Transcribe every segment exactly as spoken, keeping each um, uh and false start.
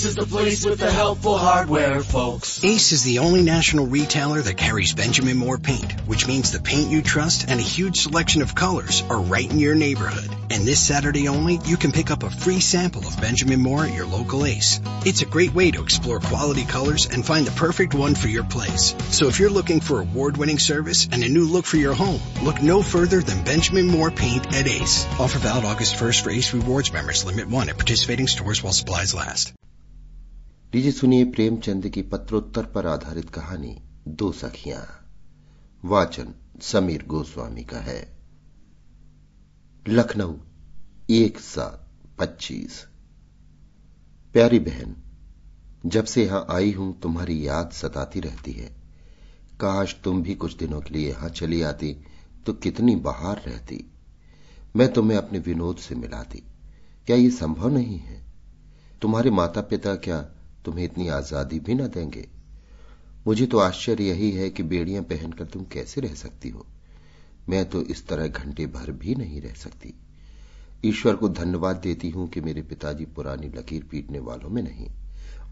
Ace is the place with the helpful hardware, folks. Ace is the only national retailer that carries Benjamin Moore paint, which means the paint you trust and a huge selection of colors are right in your neighborhood. And this Saturday only, you can pick up a free sample of Benjamin Moore at your local Ace. It's a great way to explore quality colors and find the perfect one for your place. So if you're looking for award-winning service and a new look for your home, look no further than Benjamin Moore paint at Ace. Offer valid August first for Ace Rewards members. Limit one at participating stores while supplies last. लीजिए सुनिए प्रेमचंद की पत्रोत्तर पर आधारित कहानी दो सखियां। वाचन समीर गोस्वामी का है। लखनऊ एक सात पच्चीस। प्यारी बहन, जब से यहां आई हूं तुम्हारी याद सताती रहती है। काश तुम भी कुछ दिनों के लिए यहां चली आती तो कितनी बहार रहती। मैं तुम्हें अपने विनोद से मिलाती। क्या ये संभव नहीं है? तुम्हारे माता पिता क्या तुम्हें इतनी आजादी भी न देंगे? मुझे तो आश्चर्य यही है कि बेड़ियां पहनकर तुम कैसे रह सकती हो। मैं तो इस तरह घंटे भर भी नहीं रह सकती। ईश्वर को धन्यवाद देती हूं कि मेरे पिताजी पुरानी लकीर पीटने वालों में नहीं,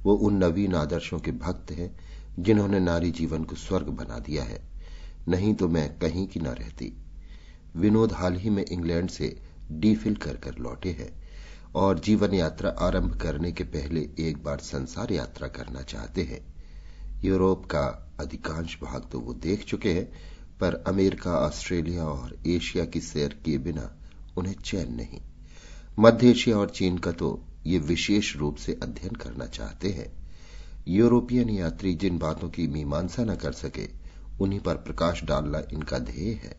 वो उन नवीन आदर्शों के भक्त हैं जिन्होंने नारी जीवन को स्वर्ग बना दिया है, नहीं तो मैं कहीं की न रहती। विनोद हाल ही में इंग्लैंड से डी फिल कर कर लौटे हैं और जीवन यात्रा आरंभ करने के पहले एक बार संसार यात्रा करना चाहते हैं। यूरोप का अधिकांश भाग तो वो देख चुके हैं, पर अमेरिका, ऑस्ट्रेलिया और एशिया की सैर किए बिना उन्हें चैन नहीं। मध्य एशिया और चीन का तो ये विशेष रूप से अध्ययन करना चाहते हैं। यूरोपियन यात्री जिन बातों की मीमांसा न कर सके उन्हीं पर प्रकाश डालना इनका ध्येय है।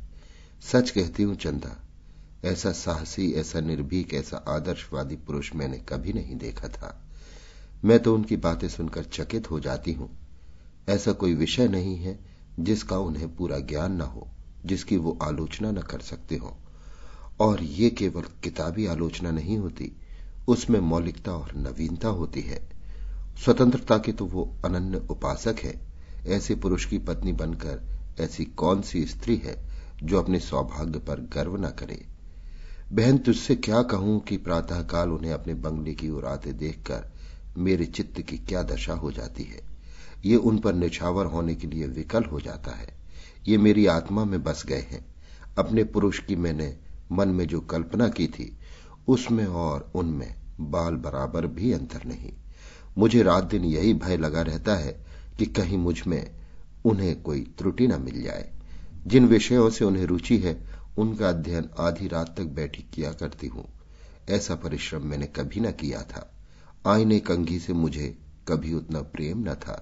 सच कहती हूं चंदा, ऐसा साहसी, ऐसा निर्भीक, ऐसा आदर्शवादी पुरुष मैंने कभी नहीं देखा था। मैं तो उनकी बातें सुनकर चकित हो जाती हूं। ऐसा कोई विषय नहीं है जिसका उन्हें पूरा ज्ञान न हो, जिसकी वो आलोचना न कर सकते हो। और ये केवल किताबी आलोचना नहीं होती, उसमें मौलिकता और नवीनता होती है। स्वतंत्रता के तो वो अनन्य उपासक है। ऐसे पुरुष की पत्नी बनकर ऐसी कौन सी स्त्री है जो अपने सौभाग्य पर गर्व न करे। बहन, तुझसे क्या कहूं कि प्रातःकाल उन्हें अपने बंगले की ओर आते देखकर मेरे चित्त की क्या दशा हो जाती है। ये उन पर निछावर होने के लिए विकल हो जाता है। ये मेरी आत्मा में बस गए हैं। अपने पुरुष की मैंने मन में जो कल्पना की थी उसमें और उनमें बाल बराबर भी अंतर नहीं। मुझे रात दिन यही भय लगा रहता है कि कहीं मुझ में उन्हें कोई त्रुटि न मिल जाए। जिन विषयों से उन्हें रुचि है उनका अध्ययन आधी रात तक बैठी किया करती हूं। ऐसा परिश्रम मैंने कभी न किया था। आईने कंघी से मुझे कभी उतना प्रेम न था।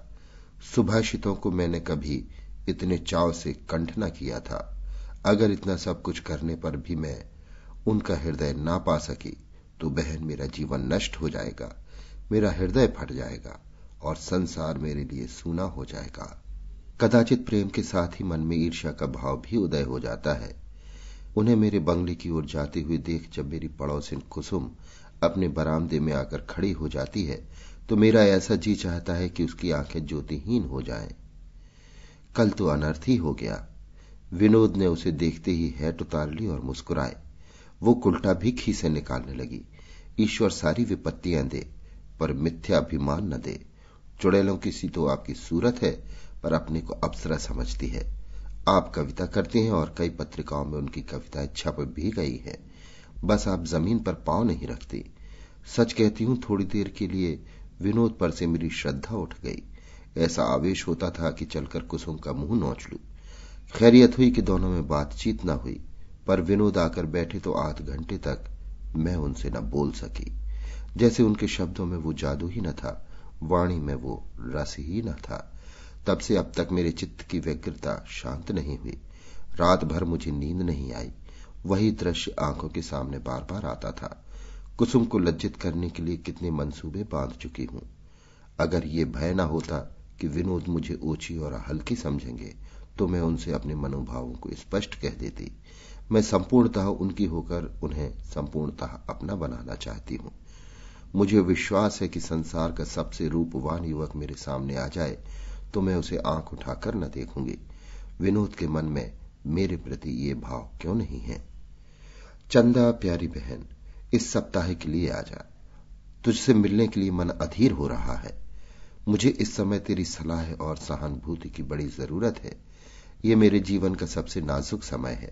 सुभाषितों को मैंने कभी इतने चाव से कंठ न किया था। अगर इतना सब कुछ करने पर भी मैं उनका हृदय ना पा सकी तो बहन मेरा जीवन नष्ट हो जाएगा, मेरा हृदय फट जाएगा और संसार मेरे लिए सूना हो जाएगा। कदाचित प्रेम के साथ ही मन में ईर्ष्या का भाव भी उदय हो जाता है। उन्हें मेरे बंगले की ओर जाते हुए देख जब मेरी पड़ोसिन कुसुम अपने बरामदे में आकर खड़ी हो जाती है तो मेरा ऐसा जी चाहता है कि उसकी आंखें ज्योतिहीन हो जाएं। कल तो अनर्थ ही हो गया। विनोद ने उसे देखते ही हैट उतार ली और मुस्कुराए। वो कुल्टा भी खीसे निकालने लगी। ईश्वर सारी विपत्तियां दे पर मिथ्याभिमान न दे। चुड़ैलों की सी तो आपकी सूरत है पर अपने को अप्सरा समझती है। आप कविता करती हैं और कई पत्रिकाओं में उनकी कविताएं छप भी गई हैं। बस आप जमीन पर पांव नहीं रखती। सच कहती हूं, थोड़ी देर के लिए विनोद पर से मेरी श्रद्धा उठ गई। ऐसा आवेश होता था कि चलकर कुसुम का मुंह नोच लूं। खैरियत हुई कि दोनों में बातचीत न हुई, पर विनोद आकर बैठे तो आध घंटे तक मैं उनसे न बोल सकी। जैसे उनके शब्दों में वो जादू ही न था, वाणी में वो रस ही न था। तब से अब तक मेरे चित्त की व्यग्रता शांत नहीं हुई। रात भर मुझे नींद नहीं आई। वही दृश्य आंखों के सामने बार बार आता था। कुसुम को लज्जित करने के लिए कितने मंसूबे बांध चुकी हूं। अगर ये भय न होता कि विनोद मुझे ओछी और हल्की समझेंगे तो मैं उनसे अपने मनोभावों को स्पष्ट कह देती। मैं संपूर्णतः उनकी होकर उन्हें संपूर्णतः अपना बनाना चाहती हूं। मुझे विश्वास है कि संसार का सबसे रूपवान युवक मेरे सामने आ जाए तो मैं उसे आंख उठाकर न देखूंगी। विनोद के मन में मेरे प्रति ये भाव क्यों नहीं है? चंदा प्यारी बहन, इस सप्ताह के लिए आ जा। तुझसे मिलने के लिए मन अधीर हो रहा है। मुझे इस समय तेरी सलाह और सहानुभूति की बड़ी जरूरत है। यह मेरे जीवन का सबसे नाजुक समय है।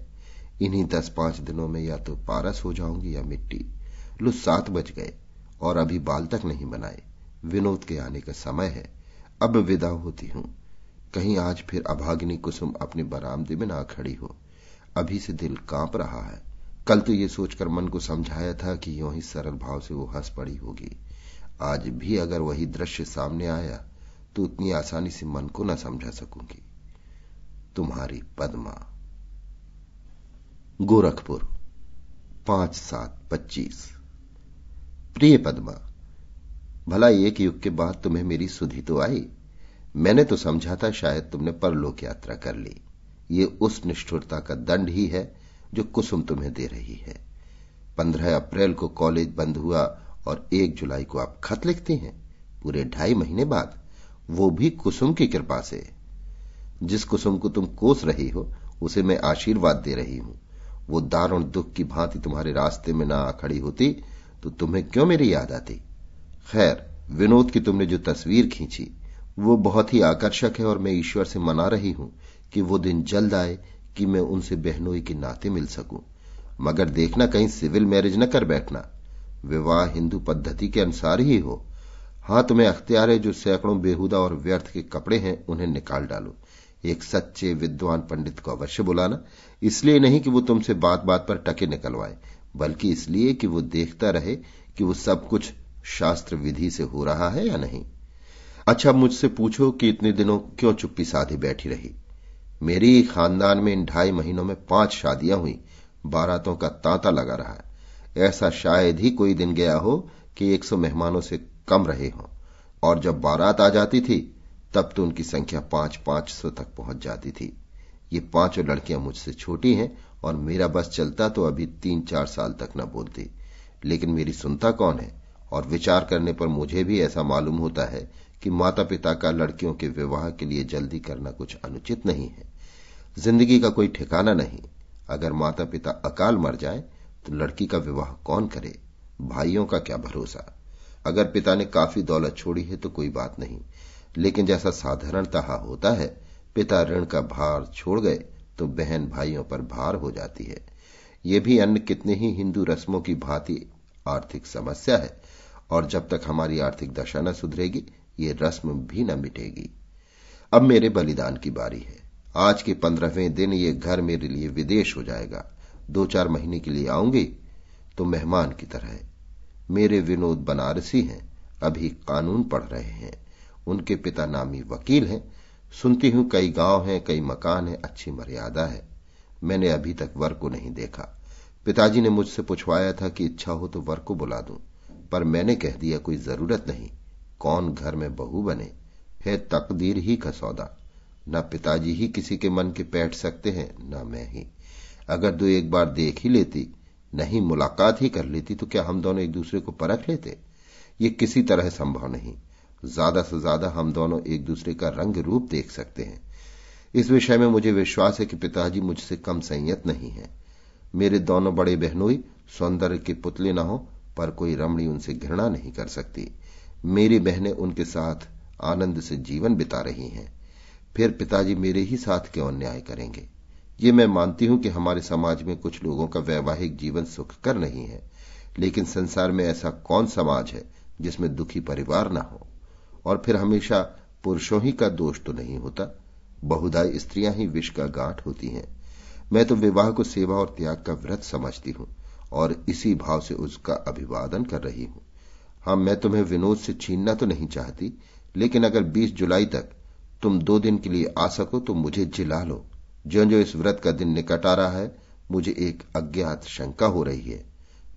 इन्हीं दस पांच दिनों में या तो पारस हो जाऊंगी या मिट्टी। लो सात बज गए और अभी बाल तक नहीं बनाए। विनोद के आने का समय है। अब विदा होती हूं। कहीं आज फिर अभागिनी कुसुम अपने बरामदे में ना खड़ी हो। अभी से दिल कांप रहा है। कल तो ये सोचकर मन को समझाया था कि यूं ही सरल भाव से वो हंस पड़ी होगी। आज भी अगर वही दृश्य सामने आया तो उतनी आसानी से मन को न समझा सकूंगी। तुम्हारी पद्मा। गोरखपुर, पांच सात पच्चीस। प्रिय पद्मा, भला एक युग के बाद तुम्हें मेरी सुधि तो आई। मैंने तो समझा था शायद तुमने परलोक यात्रा कर ली। ये उस निष्ठुरता का दंड ही है जो कुसुम तुम्हें दे रही है। पंद्रह अप्रैल को कॉलेज बंद हुआ और एक जुलाई को आप खत लिखते हैं, पूरे ढाई महीने बाद, वो भी कुसुम की कृपा से। जिस कुसुम को तुम कोस रही हो उसे मैं आशीर्वाद दे रही हूं। वो दारुण दुख की भांति तुम्हारे रास्ते में ना आ खड़ी होती तो तुम्हें क्यों मेरी याद आती। खैर, विनोद की तुमने जो तस्वीर खींची वो बहुत ही आकर्षक है और मैं ईश्वर से मना रही हूं कि वो दिन जल्द आए कि मैं उनसे बहनोई के नाते मिल सकूं। मगर देखना कहीं सिविल मैरिज न कर बैठना। विवाह हिंदू पद्धति के अनुसार ही हो। हां, तुम्हें अख्तियार है जो सैकड़ों बेहुदा और व्यर्थ के कपड़े हैं उन्हें निकाल डालो। एक सच्चे विद्वान पंडित को अवश्य बुलाना, इसलिए नहीं कि वो तुमसे बात बात पर टके निकलवाए, बल्कि इसलिए कि वो देखता रहे कि वो सब कुछ शास्त्र विधि से हो रहा है या नहीं। अच्छा, मुझसे पूछो कि इतने दिनों क्यों चुप्पी साधे बैठी रही। मेरी खानदान में इन ढाई महीनों में पांच शादियां हुई। बारातों का तांता लगा रहा। ऐसा शायद ही कोई दिन गया हो कि एक सौ मेहमानों से कम रहे हों। और जब बारात आ जाती थी तब तो उनकी संख्या पांच पांच सौ तक पहुंच जाती थी। ये पांचों लड़कियां मुझसे छोटी हैं और मेरा बस चलता तो अभी तीन चार साल तक न बोलती। लेकिन मेरी सुनता कौन है। और विचार करने पर मुझे भी ऐसा मालूम होता है कि माता पिता का लड़कियों के विवाह के लिए जल्दी करना कुछ अनुचित नहीं है। जिंदगी का कोई ठिकाना नहीं। अगर माता पिता अकाल मर जाए तो लड़की का विवाह कौन करे। भाइयों का क्या भरोसा। अगर पिता ने काफी दौलत छोड़ी है तो कोई बात नहीं, लेकिन जैसा साधारणतः होता है, पिता ऋण का भार छोड़ गए तो बहन भाइयों पर भार हो जाती है। यह भी अन्य कितने ही हिंदू रस्मों की भांति आर्थिक समस्या है और जब तक हमारी आर्थिक दशा न सुधरेगी ये रस्म भी न मिटेगी। अब मेरे बलिदान की बारी है। आज के पंद्रहवें दिन ये घर मेरे लिए विदेश हो जाएगा। दो चार महीने के लिए आऊंगी तो मेहमान की तरह। मेरे विनोद बनारसी हैं, अभी कानून पढ़ रहे हैं। उनके पिता नामी वकील हैं। सुनती हूं कई गांव हैं, कई मकान हैं, अच्छी मर्यादा है। मैंने अभी तक वर को नहीं देखा। पिताजी ने मुझसे पूछवाया था कि इच्छा हो तो वर को बुला दूं, पर मैंने कह दिया कोई जरूरत नहीं। कौन घर में बहू बने, है तकदीर ही का सौदा। न पिताजी ही किसी के मन के बैठ सकते हैं, न मैं ही। अगर दो एक बार देख ही लेती, नहीं मुलाकात ही कर लेती तो क्या हम दोनों एक दूसरे को परख लेते। ये किसी तरह संभव नहीं। ज्यादा से ज्यादा हम दोनों एक दूसरे का रंग रूप देख सकते हैं। इस विषय में मुझे विश्वास है कि पिताजी मुझसे कम संयत नहीं है। मेरे दोनों बड़े बहनोई सौंदर्य के पुतले ना हो, पर कोई रमणी उनसे घृणा नहीं कर सकती। मेरी बहनें उनके साथ आनंद से जीवन बिता रही हैं। फिर पिताजी मेरे ही साथ क्यों अन्याय करेंगे। ये मैं मानती हूं कि हमारे समाज में कुछ लोगों का वैवाहिक जीवन सुखकर नहीं है, लेकिन संसार में ऐसा कौन समाज है जिसमें दुखी परिवार ना हो। और फिर हमेशा पुरुषों ही का दोष तो नहीं होता। बहुधा स्त्रियां ही विष का गांठ होती हैं। मैं तो विवाह को सेवा और त्याग का व्रत समझती हूं और इसी भाव से उसका अभिवादन कर रही हूं। हां, मैं तुम्हें विनोद से छीनना तो नहीं चाहती, लेकिन अगर बीस जुलाई तक तुम दो दिन के लिए आ सको तो मुझे जिला लो। ज्यों-ज्यों इस व्रत का दिन निकट आ रहा है मुझे एक अज्ञात शंका हो रही है।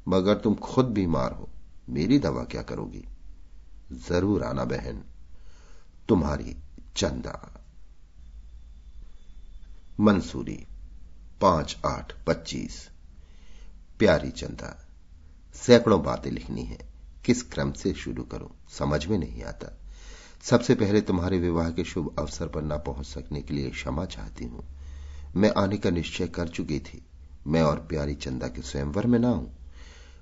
मगर तुम खुद बीमार हो, मेरी दवा क्या करोगी। जरूर आना बहन। तुम्हारी चंदा। मंसूरी, पांच आठ पच्चीस। प्यारी चंदा, सैकड़ों बातें लिखनी है, किस क्रम से शुरू करूं समझ में नहीं आता। सबसे पहले तुम्हारे विवाह के शुभ अवसर पर ना पहुंच सकने के लिए क्षमा चाहती हूं। मैं आने का निश्चय कर चुकी थी। मैं और प्यारी चंदा के स्वयंवर में ना हूं।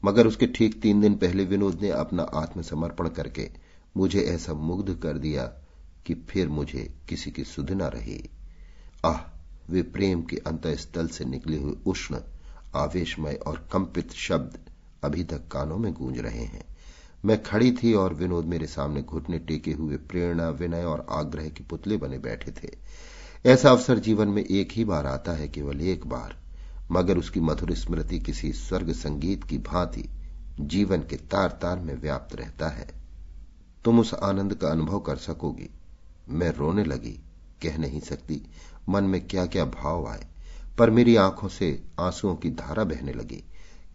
मगर उसके ठीक तीन दिन पहले विनोद ने अपना आत्मसमर्पण करके मुझे ऐसा मुग्ध कर दिया कि फिर मुझे किसी की सुध न रही। आह, वे प्रेम के अंतःस्थल से निकले हुए उष्ण, आवेशमय और कंपित शब्द अभी तक कानों में गूंज रहे हैं। मैं खड़ी थी और विनोद मेरे सामने घुटने टेके हुए प्रेरणा, विनय और आग्रह के पुतले बने बैठे थे। ऐसा अवसर जीवन में एक ही बार आता है, केवल एक बार, मगर उसकी मधुर स्मृति किसी स्वर्ग संगीत की भांति जीवन के तार तार में व्याप्त रहता है। तुम उस आनंद का अनुभव कर सकोगी। मैं रोने लगी, कह नहीं सकती मन में क्या क्या भाव आए, पर मेरी आंखों से आंसुओं की धारा बहने लगी।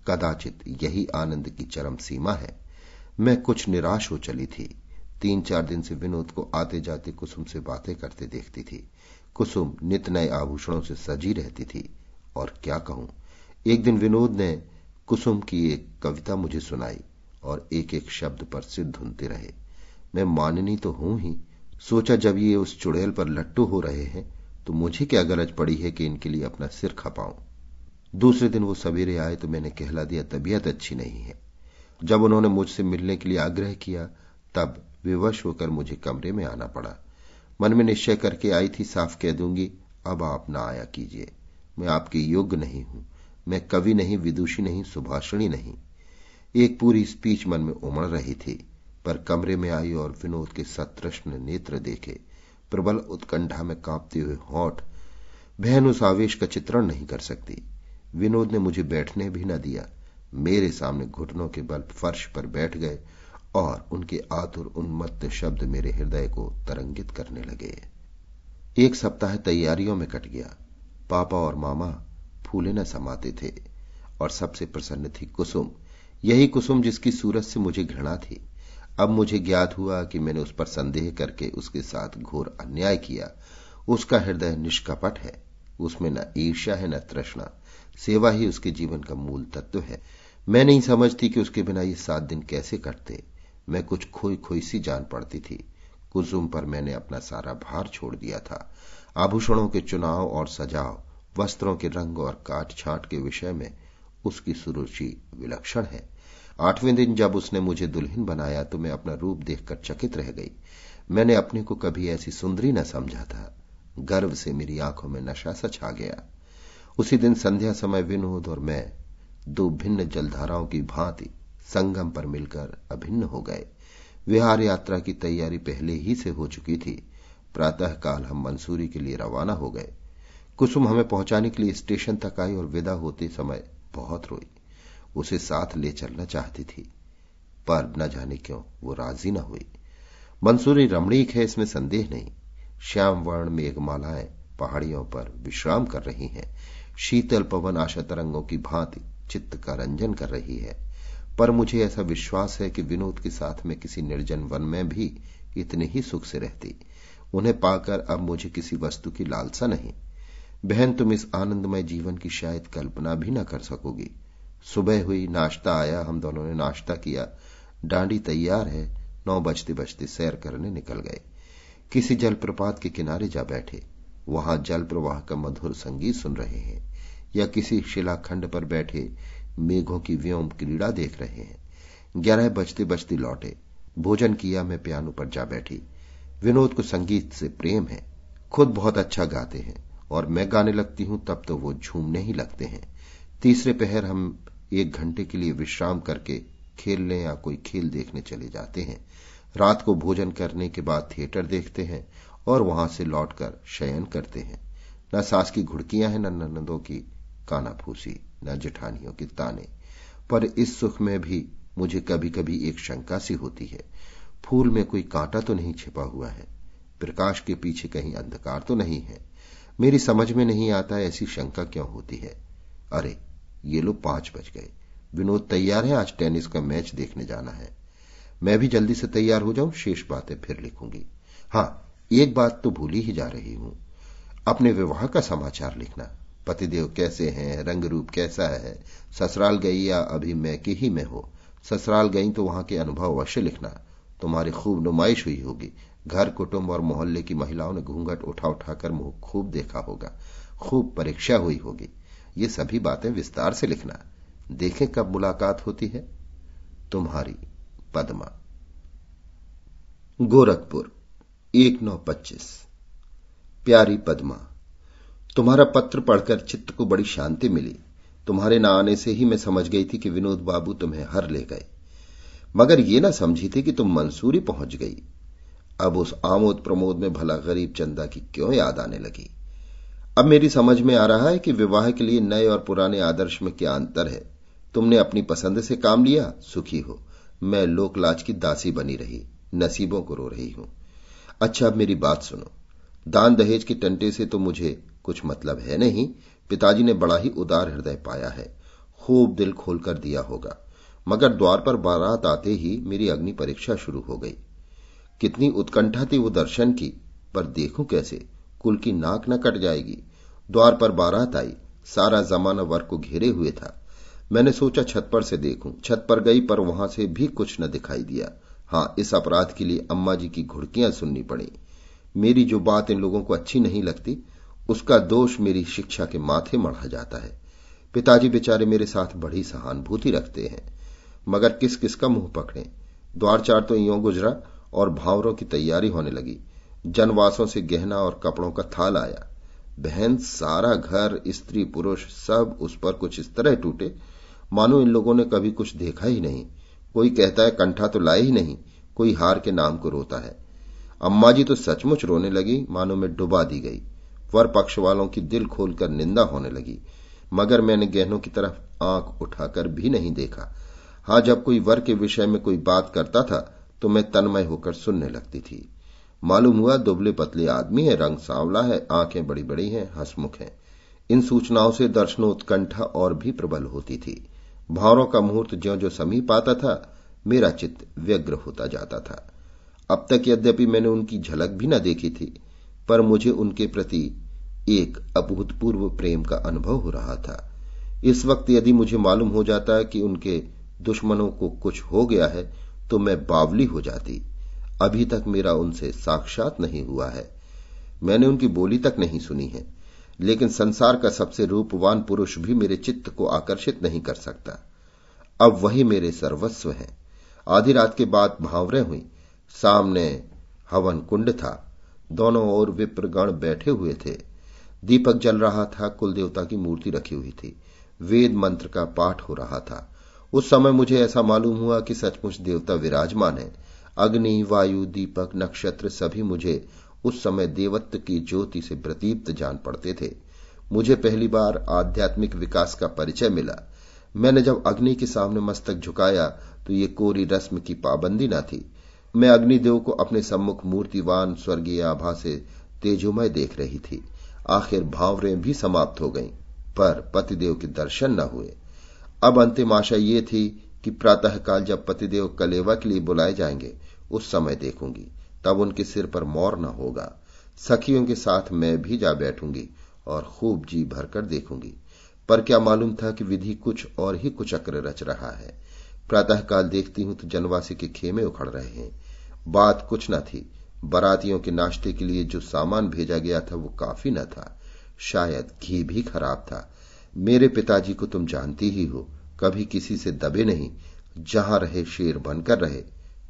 कदाचित यही आनंद की चरम सीमा है। मैं कुछ निराश हो चली थी। तीन चार दिन से विनोद को आते जाते कुसुम से बातें करते देखती थी। कुसुम नित नए आभूषणों से सजी रहती थी, और क्या कहूं। एक दिन विनोद ने कुसुम की एक कविता मुझे सुनाई और एक एक शब्द पर सिर धुनते रहे। मैं माननी तो हूं ही, सोचा जब ये उस चुड़ैल पर लट्टू हो रहे हैं तो मुझे क्या गरज पड़ी है कि इनके लिए अपना सिर खपाऊं। दूसरे दिन वो सवेरे आए तो मैंने कहला दिया तबीयत अच्छी नहीं है। जब उन्होंने मुझसे मिलने के लिए आग्रह किया तब विवश होकर मुझे कमरे में आना पड़ा। मन में निश्चय करके आई थी, साफ कह दूंगी अब आप ना आया कीजिए, मैं आपके योग्य नहीं हूं, मैं कवि नहीं, विदुषी नहीं, सुभाषिणी नहीं। एक पूरी स्पीच मन में उमड़ रही थी, पर कमरे में आई और विनोद के सतृष्ण नेत्र देखे, प्रबल उत्कंठा में कांपते हुए होंठ। बहन उस आवेश का चित्रण नहीं कर सकती। विनोद ने मुझे बैठने भी न दिया, मेरे सामने घुटनों के बल फर्श पर बैठ गए और उनके आतुर उन्मत्त शब्द मेरे हृदय को तरंगित करने लगे। एक सप्ताह तैयारियों में कट गया। पापा और मामा फूले न समाते थे और सबसे प्रसन्न थी कुसुम, यही कुसुम जिसकी सूरत से मुझे घृणा थी। अब मुझे ज्ञात हुआ कि मैंने उस पर संदेह करके उसके साथ घोर अन्याय किया। उसका हृदय निष्कपट है, उसमें न ईर्ष्या है न तृष्णा, सेवा ही उसके जीवन का मूल तत्व है। मैं नहीं समझती कि उसके बिना ये सात दिन कैसे कटते। मैं कुछ खोई खोई सी जान पड़ती थी। कुसुम पर मैंने अपना सारा भार छोड़ दिया था। आभूषणों के चुनाव और सजाव, वस्त्रों के रंग और काट छांट के विषय में उसकी सुरुचि विलक्षण है। आठवें दिन जब उसने मुझे दुल्हन बनाया तो मैं अपना रूप देखकर चकित रह गई। मैंने अपने को कभी ऐसी सुंदरी न समझा था। गर्व से मेरी आंखों में नशा सा छा गया। उसी दिन संध्या समय विनोद और मैं दो भिन्न जलधाराओं की भांति संगम पर मिलकर अभिन्न हो गए। विहार यात्रा की तैयारी पहले ही से हो चुकी थी। प्रातःकाल हम मंसूरी के लिए रवाना हो गए। कुसुम हमें पहुंचाने के लिए स्टेशन तक आई और विदा होते समय बहुत रोई। उसे साथ ले चलना चाहती थी, पर न जाने क्यों वो राजी न हुई। मंसूरी रमणीक है, इसमें संदेह नहीं। श्याम वर्ण मेघमालाएं पहाड़ियों पर विश्राम कर रही हैं। शीतल पवन आशा तरंगों की भांति चित्त का रंजन कर रही है। पर मुझे ऐसा विश्वास है कि विनोद के साथ में किसी निर्जन वन में भी इतने ही सुख से रहती। उन्हें पाकर अब मुझे किसी वस्तु की लालसा नहीं। बहन, तुम इस आनंदमय जीवन की शायद कल्पना भी न कर सकोगी। सुबह हुई, नाश्ता आया, हम दोनों ने नाश्ता किया। डांडी तैयार है। नौ बजते बजते सैर करने निकल गए। किसी जलप्रपात के किनारे जा बैठे, वहां जल प्रवाह का मधुर संगीत सुन रहे हैं, या किसी शिलाखंड पर बैठे मेघों की व्योम क्रीड़ा देख रहे हैं। ग्यारह बजते बजते लौटे, भोजन किया, मैं पियानो पर जा बैठी। विनोद को संगीत से प्रेम है, खुद बहुत अच्छा गाते हैं और मैं गाने लगती हूं तब तो वो झूमने ही लगते हैं। तीसरे पहर हम एक घंटे के लिए विश्राम करके खेलने या कोई खेल देखने चले जाते हैं। रात को भोजन करने के बाद थिएटर देखते हैं और वहां से लौटकर शयन करते हैं। न सास की घुड़कियां हैं, न ननंदों की कानाफूसी, न जेठानियों के ताने। पर इस सुख में भी मुझे कभी कभी एक शंका सी होती है, फूल में कोई कांटा तो नहीं छिपा हुआ है, प्रकाश के पीछे कहीं अंधकार तो नहीं है। मेरी समझ में नहीं आता ऐसी शंका क्यों होती है। अरे, ये लो पांच बज गए। विनोद तैयार है, आज टेनिस का मैच देखने जाना है। मैं भी जल्दी से तैयार हो जाऊं, शेष बातें फिर लिखूंगी। हां, एक बात तो भूल ही जा रही हूं, अपने विवाह का समाचार लिखना। पतिदेव कैसे हैं, रंग रूप कैसा है, ससुराल गई या अभी मैके ही में हो। ससुराल गई तो वहां के अनुभव अवश्य लिखना। तुम्हारी खूब नुमाइश हुई होगी। घर, कुटुंब और मोहल्ले की महिलाओं ने घूंघट उठा उठाकर मुंह खूब देखा होगा, खूब परीक्षा हुई होगी। ये सभी बातें विस्तार से लिखना। देखें कब मुलाकात होती है। तुम्हारी पद्मा। गोरखपुर, एक नौ पच्चीस। प्यारी पद्मा, तुम्हारा पत्र पढ़कर चित्त को बड़ी शांति मिली। तुम्हारे न आने से ही मैं समझ गई थी कि विनोद बाबू तुम्हें हर ले गए, मगर यह ना समझी थी कि तुम मंसूरी पहुंच गई। अब उस आमोद प्रमोद में भला गरीब चंदा की क्यों याद आने लगी। अब मेरी समझ में आ रहा है कि विवाह के लिए नए और पुराने आदर्श में क्या अंतर है। तुमने अपनी पसंद से काम लिया, सुखी हो। मैं लोकलाज की दासी बनी रही, नसीबों को रो रही हूं। अच्छा, अब मेरी बात सुनो। दान दहेज के टंटे से तो मुझे कुछ मतलब है नहीं। पिताजी ने बड़ा ही उदार हृदय पाया है, खूब दिल खोलकर दिया होगा, मगर द्वार पर बारात आते ही मेरी अग्नि परीक्षा शुरू हो गई। कितनी उत्कंठा थी वो दर्शन की, पर देखूं कैसे, कुल की नाक न कट जाएगी। द्वार पर बारात आई, सारा जमाना वर्ग को घेरे हुए था। मैंने सोचा छत पर से देखूं, छत पर गई पर वहां से भी कुछ न दिखाई दिया। हां, इस अपराध के लिए अम्मा जी की घुड़कियां सुननी पड़ी। मेरी जो बात इन लोगों को अच्छी नहीं लगती, उसका दोष मेरी शिक्षा के माथे मढ़ा जाता है। पिताजी बेचारे मेरे साथ बड़ी सहानुभूति रखते हैं, मगर किस किस का मुंह पकड़े। द्वार चार तो यों गुजरा और भावरों की तैयारी होने लगी। जनवासों से गहना और कपड़ों का थाल आया। बहन, सारा घर, स्त्री पुरुष, सब उस पर कुछ इस तरह टूटे मानो इन लोगों ने कभी कुछ देखा ही नहीं। कोई कहता है कंठा तो लाए ही नहीं, कोई हार के नाम को रोता है। अम्मा जी तो सचमुच रोने लगी मानो में डुबा दी गई। वर पक्ष वालों की दिल खोलकर निंदा होने लगी, मगर मैंने गहनों की तरफ आंख उठाकर भी नहीं देखा। हां, जब कोई वर के विषय में कोई बात करता था तो मैं तन्मय होकर सुनने लगती थी। मालूम हुआ दुबले पतले आदमी है, रंग सांवला है, आंखें बड़ी बड़ी हैं, हंसमुख हैं। इन सूचनाओं से दर्शनोत्कंठा और भी प्रबल होती थी। भावरों का मुहूर्त ज्यों जो समीप आता था, मेरा चित्त व्यग्र होता जाता था। अब तक यद्यपि मैंने उनकी झलक भी न देखी थी, पर मुझे उनके प्रति एक अभूतपूर्व प्रेम का अनुभव हो रहा था। इस वक्त यदि मुझे मालूम हो जाता कि उनके दुश्मनों को कुछ हो गया है तो मैं बावली हो जाती। अभी तक मेरा उनसे साक्षात नहीं हुआ है, मैंने उनकी बोली तक नहीं सुनी है, लेकिन संसार का सबसे रूपवान पुरुष भी मेरे चित्त को आकर्षित नहीं कर सकता। अब वही मेरे सर्वस्व हैं। आधी रात के बाद भावरें हुई। सामने हवन कुंड था, दोनों ओर विप्रगण बैठे हुए थे। दीपक जल रहा था, कुलदेवता की मूर्ति रखी हुई थी, वेद मंत्र का पाठ हो रहा था। उस समय मुझे ऐसा मालूम हुआ कि सचमुच देवता विराजमान है। अग्नि, वायु, दीपक, नक्षत्र सभी मुझे उस समय देवत्व की ज्योति से प्रदीप्त जान पड़ते थे। मुझे पहली बार आध्यात्मिक विकास का परिचय मिला। मैंने जब अग्नि के सामने मस्तक झुकाया तो ये कोरी रस्म की पाबंदी न थी। मैं अग्निदेव को अपने सम्मुख मूर्तिवान स्वर्गीय आभा से तेजोमय देख रही थी। आखिर भावरें भी समाप्त हो गईं, पर पतिदेव के दर्शन न हुए। अब अंतिम आशा ये थी कि प्रातःकाल जब पतिदेव कलेवा के लिए बुलाए जाएंगे, उस समय देखूंगी, तब उनके सिर पर मोर न होगा। सखियों के साथ मैं भी जा बैठूंगी और खूब जी भरकर देखूंगी। पर क्या मालूम था कि विधि कुछ और ही कुचक्र रच रहा है। प्रातःकाल देखती हूं तो जनवासी के खेमे उखड़ रहे हैं। बात कुछ न थी। बारातियों के नाश्ते के लिए जो सामान भेजा गया था वो काफी न था, शायद घी भी खराब था। मेरे पिताजी को तुम जानती ही हो, कभी किसी से दबे नहीं, जहां रहे शेर बनकर रहे।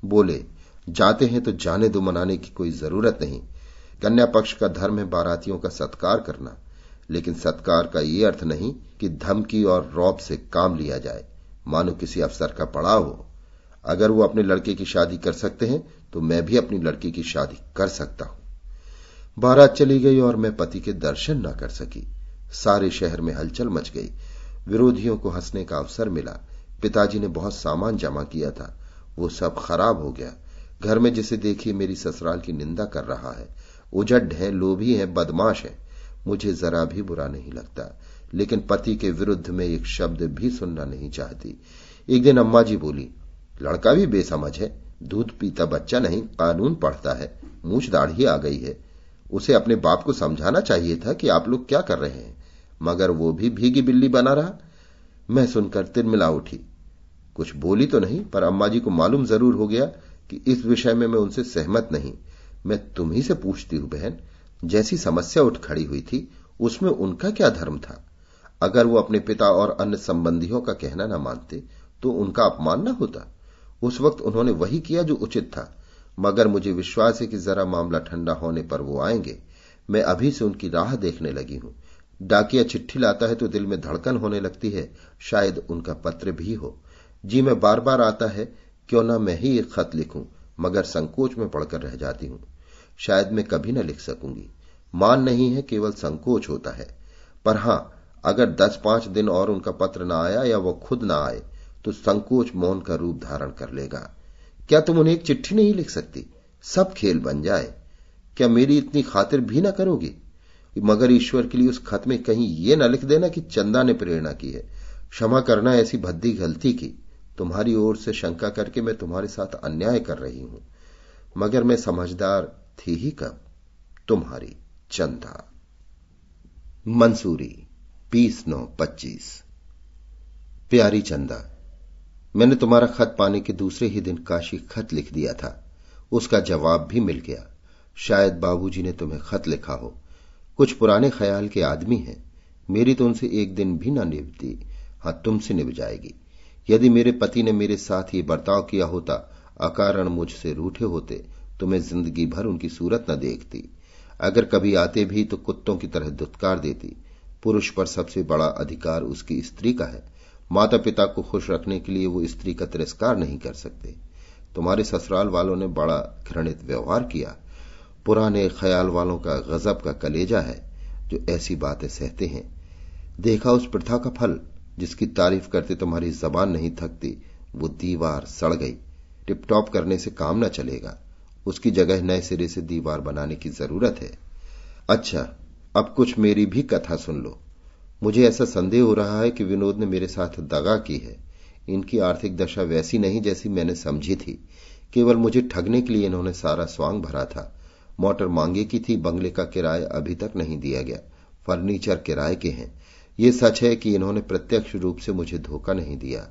बोले, जाते हैं तो जाने दो, मनाने की कोई जरूरत नहीं। कन्या पक्ष का धर्म है बारातियों का सत्कार करना, लेकिन सत्कार का ये अर्थ नहीं कि धमकी और रौब से काम लिया जाए, मानो किसी अफसर का पड़ाव हो। अगर वो अपने लड़के की शादी कर सकते हैं तो मैं भी अपनी लड़की की शादी कर सकता हूं। बारात चली गई और मैं पति के दर्शन न कर सकी। सारे शहर में हलचल मच गई। विरोधियों को हंसने का अवसर मिला। पिताजी ने बहुत सामान जमा किया था, वो सब खराब हो गया। घर में जिसे देखिए मेरी ससुराल की निंदा कर रहा है। उजड़ है, लोभी है, बदमाश है। मुझे जरा भी बुरा नहीं लगता, लेकिन पति के विरुद्ध में एक शब्द भी सुनना नहीं चाहती। एक दिन अम्मा जी बोली, लड़का भी बेसमझ है, दूध पीता बच्चा नहीं, कानून पढ़ता है, मूछ दाढ़ी आ गई है। उसे अपने बाप को समझाना चाहिए था कि आप लोग क्या कर रहे हैं, मगर वो भी भीगी बिल्ली बना रहा। मैं सुनकर तिलमिला उठी। कुछ बोली तो नहीं, पर अम्मा जी को मालूम जरूर हो गया कि इस विषय में मैं उनसे सहमत नहीं। मैं तुम्ही से पूछती हूं बहन, जैसी समस्या उठ खड़ी हुई थी उसमें उनका क्या धर्म था। अगर वो अपने पिता और अन्य संबंधियों का कहना न मानते तो उनका अपमान न होता। उस वक्त उन्होंने वही किया जो उचित था, मगर मुझे विश्वास है कि जरा मामला ठंडा होने पर वो आएंगे। मैं अभी से उनकी राह देखने लगी हूं। डाकिया चिट्ठी लाता है तो दिल में धड़कन होने लगती है, शायद उनका पत्र भी हो। जी में बार बार आता है क्यों ना मैं ही एक खत लिखूं, मगर संकोच में पड़कर रह जाती हूं। शायद मैं कभी न लिख सकूंगी, मान नहीं है, केवल संकोच होता है। पर हां, अगर दस पांच दिन और उनका पत्र न आया या वह खुद न आए तो संकोच मौन का रूप धारण कर लेगा। क्या तुम उन्हें एक चिट्ठी नहीं लिख सकती? सब खेल बन जाए। क्या मेरी इतनी खातिर भी ना करोगी? मगर ईश्वर के लिए उस खत में कहीं यह न लिख देना कि चंदा ने प्रेरणा की है। क्षमा करना ऐसी भद्दी गलती की। तुम्हारी ओर से शंका करके मैं तुम्हारे साथ अन्याय कर रही हूं, मगर मैं समझदार थी ही कब। तुम्हारी चंदा। मंसूरी बीस नौ पच्चीस। प्यारी चंदा, मैंने तुम्हारा खत पाने के दूसरे ही दिन काशी खत लिख दिया था। उसका जवाब भी मिल गया। शायद बाबूजी ने तुम्हें खत लिखा हो। कुछ पुराने ख्याल के आदमी हैं। मेरी तो उनसे एक दिन भी ना निभती, हां तुमसे निभ जाएगी। यदि मेरे पति ने मेरे साथ ये बर्ताव किया होता, अकारण मुझसे रूठे होते, तो मैं जिंदगी भर उनकी सूरत न देखती। अगर कभी आते भी तो कुत्तों की तरह दुत्कार देती। पुरुष पर सबसे बड़ा अधिकार उसकी स्त्री का है। माता पिता को खुश रखने के लिए वो स्त्री का तिरस्कार नहीं कर सकते। तुम्हारे ससुराल वालों ने बड़ा घृणित व्यवहार किया। पुराने ख्याल वालों का गजब का कलेजा है जो ऐसी बातें सहते हैं। देखा उस प्रथा का फल जिसकी तारीफ करते तुम्हारी जबान नहीं थकती, वो दीवार सड़ गई। टिपटॉप करने से काम न चलेगा। उसकी जगह नए सिरे से दीवार बनाने की जरूरत है। अच्छा, अब कुछ मेरी भी कथा सुन लो। मुझे ऐसा संदेह हो रहा है कि विनोद ने मेरे साथ दगा की है। इनकी आर्थिक दशा वैसी नहीं जैसी मैंने समझी थी। केवल मुझे ठगने के लिए इन्होंने सारा स्वांग भरा था। मोटर मांगे की थी, बंगले का किराया अभी तक नहीं दिया गया, फर्नीचर किराए के हैं। ये सच है कि इन्होंने प्रत्यक्ष रूप से मुझे धोखा नहीं दिया,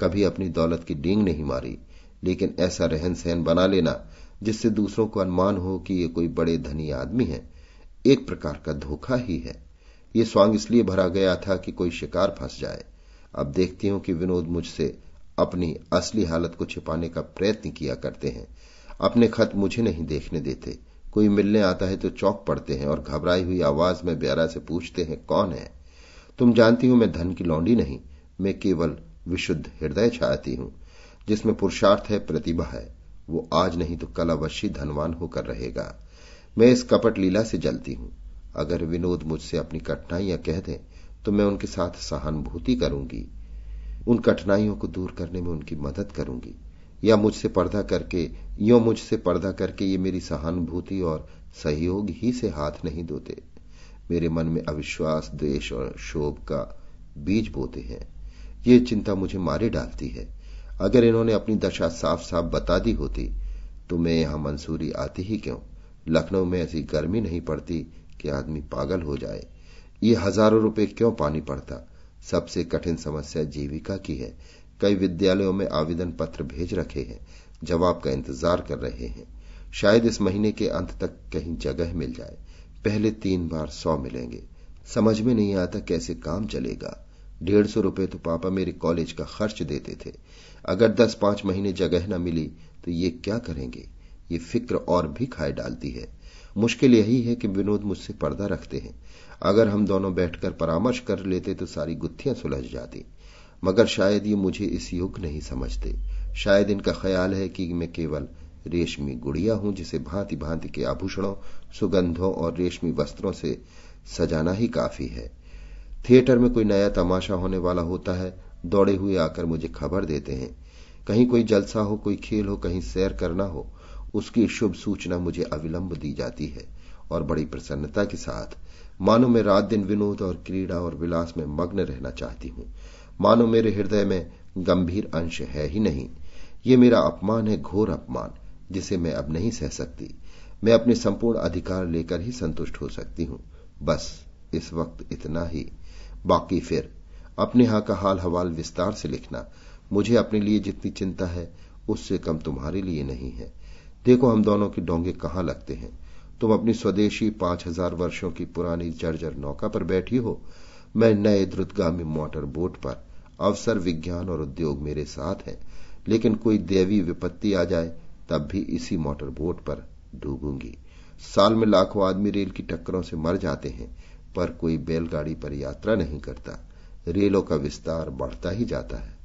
कभी अपनी दौलत की डींग नहीं मारी। लेकिन ऐसा रहन सहन बना लेना जिससे दूसरों को अनुमान हो कि ये कोई बड़े धनी आदमी है, एक प्रकार का धोखा ही है। ये स्वांग इसलिए भरा गया था कि कोई शिकार फंस जाए। अब देखती हूं कि विनोद मुझसे अपनी असली हालत को छिपाने का प्रयत्न किया करते हैं। अपने खत मुझे नहीं देखने देते। कोई मिलने आता है तो चौंक पड़ते हैं और घबराई हुई आवाज में बेरा से पूछते हैं कौन है। तुम जानती हो मैं धन की लौंडी नहीं, मैं केवल विशुद्ध हृदय चाहती हूं जिसमें पुरुषार्थ है, प्रतिभा है। वो आज नहीं तो कल अवश्य धनवान होकर रहेगा। मैं इस कपट लीला से जलती हूं। अगर विनोद मुझसे अपनी कठिनाइयां कह दें तो मैं उनके साथ सहानुभूति करूंगी, उन कठिनाइयों को दूर करने में उनकी मदद करूंगी। या मुझसे पर्दा करके यो मुझसे पर्दा करके ये मेरी सहानुभूति और सहयोग ही से हाथ नहीं धोते। मेरे मन में अविश्वास, द्वेष और शोभ का बीज बोते हैं। ये चिंता मुझे मारे डालती है। अगर इन्होंने अपनी दशा साफ साफ बता दी होती तो मैं यहां मंसूरी आती ही क्यों। लखनऊ में ऐसी गर्मी नहीं पड़ती कि आदमी पागल हो जाए। ये हजारों रुपए क्यों पानी पड़ता। सबसे कठिन समस्या जीविका की है। कई विद्यालयों में आवेदन पत्र भेज रखे हैं, जवाब का इंतजार कर रहे हैं। शायद इस महीने के अंत तक कहीं जगह मिल जाए। पहले तीन बार सौ मिलेंगे। समझ में नहीं आता कैसे काम चलेगा। डेढ़ सौ रुपये तो पापा मेरे कॉलेज का खर्च देते थे। अगर दस पांच महीने जगह न मिली तो ये क्या करेंगे। ये फिक्र और भी खाए डालती है। मुश्किल यही है कि विनोद मुझसे पर्दा रखते हैं। अगर हम दोनों बैठकर परामर्श कर लेते तो सारी गुत्थियां सुलझ जाती। मगर शायद ये मुझे इस योग्य नहीं समझते। शायद इनका ख्याल है कि मैं केवल रेशमी गुड़िया हूं जिसे भांति भांति के आभूषणों, सुगंधों और रेशमी वस्त्रों से सजाना ही काफी है। थिएटर में कोई नया तमाशा होने वाला होता है, दौड़े हुए आकर मुझे खबर देते हैं। कहीं कोई जलसा हो, कोई खेल हो, कहीं सैर करना हो, उसकी शुभ सूचना मुझे अविलंब दी जाती है और बड़ी प्रसन्नता के साथ। मानो मैं रात दिन विनोद और क्रीड़ा और विलास में मग्न रहना चाहती हूं। मानो मेरे हृदय में गंभीर अंश है ही नहीं। ये मेरा अपमान है, घोर अपमान, जिसे मैं अब नहीं सह सकती। मैं अपने संपूर्ण अधिकार लेकर ही संतुष्ट हो सकती हूं। बस इस वक्त इतना ही। बाकी फिर अपने यहां का हाल हवाल विस्तार से लिखना। मुझे अपने लिए जितनी चिंता है उससे कम तुम्हारे लिए नहीं है। देखो हम दोनों के डोंगे कहां लगते हैं। तुम अपनी स्वदेशी पांच हजार वर्षों की पुरानी जर्जर नौका पर बैठी हो, मैं नए द्रुतगामी मोटर बोट पर, अवसर, विज्ञान और उद्योग मेरे साथ हैं, लेकिन कोई दैवी विपत्ति आ जाए तब भी इसी मोटर बोट पर डूबूंगी। साल में लाखों आदमी रेल की टक्करों से मर जाते हैं, पर कोई बैलगाड़ी पर यात्रा नहीं करता। रेलों का विस्तार बढ़ता ही जाता है।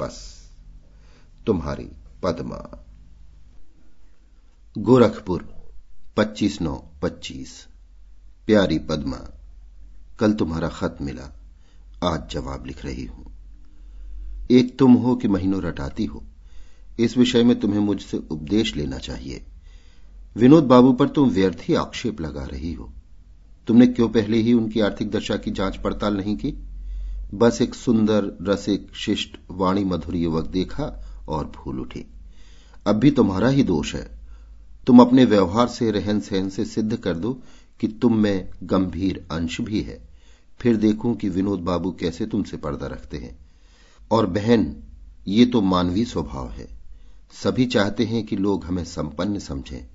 बस तुम्हारी पद्मा। गोरखपुर, पच्चीस नौ पच्चीस। प्यारी पद्मा, कल तुम्हारा खत मिला, आज जवाब लिख रही हूं। एक तुम हो कि महीनों रटाती हो। इस विषय में तुम्हें मुझसे उपदेश लेना चाहिए। विनोद बाबू पर तुम व्यर्थ ही आक्षेप लगा रही हो। तुमने क्यों पहले ही उनकी आर्थिक दशा की जांच पड़ताल नहीं की? बस एक सुंदर, रसिक, शिष्ट, वाणी मधुर युवक देखा और भूल उठी। अब भी तुम्हारा ही दोष है। तुम अपने व्यवहार से, रहन सहन से सिद्ध कर दो कि तुम में गंभीर अंश भी है। फिर देखूं कि विनोद बाबू कैसे तुमसे पर्दा रखते हैं। और बहन, ये तो मानवीय स्वभाव है। सभी चाहते हैं कि लोग हमें संपन्न समझें।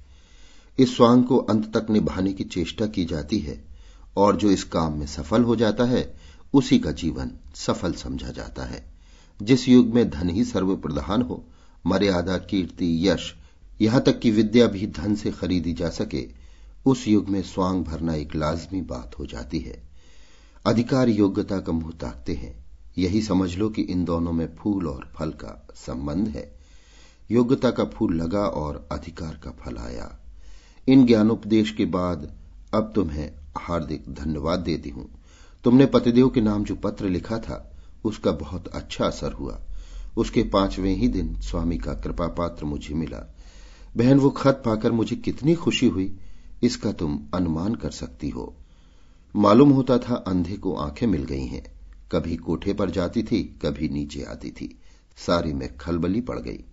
इस स्वांग को अंत तक निभाने की चेष्टा की जाती है, और जो इस काम में सफल हो जाता है उसी का जीवन सफल समझा जाता है। जिस युग में धन ही सर्वप्रधान हो, मर्यादा, कीर्ति, यश, यहां तक कि विद्या भी धन से खरीदी जा सके, उस युग में स्वांग भरना एक लाजमी बात हो जाती है। अधिकार, योग्यता का मुंह ताकते हैं। यही समझ लो कि इन दोनों में फूल और फल का संबंध है। योग्यता का फूल लगा और अधिकार का फल आया। इन ज्ञानोपदेश के बाद अब तुम्हें हार्दिक धन्यवाद देती हूं। तुमने पतिदेव के नाम जो पत्र लिखा था, उसका बहुत अच्छा असर हुआ। उसके पांचवें ही दिन स्वामी का कृपा पात्र मुझे मिला। बहन, वो खत पाकर मुझे कितनी खुशी हुई, इसका तुम अनुमान कर सकती हो। मालूम होता था अंधे को आंखें मिल गई हैं। कभी कोठे पर जाती थी, कभी नीचे आती थी। सारी में खलबली पड़ गई।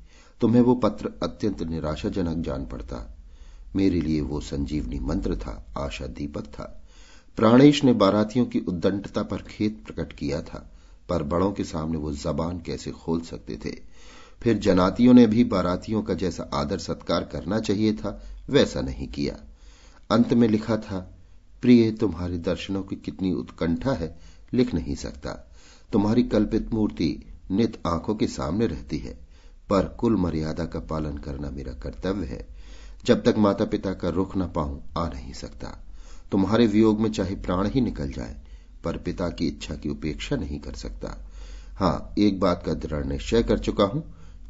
तुम्हें वो पत्र अत्यंत निराशाजनक जान पड़ता। मेरे लिए वो संजीवनी मंत्र था, आशा दीपक था। प्राणेश ने बारातियों की उद्दंडता पर खेद प्रकट किया था, पर बड़ों के सामने वो जबान कैसे खोल सकते थे। फिर जनातियों ने भी बारातियों का जैसा आदर सत्कार करना चाहिए था, वैसा नहीं किया। अंत में लिखा था, प्रिय, तुम्हारे दर्शनों की कितनी उत्कंठा है, लिख नहीं सकता। तुम्हारी कल्पित मूर्ति नित आंखों के सामने रहती है, पर कुल मर्यादा का पालन करना मेरा कर्तव्य है। जब तक माता पिता का रुख न पाऊं, आ नहीं सकता। तुम्हारे वियोग में चाहे प्राण ही निकल जाए, पर पिता की इच्छा की उपेक्षा नहीं कर सकता। हां, एक बात का दृढ़ निश्चय कर चुका हूं,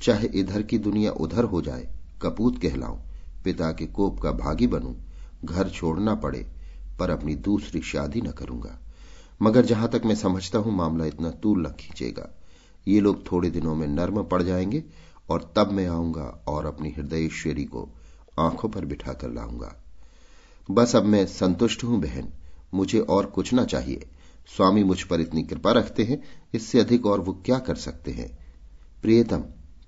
चाहे इधर की दुनिया उधर हो जाए, कपूत कहलाऊं, पिता के कोप का भागी बनूं, घर छोड़ना पड़े, पर अपनी दूसरी शादी न करूंगा। मगर जहां तक मैं समझता हूं, मामला इतना तूल न खींचेगा। ये लोग थोड़े दिनों में नर्म पड़ जाएंगे, और तब मैं आऊंगा और अपनी हृदयेश्वरी को आंखों पर बिठाकर लाऊंगा। बस अब मैं संतुष्ट हूं बहन, मुझे और कुछ ना चाहिए। स्वामी मुझ पर इतनी कृपा रखते हैं, इससे अधिक और वो क्या कर सकते हैं। प्रियतम,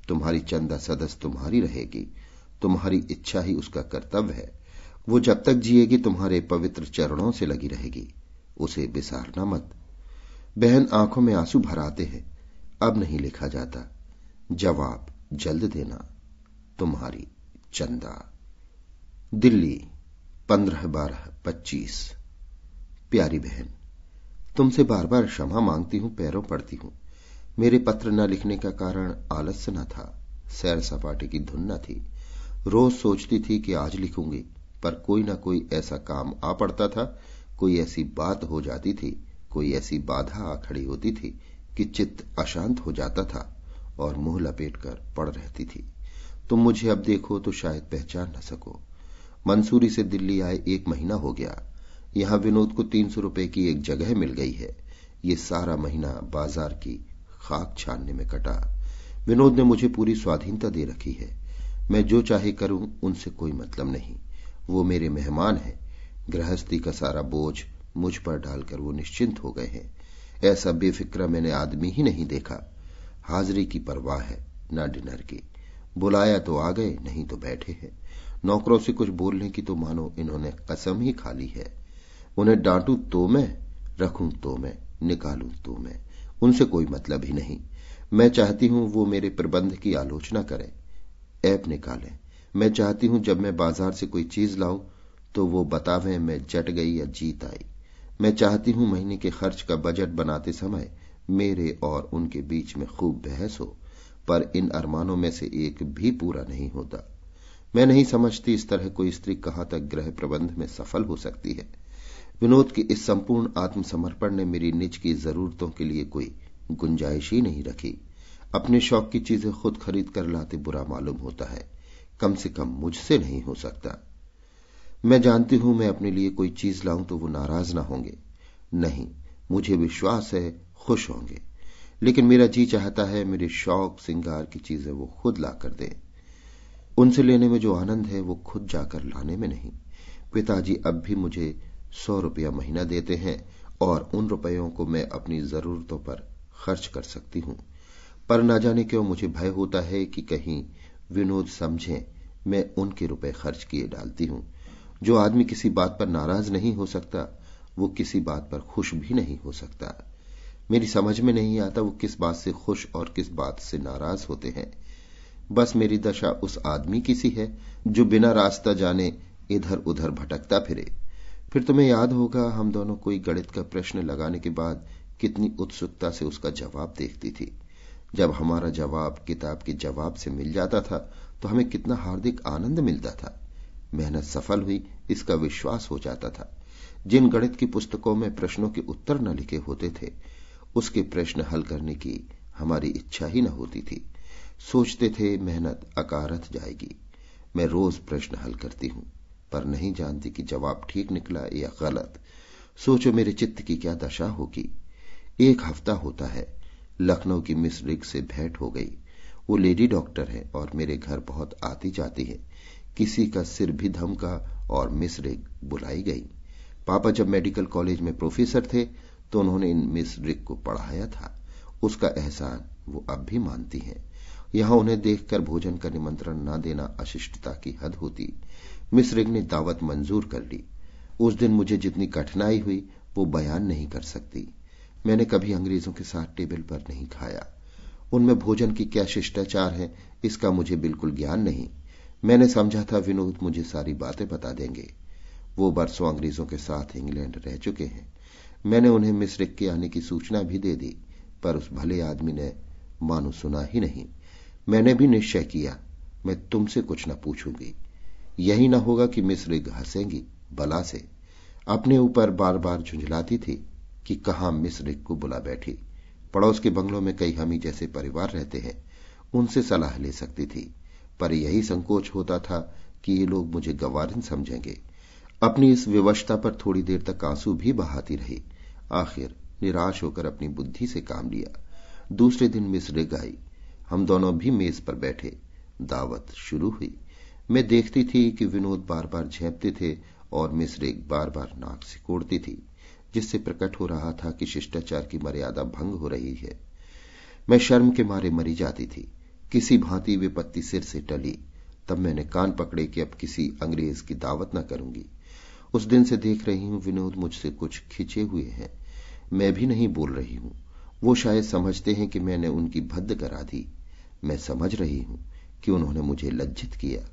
तुम्हारी चंदा सदस्य तुम्हारी रहेगी। तुम्हारी इच्छा ही उसका कर्तव्य है। वो जब तक जिएगी तुम्हारे पवित्र चरणों से लगी रहेगी। उसे बिसारना मत। बहन, आंखों में आंसू भर आते हैं। अब नहीं लिखा जाता। जवाब जल्द देना। तुम्हारी चंदा। दिल्ली, पंद्रह बारह पच्चीस। प्यारी बहन, तुमसे बार बार क्षमा मांगती हूं, पैरों पड़ती हूं। मेरे पत्र न लिखने का कारण आलस्य न था, सैर सपाटे की धुन न थी। रोज सोचती थी कि आज लिखूंगी, पर कोई ना कोई ऐसा काम आ पड़ता था, कोई ऐसी बात हो जाती थी, कोई ऐसी बाधा आ खड़ी होती थी कि चित्त अशांत हो जाता था और मुंह लपेट कर पड़ रहती थी। तुम मुझे अब देखो तो शायद पहचान न सको। मंसूरी से दिल्ली आए एक महीना हो गया। यहां विनोद को तीन सौ रुपए की एक जगह मिल गई है। ये सारा महीना बाजार की खाक छानने में कटा। विनोद ने मुझे पूरी स्वाधीनता दे रखी है। मैं जो चाहे करूं, उनसे कोई मतलब नहीं। वो मेरे मेहमान हैं। गृहस्थी का सारा बोझ मुझ पर डालकर वो निश्चिंत हो गए हैं। ऐसा बेफिक्र मैंने आदमी ही नहीं देखा। हाजिरी की परवाह है, न डिनर की। बुलाया तो आ गए, नहीं तो बैठे हैं। नौकरों से कुछ बोलने की तो मानो इन्होंने कसम ही खा ली है। उन्हें डांटूं तो मैं, रखूं तो मैं, निकालूं तो मैं, उनसे कोई मतलब ही नहीं। मैं चाहती हूं वो मेरे प्रबंध की आलोचना करें, ऐप निकालें। मैं चाहती हूं जब मैं बाजार से कोई चीज लाऊं तो वो बतावें मैं जट गई या जीत आई। मैं चाहती हूं महीने के खर्च का बजट बनाते समय मेरे और उनके बीच में खूब बहस हो, पर इन अरमानों में से एक भी पूरा नहीं होता। मैं नहीं समझती इस तरह कोई स्त्री कहाँ तक गृह प्रबंध में सफल हो सकती है। विनोद के इस संपूर्ण आत्मसमर्पण ने मेरी निज की जरूरतों के लिए कोई गुंजाइश ही नहीं रखी। अपने शौक की चीजें खुद खरीद कर लाते बुरा मालूम होता है, कम से कम मुझसे नहीं हो सकता। मैं जानती हूं मैं अपने लिए कोई चीज लाऊं तो वो नाराज ना होंगे, नहीं, मुझे विश्वास है खुश होंगे, लेकिन मेरा जी चाहता है मेरे शौक सिंगार की चीजें वो खुद ला कर दें। उनसे लेने में जो आनंद है वो खुद जाकर लाने में नहीं। पिताजी अब भी मुझे सौ रुपया महीना देते हैं और उन रुपयों को मैं अपनी जरूरतों पर खर्च कर सकती हूं, पर ना जाने क्यों मुझे भय होता है कि कहीं विनोद समझें मैं उनके रुपए खर्च किए डालती हूं। जो आदमी किसी बात पर नाराज नहीं हो सकता वो किसी बात पर खुश भी नहीं हो सकता। मेरी समझ में नहीं आता वो किस बात से खुश और किस बात से नाराज होते हैं। बस मेरी दशा उस आदमी की सी है जो बिना रास्ता जाने इधर उधर भटकता फिरे। फिर तुम्हें याद होगा हम दोनों कोई गणित का प्रश्न लगाने के बाद कितनी उत्सुकता से उसका जवाब देखती थी। जब हमारा जवाब किताब के जवाब से मिल जाता था तो हमें कितना हार्दिक आनंद मिलता था। मेहनत सफल हुई इसका विश्वास हो जाता था। जिन गणित की पुस्तकों में प्रश्नों के उत्तर न लिखे होते थे उसके प्रश्न हल करने की हमारी इच्छा ही न होती थी। सोचते थे मेहनत अकारथ जाएगी। मैं रोज प्रश्न हल करती हूं पर नहीं जानती कि जवाब ठीक निकला या गलत। सोचो मेरे चित्त की क्या दशा होगी। एक हफ्ता होता है, लखनऊ की मिस रिग से भेंट हो गई। वो लेडी डॉक्टर है और मेरे घर बहुत आती जाती है। किसी का सिर भी धमका और मिस रिग बुलाई गई। पापा जब मेडिकल कॉलेज में प्रोफेसर थे तो उन्होंने इन मिस रिग को पढ़ाया था। उसका एहसान वो अब भी मानती है। यहां उन्हें देखकर भोजन का निमंत्रण न देना अशिष्टता की हद होती। मिस रिग ने दावत मंजूर कर ली। उस दिन मुझे जितनी कठिनाई हुई वो बयान नहीं कर सकती। मैंने कभी अंग्रेजों के साथ टेबल पर नहीं खाया। उनमें भोजन की क्या शिष्टाचार है इसका मुझे बिल्कुल ज्ञान नहीं। मैंने समझा था विनोद मुझे सारी बातें बता देंगे। वो बरसों अंग्रेजों के साथ इंग्लैंड रह चुके हैं। मैंने उन्हें मिस रिग के आने की सूचना भी दे दी, पर उस भले आदमी ने मानो सुना ही नहीं। मैंने भी निश्चय किया मैं तुमसे कुछ न पूछूंगी। यही न होगा कि मिस रिग हंसेंगी बला से। अपने ऊपर बार बार झुंझलाती थी कि कहां मिस रिग को बुला बैठी। पड़ोस के बंगलों में कई हमी जैसे परिवार रहते हैं, उनसे सलाह ले सकती थी, पर यही संकोच होता था कि ये लोग मुझे गवारिन समझेंगे। अपनी इस विवशता पर थोड़ी देर तक आंसू भी बहाती रही। आखिर निराश होकर अपनी बुद्धि से काम लिया। दूसरे दिन मिस रिग आई। हम दोनों भी मेज पर बैठे। दावत शुरू हुई। मैं देखती थी कि विनोद बार बार झेंपते थे और मिस रिग बार बार नाक सिकोड़ती थी, जिससे प्रकट हो रहा था कि शिष्टाचार की मर्यादा भंग हो रही है। मैं शर्म के मारे मरी जाती थी। किसी भांति विपत्ति सिर से टली। तब मैंने कान पकड़े कि अब किसी अंग्रेज की दावत न करूंगी। उस दिन से देख रही हूं विनोद मुझसे कुछ खिंचे हुए हैं। मैं भी नहीं बोल रही हूं। वो शायद समझते हैं कि मैंने उनकी भद्द करा दी। मैं समझ रही हूं कि उन्होंने मुझे लज्जित किया।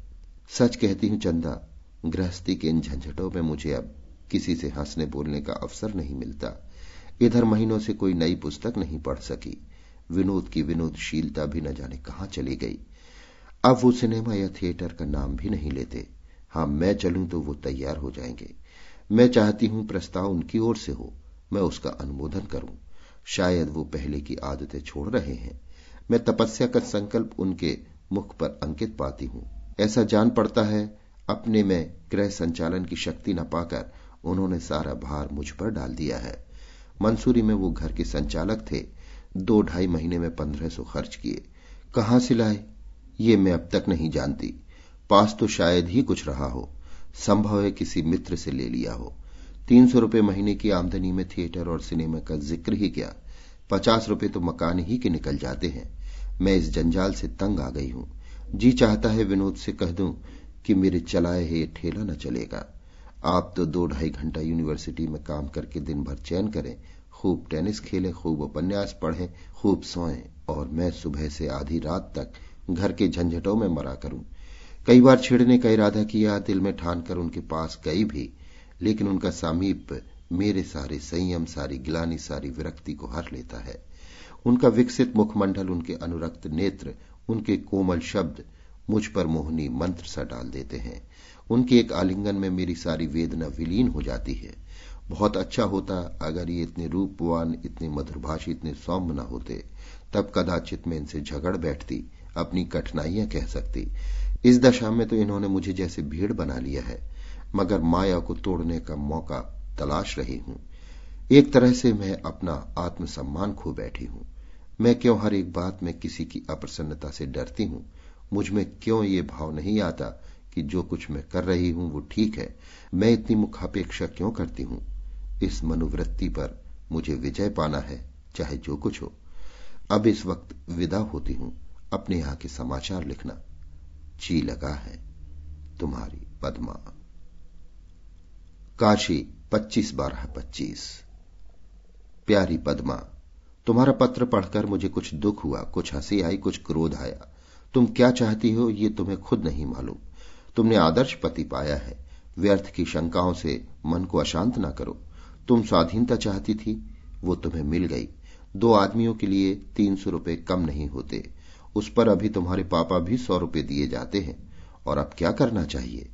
सच कहती हूं चंदा, गृहस्थी के इन झंझटों में मुझे अब किसी से हंसने बोलने का अवसर नहीं मिलता। इधर महीनों से कोई नई पुस्तक नहीं पढ़ सकी। विनोद की विनोदशीलता भी न जाने कहां चली गई। अब वो सिनेमा या थिएटर का नाम भी नहीं लेते। हां, मैं चलूं तो वो तैयार हो जाएंगे। मैं चाहती हूं प्रस्ताव उनकी ओर से हो, मैं उसका अनुमोदन करूं। शायद वो पहले की आदतें छोड़ रहे हैं। मैं तपस्या का संकल्प उनके मुख पर अंकित पाती हूं। ऐसा जान पड़ता है अपने में गृह संचालन की शक्ति न पाकर उन्होंने सारा भार मुझ पर डाल दिया है। मंसूरी में वो घर के संचालक थे। दो ढाई महीने में पंद्रह सौ खर्च किए। कहां से लाए ये मैं अब तक नहीं जानती। पास तो शायद ही कुछ रहा हो। संभव है किसी मित्र से ले लिया हो। तीन सौ रुपये महीने की आमदनी में थिएटर और सिनेमा का जिक्र ही क्या। पचास रुपये तो मकान ही के निकल जाते हैं। मैं इस जंजाल से तंग आ गई हूं। जी चाहता है विनोद से कह दूं कि मेरे चलाए है ये ठेला न चलेगा। आप तो दो ढाई घंटा यूनिवर्सिटी में काम करके दिन भर चैन करें, खूब टेनिस खेलें, खूब उपन्यास पढ़ें, खूब सोएं, और मैं सुबह से आधी रात तक घर के झंझटों में मरा करूं। कई बार छेड़ने का इरादा किया, दिल में ठान कर उनके पास गई भी, लेकिन उनका सामीप्य मेरे सारे संयम, सारी ग्लानि, सारी विरक्ति को हर लेता है। उनका विकसित मुखमंडल, उनके अनुरक्त नेत्र, उनके कोमल शब्द मुझ पर मोहनी मंत्र सा डाल देते हैं। उनके एक आलिंगन में मेरी सारी वेदना विलीन हो जाती है। बहुत अच्छा होता अगर ये इतने रूपवान, इतने मधुरभाषी, इतने सौम्य न होते, तब कदाचित मैं इनसे झगड़ बैठती, अपनी कठिनाइयां कह सकती। इस दशा में तो इन्होंने मुझे जैसे भीड़ बना लिया है, मगर माया को तोड़ने का मौका तलाश रही हूं। एक तरह से मैं अपना आत्मसम्मान खो बैठी हूं। मैं क्यों हर एक बात में किसी की अप्रसन्नता से डरती हूं? मुझ में क्यों ये भाव नहीं आता कि जो कुछ मैं कर रही हूं वो ठीक है? मैं इतनी मुखापेक्षा क्यों करती हूं? इस मनोवृत्ति पर मुझे विजय पाना है, चाहे जो कुछ हो। अब इस वक्त विदा होती हूं। अपने यहां के समाचार लिखना जी लगा है। तुम्हारी पद्मा। काशी, पच्चीस बारह पच्चीस। प्यारी पद्मा, तुम्हारा पत्र पढ़कर मुझे कुछ दुख हुआ, कुछ हंसी आई, कुछ क्रोध आया। तुम क्या चाहती हो ये तुम्हें खुद नहीं मालूम। तुमने आदर्श पति पाया है। व्यर्थ की शंकाओं से मन को अशांत ना करो। तुम स्वाधीनता चाहती थी, वो तुम्हें मिल गई। दो आदमियों के लिए तीन सौ रुपये कम नहीं होते। उस पर अभी तुम्हारे पापा भी सौ रुपये दिए जाते हैं। और अब क्या करना चाहिए?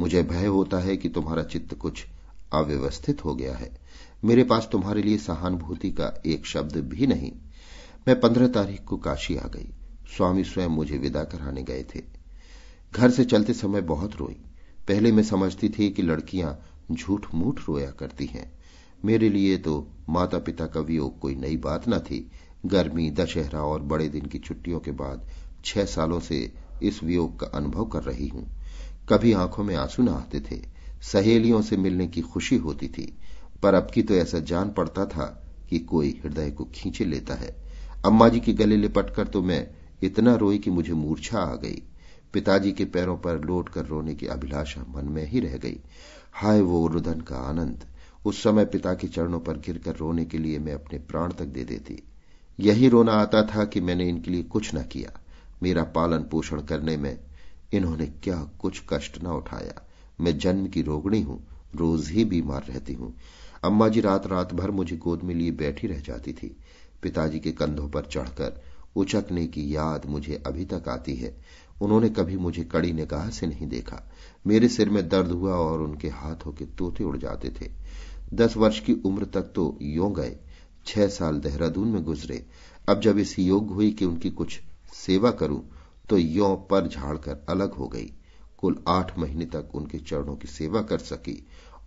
मुझे भय होता है कि तुम्हारा चित्त कुछ अव्यवस्थित हो गया है। मेरे पास तुम्हारे लिए सहानुभूति का एक शब्द भी नहीं। मैं पंद्रह तारीख को काशी आ गई। स्वामी स्वयं मुझे विदा कराने गए थे। घर से चलते समय बहुत रोई। पहले मैं समझती थी कि लड़कियां झूठ मूठ रोया करती हैं। मेरे लिए तो माता पिता का वियोग कोई नई बात न थी। गर्मी, दशहरा और बड़े दिन की छुट्टियों के बाद छह सालों से इस वियोग का अनुभव कर रही हूं। कभी आंखों में आंसू न आते थे। सहेलियों से मिलने की खुशी होती थी, पर अब की तो ऐसा जान पड़ता था कि कोई हृदय को खींचे लेता है। अम्मा जी के गले लिपट कर तो मैं इतना रोई कि मुझे मूर्छा आ गई। पिताजी के पैरों पर लौट कर रोने की अभिलाषा मन में ही रह गई। हाय वो रुदन का आनंद! उस समय पिता के चरणों पर गिर कर रोने के लिए मैं अपने प्राण तक दे देती। यही रोना आता था कि मैंने इनके लिए कुछ न किया। मेरा पालन पोषण करने में इन्होंने क्या कुछ कष्ट न उठाया। मैं जन्म की रोगणी हूं, रोज ही बीमार रहती हूं। अम्मा जी रात रात भर मुझे गोद में लिए बैठी रह जाती थी। पिताजी के कंधों पर चढ़कर उचकने की याद मुझे अभी तक आती है। उन्होंने कभी मुझे कड़ी निगाह से नहीं देखा। मेरे सिर में दर्द हुआ और उनके हाथों के तोते उड़ जाते थे। दस वर्ष की उम्र तक तो यों गए। छह साल देहरादून में गुजरे। अब जब इस योग हुई कि उनकी कुछ सेवा करूं, तो यों पर झाड़कर अलग हो गई। कुल आठ महीने तक उनके चरणों की सेवा कर सकी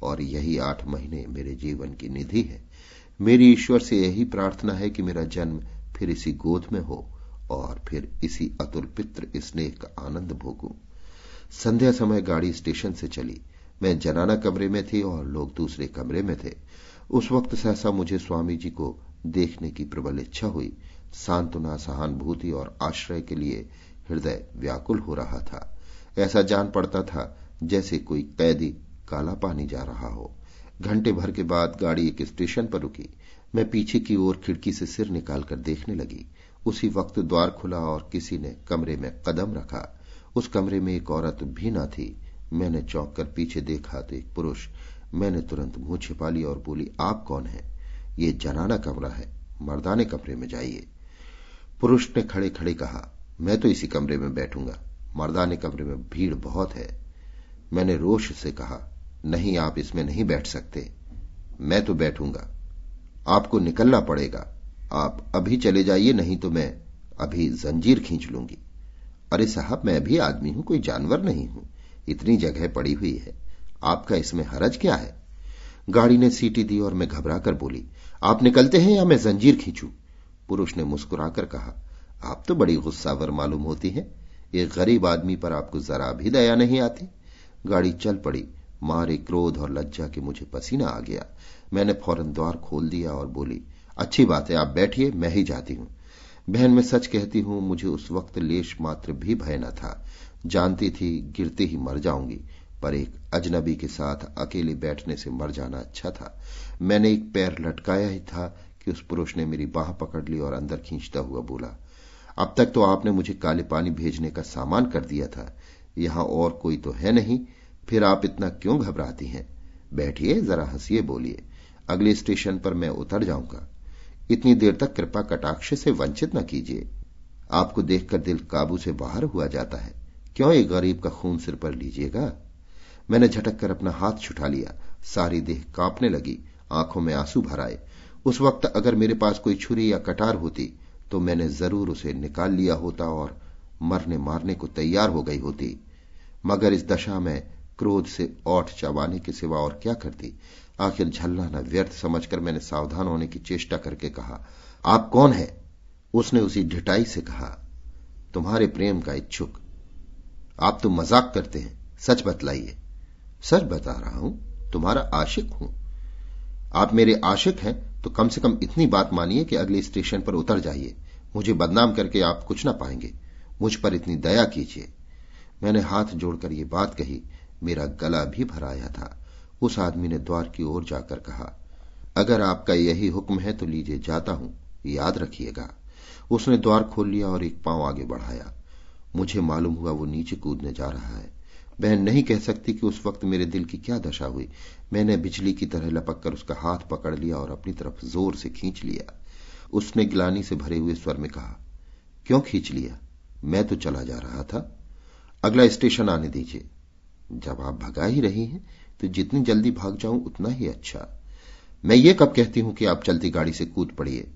और यही आठ महीने मेरे जीवन की निधि है। मेरी ईश्वर से यही प्रार्थना है कि मेरा जन्म फिर इसी गोद में हो और फिर इसी अतुल पित्र स्नेह का आनंद भोगूं। संध्या समय गाड़ी स्टेशन से चली। मैं जनाना कमरे में थी और लोग दूसरे कमरे में थे। उस वक्त सहसा मुझे स्वामी जी को देखने की प्रबल इच्छा हुई। सांत्वना, सहानुभूति और आश्रय के लिए हृदय व्याकुल हो रहा था। ऐसा जान पड़ता था जैसे कोई कैदी काला पानी जा रहा हो। घंटे भर के बाद गाड़ी एक स्टेशन पर रुकी। मैं पीछे की ओर खिड़की से सिर निकालकर देखने लगी। उसी वक्त द्वार खुला और किसी ने कमरे में कदम रखा। उस कमरे में एक औरत भी न थी। मैंने चौंक कर पीछे देखा तो एक पुरुष। मैंने तुरंत मुंह छिपा लिया और बोली, आप कौन है? ये जनाना कमरा है, मर्दाने कमरे में जाइए। पुरुष ने खड़े खड़े कहा, मैं तो इसी कमरे में बैठूंगा, मर्दाने कमरे में भीड़ बहुत है। मैंने रोष से कहा, नहीं, आप इसमें नहीं बैठ सकते। मैं तो बैठूंगा, आपको निकलना पड़ेगा। आप अभी चले जाइए, नहीं तो मैं अभी जंजीर खींच लूंगी। अरे साहब, मैं भी आदमी हूं, कोई जानवर नहीं हूं। इतनी जगह पड़ी हुई है, आपका इसमें हरज क्या है? गाड़ी ने सीटी दी और मैं घबरा कर बोली, आप निकलते हैं या मैं जंजीर खींचूं? पुरुष ने मुस्कुराकर कहा, आप तो बड़ी गुस्सावर मालूम होती हैं। एक गरीब आदमी पर आपको जरा भी दया नहीं आती। गाड़ी चल पड़ी। मारे क्रोध और लज्जा के मुझे पसीना आ गया। मैंने फौरन द्वार खोल दिया और बोली, अच्छी बात है, आप बैठिए, मैं ही जाती हूं। बहन, मैं सच कहती हूं, मुझे उस वक्त लेश मात्र भी भय न था। जानती थी गिरते ही मर जाऊंगी, पर एक अजनबी के साथ अकेले बैठने से मर जाना अच्छा था। मैंने एक पैर लटकाया ही था कि उस पुरुष ने मेरी बाह पकड़ ली और अंदर खींचता हुआ बोला, अब तक तो आपने मुझे काले पानी भेजने का सामान कर दिया था। यहां और कोई तो है नहीं, फिर आप इतना क्यों घबराती हैं? बैठिए, जरा हंसिए, बोलिए। अगले स्टेशन पर मैं उतर जाऊंगा। इतनी देर तक कृपा कटाक्ष से वंचित न कीजिए। आपको देखकर दिल काबू से बाहर हुआ जाता है। क्यों एक गरीब का खून सिर पर लीजिएगा। मैंने झटक कर अपना हाथ छुटा लिया। सारी देह कांपने लगी, आंखों में आंसू भर आए। उस वक्त अगर मेरे पास कोई छुरी या कटार होती तो मैंने जरूर उसे निकाल लिया होता और मरने मारने को तैयार हो गई होती। मगर इस दशा में क्रोध से ओठ चबाने के सिवा और क्या करती। आखिर झल्लाना व्यर्थ समझकर मैंने सावधान होने की चेष्टा करके कहा, आप कौन है? उसने उसी ढिठाई से कहा, तुम्हारे प्रेम का इच्छुक। आप तो मजाक करते हैं, सच बतलाइए। सच बता रहा हूं, तुम्हारा आशिक हूं। आप मेरे आशिक हैं तो कम से कम इतनी बात मानिए कि अगले स्टेशन पर उतर जाइए। मुझे बदनाम करके आप कुछ ना पाएंगे। मुझ पर इतनी दया कीजिए। मैंने हाथ जोड़कर यह बात कही। मेरा गला भी भर आया था। उस आदमी ने द्वार की ओर जाकर कहा, अगर आपका यही हुक्म है तो लीजिए जाता हूं, याद रखिएगा। उसने द्वार खोल लिया और एक पांव आगे बढ़ाया। मुझे मालूम हुआ वो नीचे कूदने जा रहा है। बहन नहीं कह सकती कि उस वक्त मेरे दिल की क्या दशा हुई। मैंने बिजली की तरह लपक कर उसका हाथ पकड़ लिया और अपनी तरफ जोर से खींच लिया। उसने गिलानी से भरे हुए स्वर में कहा, क्यों खींच लिया? मैं तो चला जा रहा था। अगला स्टेशन आने दीजिए। जब आप भगा ही रही हैं तो जितनी जल्दी भाग जाऊं उतना ही अच्छा। मैं ये कब कहती हूं कि आप चलती गाड़ी से कूद पड़िए।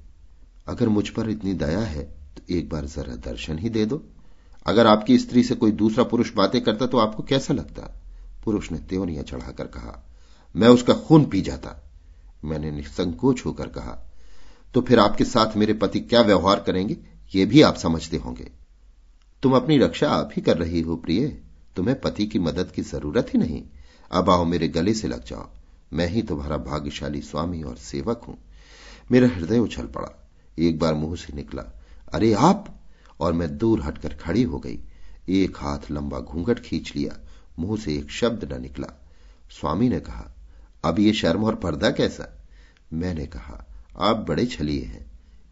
अगर मुझ पर इतनी दया है तो एक बार जरा दर्शन ही दे दो। अगर आपकी स्त्री से कोई दूसरा पुरुष बातें करता तो आपको कैसा लगता? पुरुष ने त्योरियां चढ़ाकर कहा, मैं उसका खून पी जाता। मैंने निसंकोच होकर कहा, तो फिर आपके साथ मेरे पति क्या व्यवहार करेंगे ये भी आप समझते होंगे। तुम अपनी रक्षा आप ही कर रही हो प्रिय, तुम्हें पति की मदद की जरूरत ही नहीं। अब आओ मेरे गले से लग जाओ। मैं ही तुम्हारा भाग्यशाली स्वामी और सेवक हूं। मेरा हृदय उछल पड़ा। एक बार मुंह से निकला, अरे आप! और मैं दूर हटकर खड़ी हो गई। एक हाथ लंबा घूंघट खींच लिया। मुंह से एक शब्द न निकला। स्वामी ने कहा, अब ये शर्म और पर्दा कैसा? मैंने कहा, आप बड़े छलिए हैं।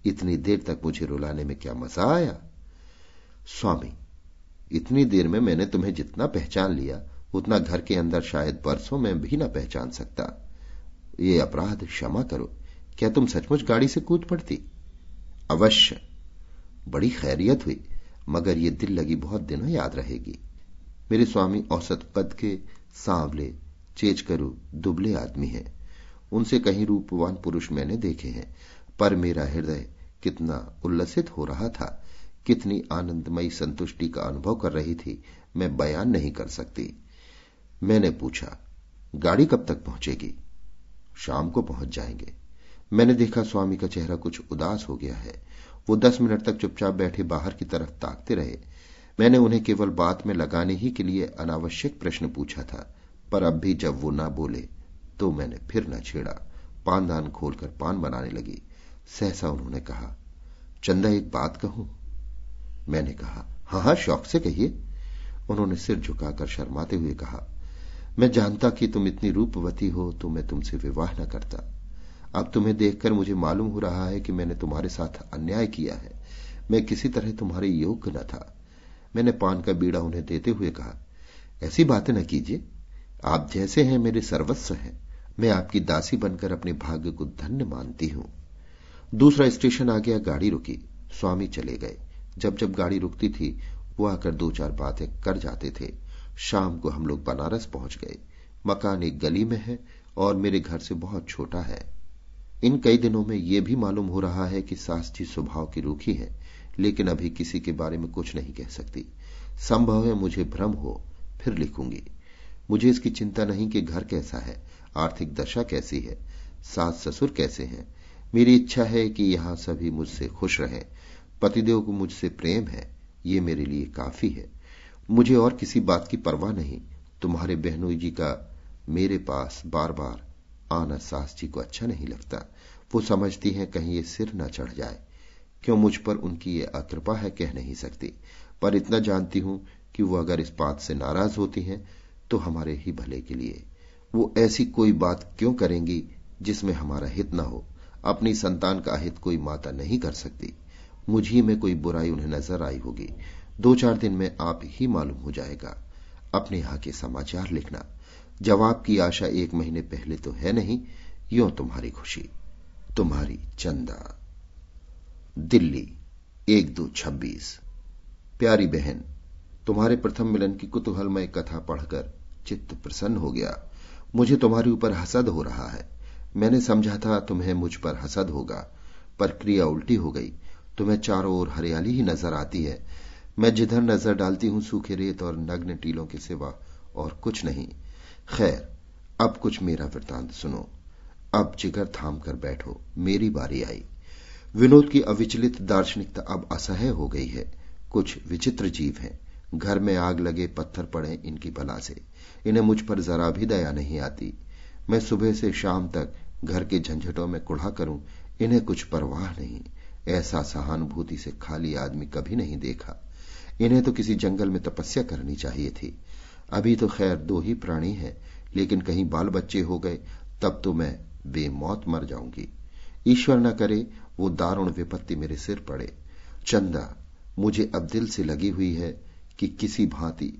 इतनी देर तक मुझे रुलाने में क्या मजा आया। स्वामी, इतनी देर में मैंने तुम्हें जितना पहचान लिया उतना घर के अंदर शायद बरसों में भी न पहचान सकता। ये अपराध क्षमा करो। क्या तुम सचमुच गाड़ी से कूद पड़ती? अवश्य। बड़ी खैरियत हुई, मगर ये दिल लगी बहुत दिनों याद रहेगी। मेरे स्वामी औसत कद के सांवले चेचकरू दुबले आदमी हैं। उनसे कहीं रूपवान पुरुष मैंने देखे हैं, पर मेरा हृदय कितना उल्लसित हो रहा था, कितनी आनंदमयी संतुष्टि का अनुभव कर रही थी, मैं बयान नहीं कर सकती। मैंने पूछा, गाड़ी कब तक पहुंचेगी? शाम को पहुंच जाएंगे। मैंने देखा स्वामी का चेहरा कुछ उदास हो गया है। वो दस मिनट तक चुपचाप बैठे बाहर की तरफ ताकते रहे। मैंने उन्हें केवल बात में लगाने ही के लिए अनावश्यक प्रश्न पूछा था, पर अब भी जब वो ना बोले तो मैंने फिर न छेड़ा। पानदान खोलकर पान बनाने लगी। सहसा उन्होंने कहा, चंदा एक बात कहूं? मैंने कहा, हां हां शौक से कहिए। उन्होंने सिर झुकाकर शर्माते हुए कहा, मैं जानता कि तुम इतनी रूपवती हो तो मैं तुमसे विवाह न करता। अब तुम्हें देखकर मुझे मालूम हो रहा है कि मैंने तुम्हारे साथ अन्याय किया है। मैं किसी तरह तुम्हारे योग्य न था। मैंने पान का बीड़ा उन्हें देते हुए कहा, ऐसी बातें न कीजिए। आप जैसे हैं मेरे सर्वस्व हैं। मैं आपकी दासी बनकर अपने भाग्य को धन्य मानती हूं। दूसरा स्टेशन आ गया। गाड़ी रुकी। स्वामी चले गए। जब जब गाड़ी रुकती थी वो आकर दो चार बातें कर जाते थे। शाम को हम लोग बनारस पहुंच गए। मकान एक गली में है और मेरे घर से बहुत छोटा है। इन कई दिनों में यह भी मालूम हो रहा है कि सास जी स्वभाव की रूखी है, लेकिन अभी किसी के बारे में कुछ नहीं कह सकती। संभव है मुझे भ्रम हो, फिर लिखूंगी। मुझे इसकी चिंता नहीं कि घर कैसा है, आर्थिक दशा कैसी है, सास ससुर कैसे हैं। मेरी इच्छा है कि यहां सभी मुझसे खुश रहें। पतिदेव को मुझसे प्रेम है, ये मेरे लिए काफी है। मुझे और किसी बात की परवाह नहीं। तुम्हारे बहनोई जी का मेरे पास बार बार आना सास जी को अच्छा नहीं लगता। वो समझती हैं कहीं ये सिर ना चढ़ जाए। क्यों मुझ पर उनकी ये अकृपा है कह नहीं सकती, पर इतना जानती हूं कि वो अगर इस बात से नाराज होती हैं तो हमारे ही भले के लिए। वो ऐसी कोई बात क्यों करेंगी जिसमें हमारा हित ना हो। अपनी संतान का हित कोई माता नहीं कर सकती। मुझी में कोई बुराई उन्हें नजर आई होगी। दो चार दिन में आप ही मालूम हो जाएगा। अपने यहां के समाचार लिखना। जवाब की आशा एक महीने पहले तो है नहीं, यों तुम्हारी खुशी तुम्हारी चंदा। दिल्ली एक दो छब्बीस। प्यारी बहन, तुम्हारे प्रथम मिलन की कुतूहलमय कथा पढ़कर चित्त प्रसन्न हो गया। मुझे तुम्हारे ऊपर हसद हो रहा है। मैंने समझा था तुम्हें मुझ पर हसद होगा, पर क्रिया उल्टी हो गई। तुम्हें चारों ओर हरियाली ही नजर आती है। मैं जिधर नजर डालती हूं सूखे रेत और नग्न टीलों के सिवा और कुछ नहीं। खैर, अब कुछ मेरा वृतांत सुनो। अब जिगर थाम कर बैठो, मेरी बारी आई। विनोद की अविचलित दार्शनिकता अब असह्य हो गई है। कुछ विचित्र जीव हैं। घर में आग लगे पत्थर पड़े इनकी भला से। इन्हें मुझ पर जरा भी दया नहीं आती। मैं सुबह से शाम तक घर के झंझटों में कुढ़ा करूं, इन्हें कुछ परवाह नहीं। ऐसा सहानुभूति से खाली आदमी कभी नहीं देखा। इन्हें तो किसी जंगल में तपस्या करनी चाहिए थी। अभी तो खैर दो ही प्राणी हैं, लेकिन कहीं बाल बच्चे हो गए तब तो मैं बेमौत मर जाऊंगी। ईश्वर न करे वो दारुण विपत्ति मेरे सिर पड़े। चंदा मुझे अब दिल से लगी हुई है कि किसी भांति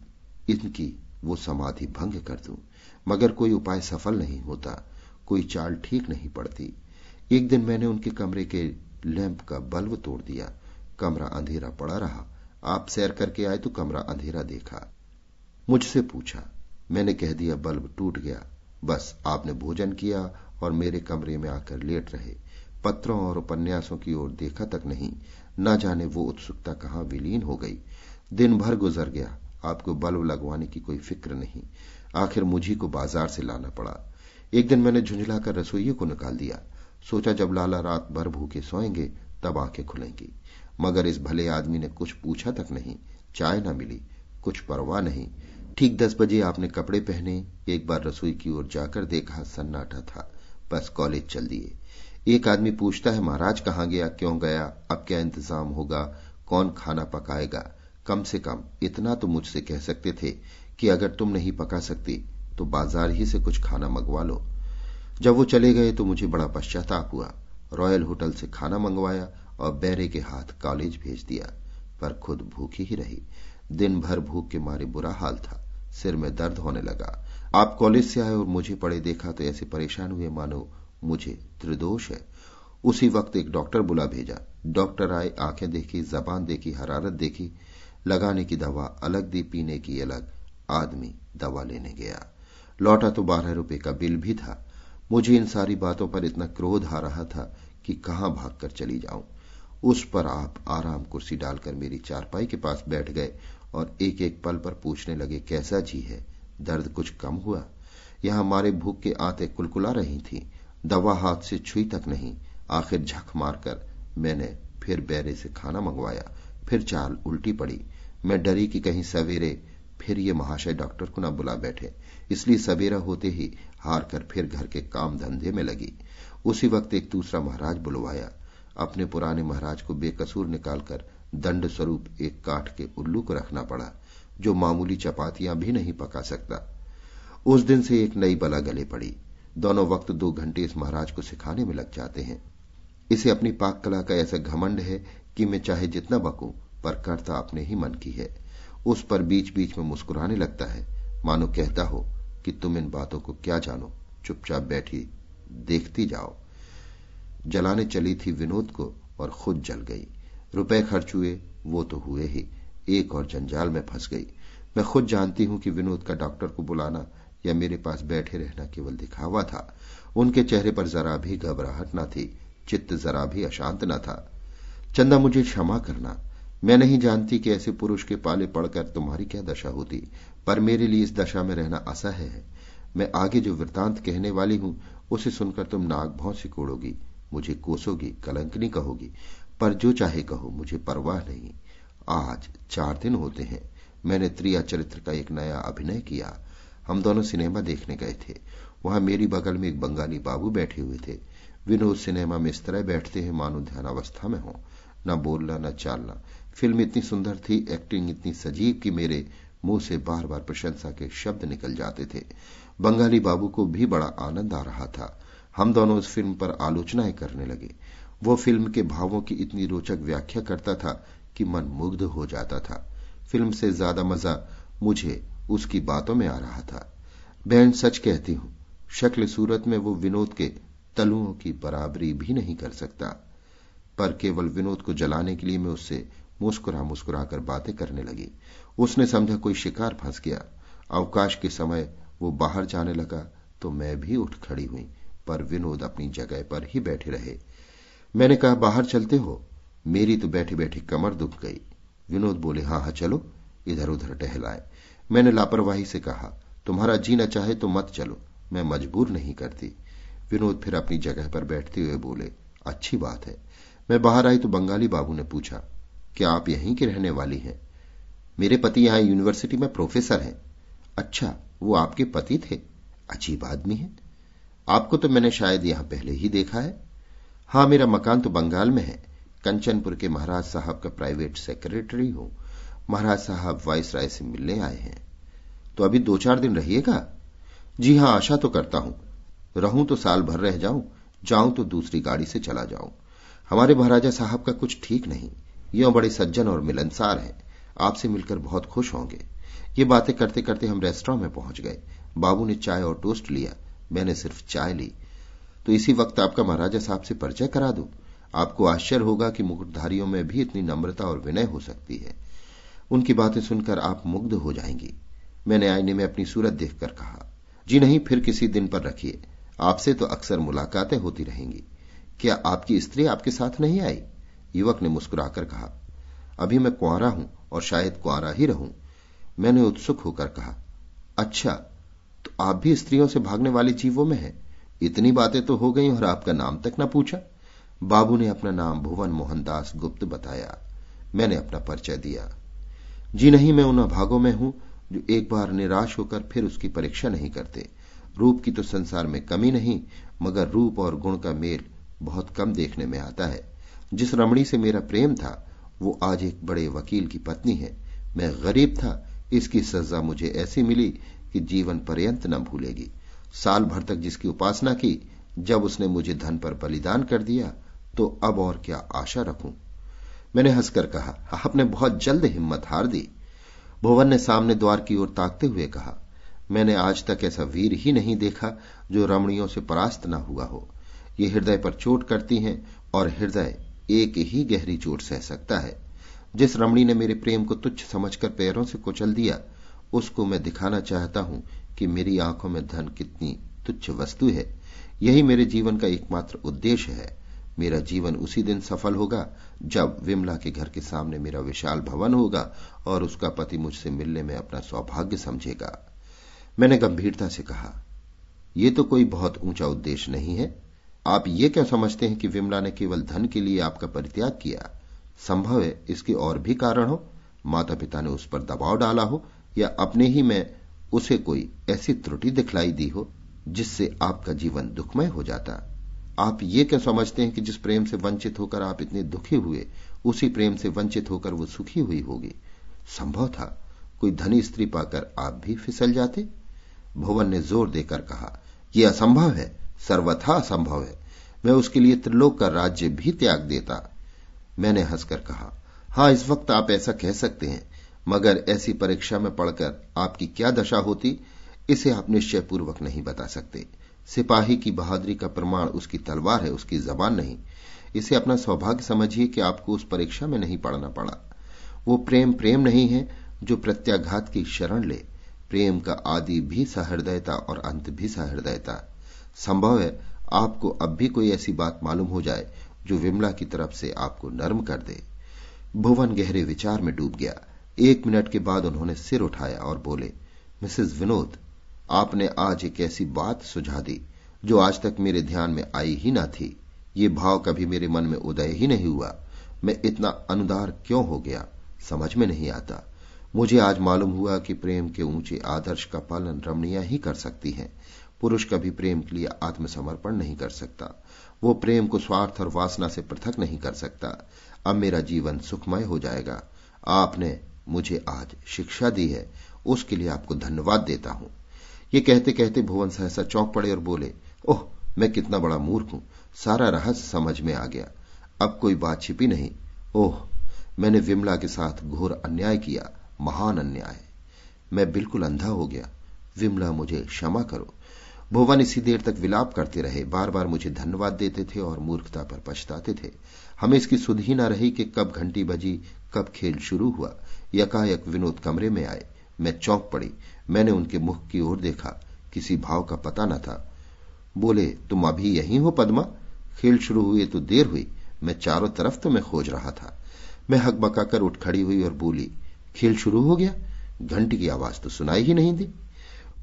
इनकी वो समाधि भंग कर दूं, मगर कोई उपाय सफल नहीं होता, कोई चाल ठीक नहीं पड़ती। एक दिन मैंने उनके कमरे के लैंप का बल्ब तोड़ दिया। कमरा अंधेरा पड़ा रहा। आप सैर करके आए तो कमरा अंधेरा देखा, मुझसे पूछा, मैंने कह दिया बल्ब टूट गया। बस आपने भोजन किया और मेरे कमरे में आकर लेट रहे। पत्रों और उपन्यासों की ओर देखा तक नहीं। ना जाने वो उत्सुकता कहाँ विलीन हो गई। दिन भर गुजर गया, आपको बल्ब लगवाने की कोई फिक्र नहीं। आखिर मुझी को बाजार से लाना पड़ा। एक दिन मैंने झुंझलाकर रसोइये को निकाल दिया। सोचा जब लाला रात भर भूखे सोएंगे तब आंखें खुलेंगी, मगर इस भले आदमी ने कुछ पूछा तक नहीं। चाय न मिली, कुछ परवाह नहीं। ठीक दस बजे आपने कपड़े पहने। एक बार रसोई की ओर जाकर देखा, सन्नाटा था। बस कॉलेज चल दिए। एक आदमी पूछता है, महाराज कहाँ गया, क्यों गया, अब क्या इंतजाम होगा, कौन खाना पकाएगा। कम से कम इतना तो मुझसे कह सकते थे कि अगर तुम नहीं पका सकती तो बाजार ही से कुछ खाना मंगवा लो। जब वो चले गए तो मुझे बड़ा पश्चाताप हुआ। रॉयल होटल से खाना मंगवाया और बैरे के हाथ कॉलेज भेज दिया, पर खुद भूखी ही रही। दिन भर भूख के मारे बुरा हाल था। सिर में दर्द होने लगा। आप कॉलेज से आए और मुझे पड़े देखा तो ऐसे परेशान हुए मानो मुझे त्रिदोष है। उसी वक्त एक डॉक्टर बुला भेजा। डॉक्टर आए, आंखें देखी, जबान देखी, हरारत देखी। लगाने की दवा अलग दी, पीने की अलग। आदमी दवा लेने गया, लौटा तो बारह रुपए का बिल भी था। मुझे इन सारी बातों पर इतना क्रोध आ रहा था कि कहां भागकर चली जाऊं। उस पर आप आराम कुर्सी डालकर मेरी चारपाई के पास बैठ गए और एक एक पल पर पूछने लगे, कैसा जी है, दर्द कुछ कम हुआ। यहां हमारे भूख के आंतें कुलकुला रही थी। दवा हाथ से छुई तक नहीं। आखिर झक मारकर मैंने फिर बैरे से खाना मंगवाया। फिर चाल उल्टी पड़ी। मैं डरी कि कहीं सवेरे फिर ये महाशय डॉक्टर को न बुला बैठे, इसलिए सवेरा होते ही हार कर फिर घर के काम धंधे में लगी। उसी वक्त एक दूसरा महाराज बुलवाया। अपने पुराने महाराज को बेकसूर निकालकर दंड स्वरूप एक काठ के उल्लू को रखना पड़ा, जो मामूली चपातियां भी नहीं पका सकता। उस दिन से एक नई बला गले पड़ी। दोनों वक्त दो घंटे इस महाराज को सिखाने में लग जाते हैं। इसे अपनी पाक कला का ऐसा घमंड है कि मैं चाहे जितना बकूं, पर करता अपने ही मन की है। उस पर बीच बीच में मुस्कुराने लगता है, मानो कहता हो कि तुम इन बातों को क्या जानो, चुपचाप बैठी देखती जाओ। जलाने चली थी विनोद को और खुद जल गई। रुपए खर्च हुए वो तो हुए ही, एक और जंजाल में फंस गई। मैं खुद जानती हूं कि विनोद का डॉक्टर को बुलाना या मेरे पास बैठे रहना केवल दिखावा था। उनके चेहरे पर जरा भी घबराहट न थी, चित्त जरा भी अशांत न था। चंदा मुझे क्षमा करना, मैं नहीं जानती कि ऐसे पुरुष के पाले पड़कर तुम्हारी क्या दशा होती, पर मेरे लिए इस दशा में रहना असह्य है। मैं आगे जो वृतांत कहने वाली हूं उसे सुनकर तुम नाक भौं सिकोड़ोगी, मुझे कोसोगी, कलंकनी कहोगी, पर जो चाहे कहो, मुझे परवाह नहीं। आज चार दिन होते हैं। मैंने त्रिया चरित्र का एक नया अभिनय किया। हम दोनों सिनेमा देखने गए थे। वहां मेरी बगल में एक बंगाली बाबू बैठे हुए थे। विनोद सिनेमा में इस तरह बैठते हैं मानो ध्यान अवस्था में हो, न बोलना न चालना। फिल्म इतनी सुंदर थी, एक्टिंग इतनी सजीव कि मेरे मुंह से बार बार प्रशंसा के शब्द निकल जाते थे। बंगाली बाबू को भी बड़ा आनंद आ रहा था। हम दोनों उस फिल्म पर आलोचनाएं करने लगे। वो फिल्म के भावों की इतनी रोचक व्याख्या करता था कि मन मुग्ध हो जाता था। फिल्म से ज्यादा मजा मुझे उसकी बातों में आ रहा था। बहन सच कहती हूं, शक्ल सूरत में वो विनोद के तलुओं की बराबरी भी नहीं कर सकता। पर केवल विनोद को जलाने के लिए मैं उससे मुस्कुरा मुस्कुरा कर बातें करने लगी। उसने समझा कोई शिकार फंस गया। अवकाश के समय वो बाहर जाने लगा तो मैं भी उठ खड़ी हुई, पर विनोद अपनी जगह पर ही बैठे रहे। मैंने कहा बाहर चलते हो? मेरी तो बैठे बैठे कमर दुख गई। विनोद बोले हाँ हाँ चलो, इधर उधर टहलाए। मैंने लापरवाही से कहा तुम्हारा जीना चाहे तो मत चलो, मैं मजबूर नहीं करती। विनोद फिर अपनी जगह पर बैठते हुए बोले अच्छी बात है। मैं बाहर आई तो बंगाली बाबू ने पूछा क्या आप यहीं की रहने वाली हैं? मेरे पति यहां यूनिवर्सिटी में प्रोफेसर हैं। अच्छा, वो आपके पति थे? अजीब आदमी है। आपको तो मैंने शायद यहां पहले ही देखा है। हाँ, मेरा मकान तो बंगाल में है। कंचनपुर के महाराज साहब का प्राइवेट सेक्रेटरी हूं। महाराज साहब वाइस राय से मिलने आए हैं। तो अभी दो चार दिन रहिएगा? जी हां, आशा तो करता हूं। रहूं तो साल भर रह जाऊं, जाऊं तो दूसरी गाड़ी से चला जाऊं। हमारे महाराजा साहब का कुछ ठीक नहीं। ये बड़े सज्जन और मिलनसार हैं। आपसे मिलकर बहुत खुश होंगे। ये बातें करते करते हम रेस्टोरेंट में पहुंच गए। बाबू ने चाय और टोस्ट लिया, मैंने सिर्फ चाय ली। तो इसी वक्त आपका महाराजा साहब से परिचय करा दूं। आपको आश्चर्य होगा कि मुकुटधारियों में भी इतनी नम्रता और विनय हो सकती है। उनकी बातें सुनकर आप मुग्ध हो जाएंगी। मैंने आईने में अपनी सूरत देखकर कहा जी नहीं, फिर किसी दिन पर रखिए। आपसे तो अक्सर मुलाकातें होती रहेंगी। क्या आपकी स्त्री आपके साथ नहीं आई? युवक ने मुस्कुराकर कहा अभी मैं कुंवारा हूं और शायद कुंवारा ही रहूं। मैंने उत्सुक होकर कहा अच्छा, तो आप भी स्त्रियों से भागने वाले जीवों में हैं। इतनी बातें तो हो गई और आपका नाम तक न पूछा। बाबू ने अपना नाम भुवन मोहनदास गुप्त बताया। मैंने अपना परिचय दिया। जी नहीं, मैं उन अभागों में हूं जो एक बार निराश होकर फिर उसकी परीक्षा नहीं करते। रूप की तो संसार में कमी नहीं, मगर रूप और गुण का मेल बहुत कम देखने में आता है। जिस रमणी से मेरा प्रेम था वो आज एक बड़े वकील की पत्नी है। मैं गरीब था, इसकी सजा मुझे ऐसी मिली कि जीवन पर्यंत न भूलेगी। साल भर तक जिसकी उपासना की, जब उसने मुझे धन पर बलिदान कर दिया तो अब और क्या आशा रखूं। मैंने हंसकर कहा आपने बहुत जल्द हिम्मत हार दी। भुवन ने सामने द्वार की ओर ताकते हुए कहा मैंने आज तक ऐसा वीर ही नहीं देखा जो रमणियों से परास्त ना हुआ हो। ये हृदय पर चोट करती हैं और हृदय एक ही गहरी चोट सह सकता है। जिस रमणी ने मेरे प्रेम को तुच्छ समझकर पैरों से कुचल दिया, उसको मैं दिखाना चाहता हूं कि मेरी आंखों में धन कितनी तुच्छ वस्तु है। यही मेरे जीवन का एकमात्र उद्देश्य है। मेरा जीवन उसी दिन सफल होगा जब विमला के घर के सामने मेरा विशाल भवन होगा और उसका पति मुझसे मिलने में अपना सौभाग्य समझेगा। मैंने गंभीरता से कहा यह तो कोई बहुत ऊंचा उद्देश्य नहीं है। आप ये क्यों समझते हैं कि विमला ने केवल धन के लिए आपका परित्याग किया? संभव है इसके और भी कारण हो। माता पिता ने उस पर दबाव डाला हो या अपने ही में उसे कोई ऐसी त्रुटि दिखलाई दी हो जिससे आपका जीवन दुखमय हो जाता। आप ये क्या समझते हैं कि जिस प्रेम से वंचित होकर आप इतने दुखी हुए, उसी प्रेम से वंचित होकर वो सुखी हुई होगी? संभव था कोई धनी स्त्री पाकर आप भी फिसल जाते। भुवन ने जोर देकर कहा यह असंभव है, सर्वथा असंभव है। मैं उसके लिए त्रिलोक का राज्य भी त्याग देता। मैंने हंसकर कहा हां, इस वक्त आप ऐसा कह सकते हैं, मगर ऐसी परीक्षा में पढ़कर आपकी क्या दशा होती, इसे आप निश्चयपूर्वक नहीं बता सकते। सिपाही की बहादुरी का प्रमाण उसकी तलवार है, उसकी जबान नहीं। इसे अपना सौभाग्य समझिए कि आपको उस परीक्षा में नहीं पढ़ना पड़ा। वो प्रेम प्रेम नहीं है जो प्रत्याघात की शरण ले। प्रेम का आदि भी सहृदयता और अंत भी सहृदयता। संभव है आपको अब भी कोई ऐसी बात मालूम हो जाए जो विमला की तरफ से आपको नर्म कर दे। भुवन गहरे विचार में डूब गया। एक मिनट के बाद उन्होंने सिर उठाया और बोले मिसेज विनोद, आपने आज एक ऐसी बात सुझा दी जो आज तक मेरे ध्यान में आई ही ना थी। ये भाव कभी मेरे मन में उदय ही नहीं हुआ। मैं इतना अनुदार क्यों हो गया, समझ में नहीं आता। मुझे आज मालूम हुआ कि प्रेम के ऊंचे आदर्श का पालन रमणियां ही कर सकती हैं। पुरुष कभी प्रेम के लिए आत्मसमर्पण नहीं कर सकता। वो प्रेम को स्वार्थ और वासना से पृथक नहीं कर सकता। अब मेरा जीवन सुखमय हो जाएगा। आपने मुझे आज शिक्षा दी है, उसके लिए आपको धन्यवाद देता हूं। ये कहते कहते भुवन सहसा चौंक पड़े और बोले ओह, मैं कितना बड़ा मूर्ख हूं। सारा रहस्य समझ में आ गया। अब कोई बात छिपी नहीं। ओह, मैंने विमला के साथ घोर अन्याय किया, महान अन्याय। मैं बिल्कुल अंधा हो गया। विमला, मुझे क्षमा करो। भुवन इसी देर तक विलाप करते रहे, बार बार मुझे धन्यवाद देते थे और मूर्खता पर पछताते थे। हमें इसकी सुध ही न रही कि कब घंटी बजी, कब खेल शुरू हुआ। यकायक विनोद कमरे में आए, मैं चौंक पड़ी। मैंने उनके मुख की ओर देखा, किसी भाव का पता न था। बोले, तुम अभी यहीं हो पद्मा? खेल शुरू हुए तो देर हुई, मैं चारों तरफ तुम्हें खोज रहा था। मैं हकबकाकर उठ खड़ी हुई और बोली, खेल शुरू हो गया? घंटी की आवाज तो सुनाई ही नहीं दी।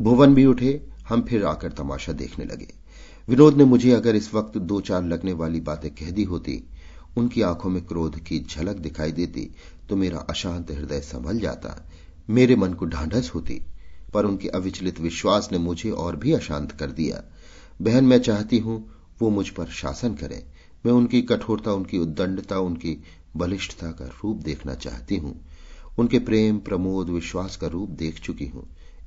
भुवन भी उठे, हम फिर आकर तमाशा देखने लगे। विनोद ने मुझे अगर इस वक्त दो चार लगने वाली बातें कह दी होती, उनकी आंखों में क्रोध की झलक दिखाई देती, तो मेरा अशांत हृदय संभल जाता, मेरे मन को ढांढस होती। पर उनके अविचलित विश्वास ने मुझे और भी अशांत कर दिया। बहन, मैं चाहती हूं वो मुझ पर शासन करें। मैं उनकी कठोरता, उनकी उद्दंडता, उनकी बलिष्ठता का रूप देखना चाहती हूं। उनके प्रेम, प्रमोद, विश्वास का रूप देख चुकी हूं।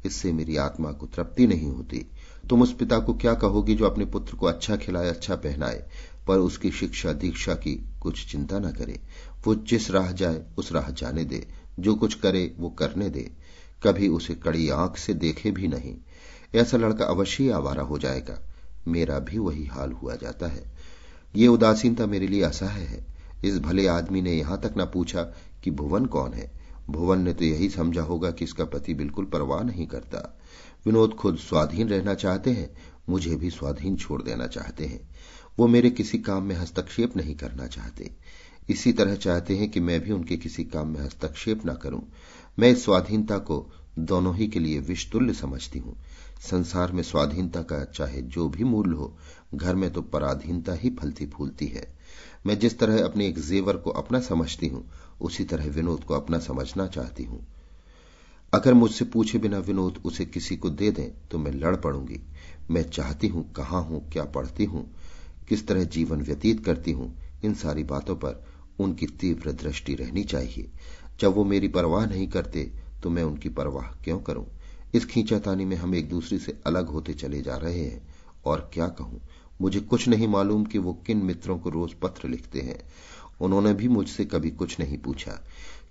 इससे मेरी आत्मा को तृप्ति नहीं होती। तुम उस पिता को क्या कहोगी जो अपने पुत्र को अच्छा खिलाए, अच्छा पहनाए, पर उसकी शिक्षा दीक्षा की कुछ चिंता न करे। वो जिस राह जाए उस राह जाने दे, जो कुछ करे वो करने दे, कभी उसे कड़ी आंख से देखे भी नहीं। ऐसा लड़का अवश्य आवारा हो जाएगा। मेरा भी वही हाल हुआ जाता है। ये उदासीनता मेरे लिए असह्य है। इस भले आदमी ने यहां तक न पूछा कि भुवन कौन है। भुवन ने तो यही समझा होगा कि इसका पति बिल्कुल परवाह नहीं करता। विनोद खुद स्वाधीन रहना चाहते हैं, मुझे भी स्वाधीन छोड़ देना चाहते हैं। वो मेरे किसी काम में हस्तक्षेप नहीं करना चाहते, इसी तरह चाहते हैं कि मैं भी उनके किसी काम में हस्तक्षेप न करूं। मैं इस स्वाधीनता को दोनों ही के लिए विषतुल्य समझती हूं। संसार में स्वाधीनता का चाहे जो भी मूल्य हो, घर में तो पराधीनता ही फलती फूलती है। मैं जिस तरह अपने एक जेवर को अपना समझती हूं, उसी तरह विनोद को अपना समझना चाहती हूं। अगर मुझसे पूछे बिना विनोद उसे किसी को दे दें तो मैं लड़ पड़ूंगी। मैं चाहती हूं कहां हूं, क्या पढ़ती हूं, किस तरह जीवन व्यतीत करती हूं, इन सारी बातों पर उनकी तीव्र दृष्टि रहनी चाहिए। जब वो मेरी परवाह नहीं करते तो मैं उनकी परवाह क्यों करूं? इस खींचातानी में हम एक दूसरे से अलग होते चले जा रहे हैं। और क्या कहूं, मुझे कुछ नहीं मालूम कि वो किन मित्रों को रोज पत्र लिखते हैं। उन्होंने भी मुझसे कभी कुछ नहीं पूछा।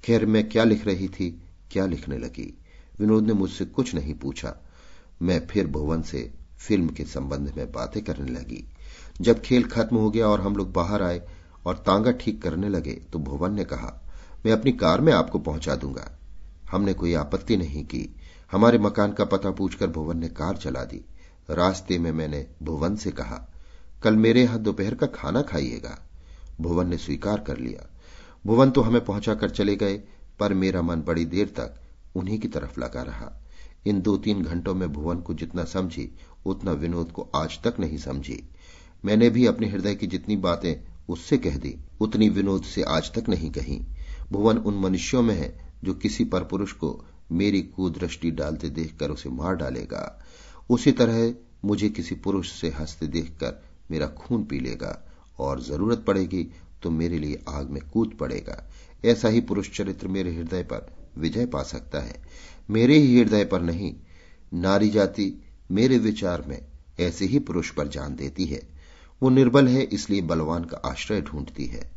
खैर, मैं क्या लिख रही थी, क्या लिखने लगी, विनोद ने मुझसे कुछ नहीं पूछा। मैं फिर भुवन से फिल्म के संबंध में बातें करने लगी। जब खेल खत्म हो गया और हम लोग बाहर आए और तांगा ठीक करने लगे तो भुवन ने कहा, मैं अपनी कार में आपको पहुंचा दूंगा। हमने कोई आपत्ति नहीं की। हमारे मकान का पता पूछकर भुवन ने कार चला दी। रास्ते में मैंने भुवन से कहा, कल मेरे यहां दोपहर का खाना खाइएगा। भुवन ने स्वीकार कर लिया। भुवन तो हमें पहुंचाकर चले गए, पर मेरा मन बड़ी देर तक उन्हीं की तरफ लगा रहा। इन दो तीन घंटों में भुवन को जितना समझी उतना विनोद को आज तक नहीं समझी। मैंने भी अपने हृदय की जितनी बातें उससे कह दी उतनी विनोद से आज तक नहीं कही। भुवन उन मनुष्यों में है जो किसी पर पुरुष को मेरी कुदृष्टि डालते देखकर उसे मार डालेगा। उसी तरह मुझे किसी पुरुष से हंसते देखकर मेरा खून पी लेगा और जरूरत पड़ेगी तो मेरे लिए आग में कूद पड़ेगा। ऐसा ही पुरुष चरित्र मेरे हृदय पर विजय पा सकता है, मेरे ही हृदय पर नहीं। नारी जाति मेरे विचार में ऐसे ही पुरुष पर जान देती है। वो निर्बल है, इसलिए बलवान का आश्रय ढूंढती है।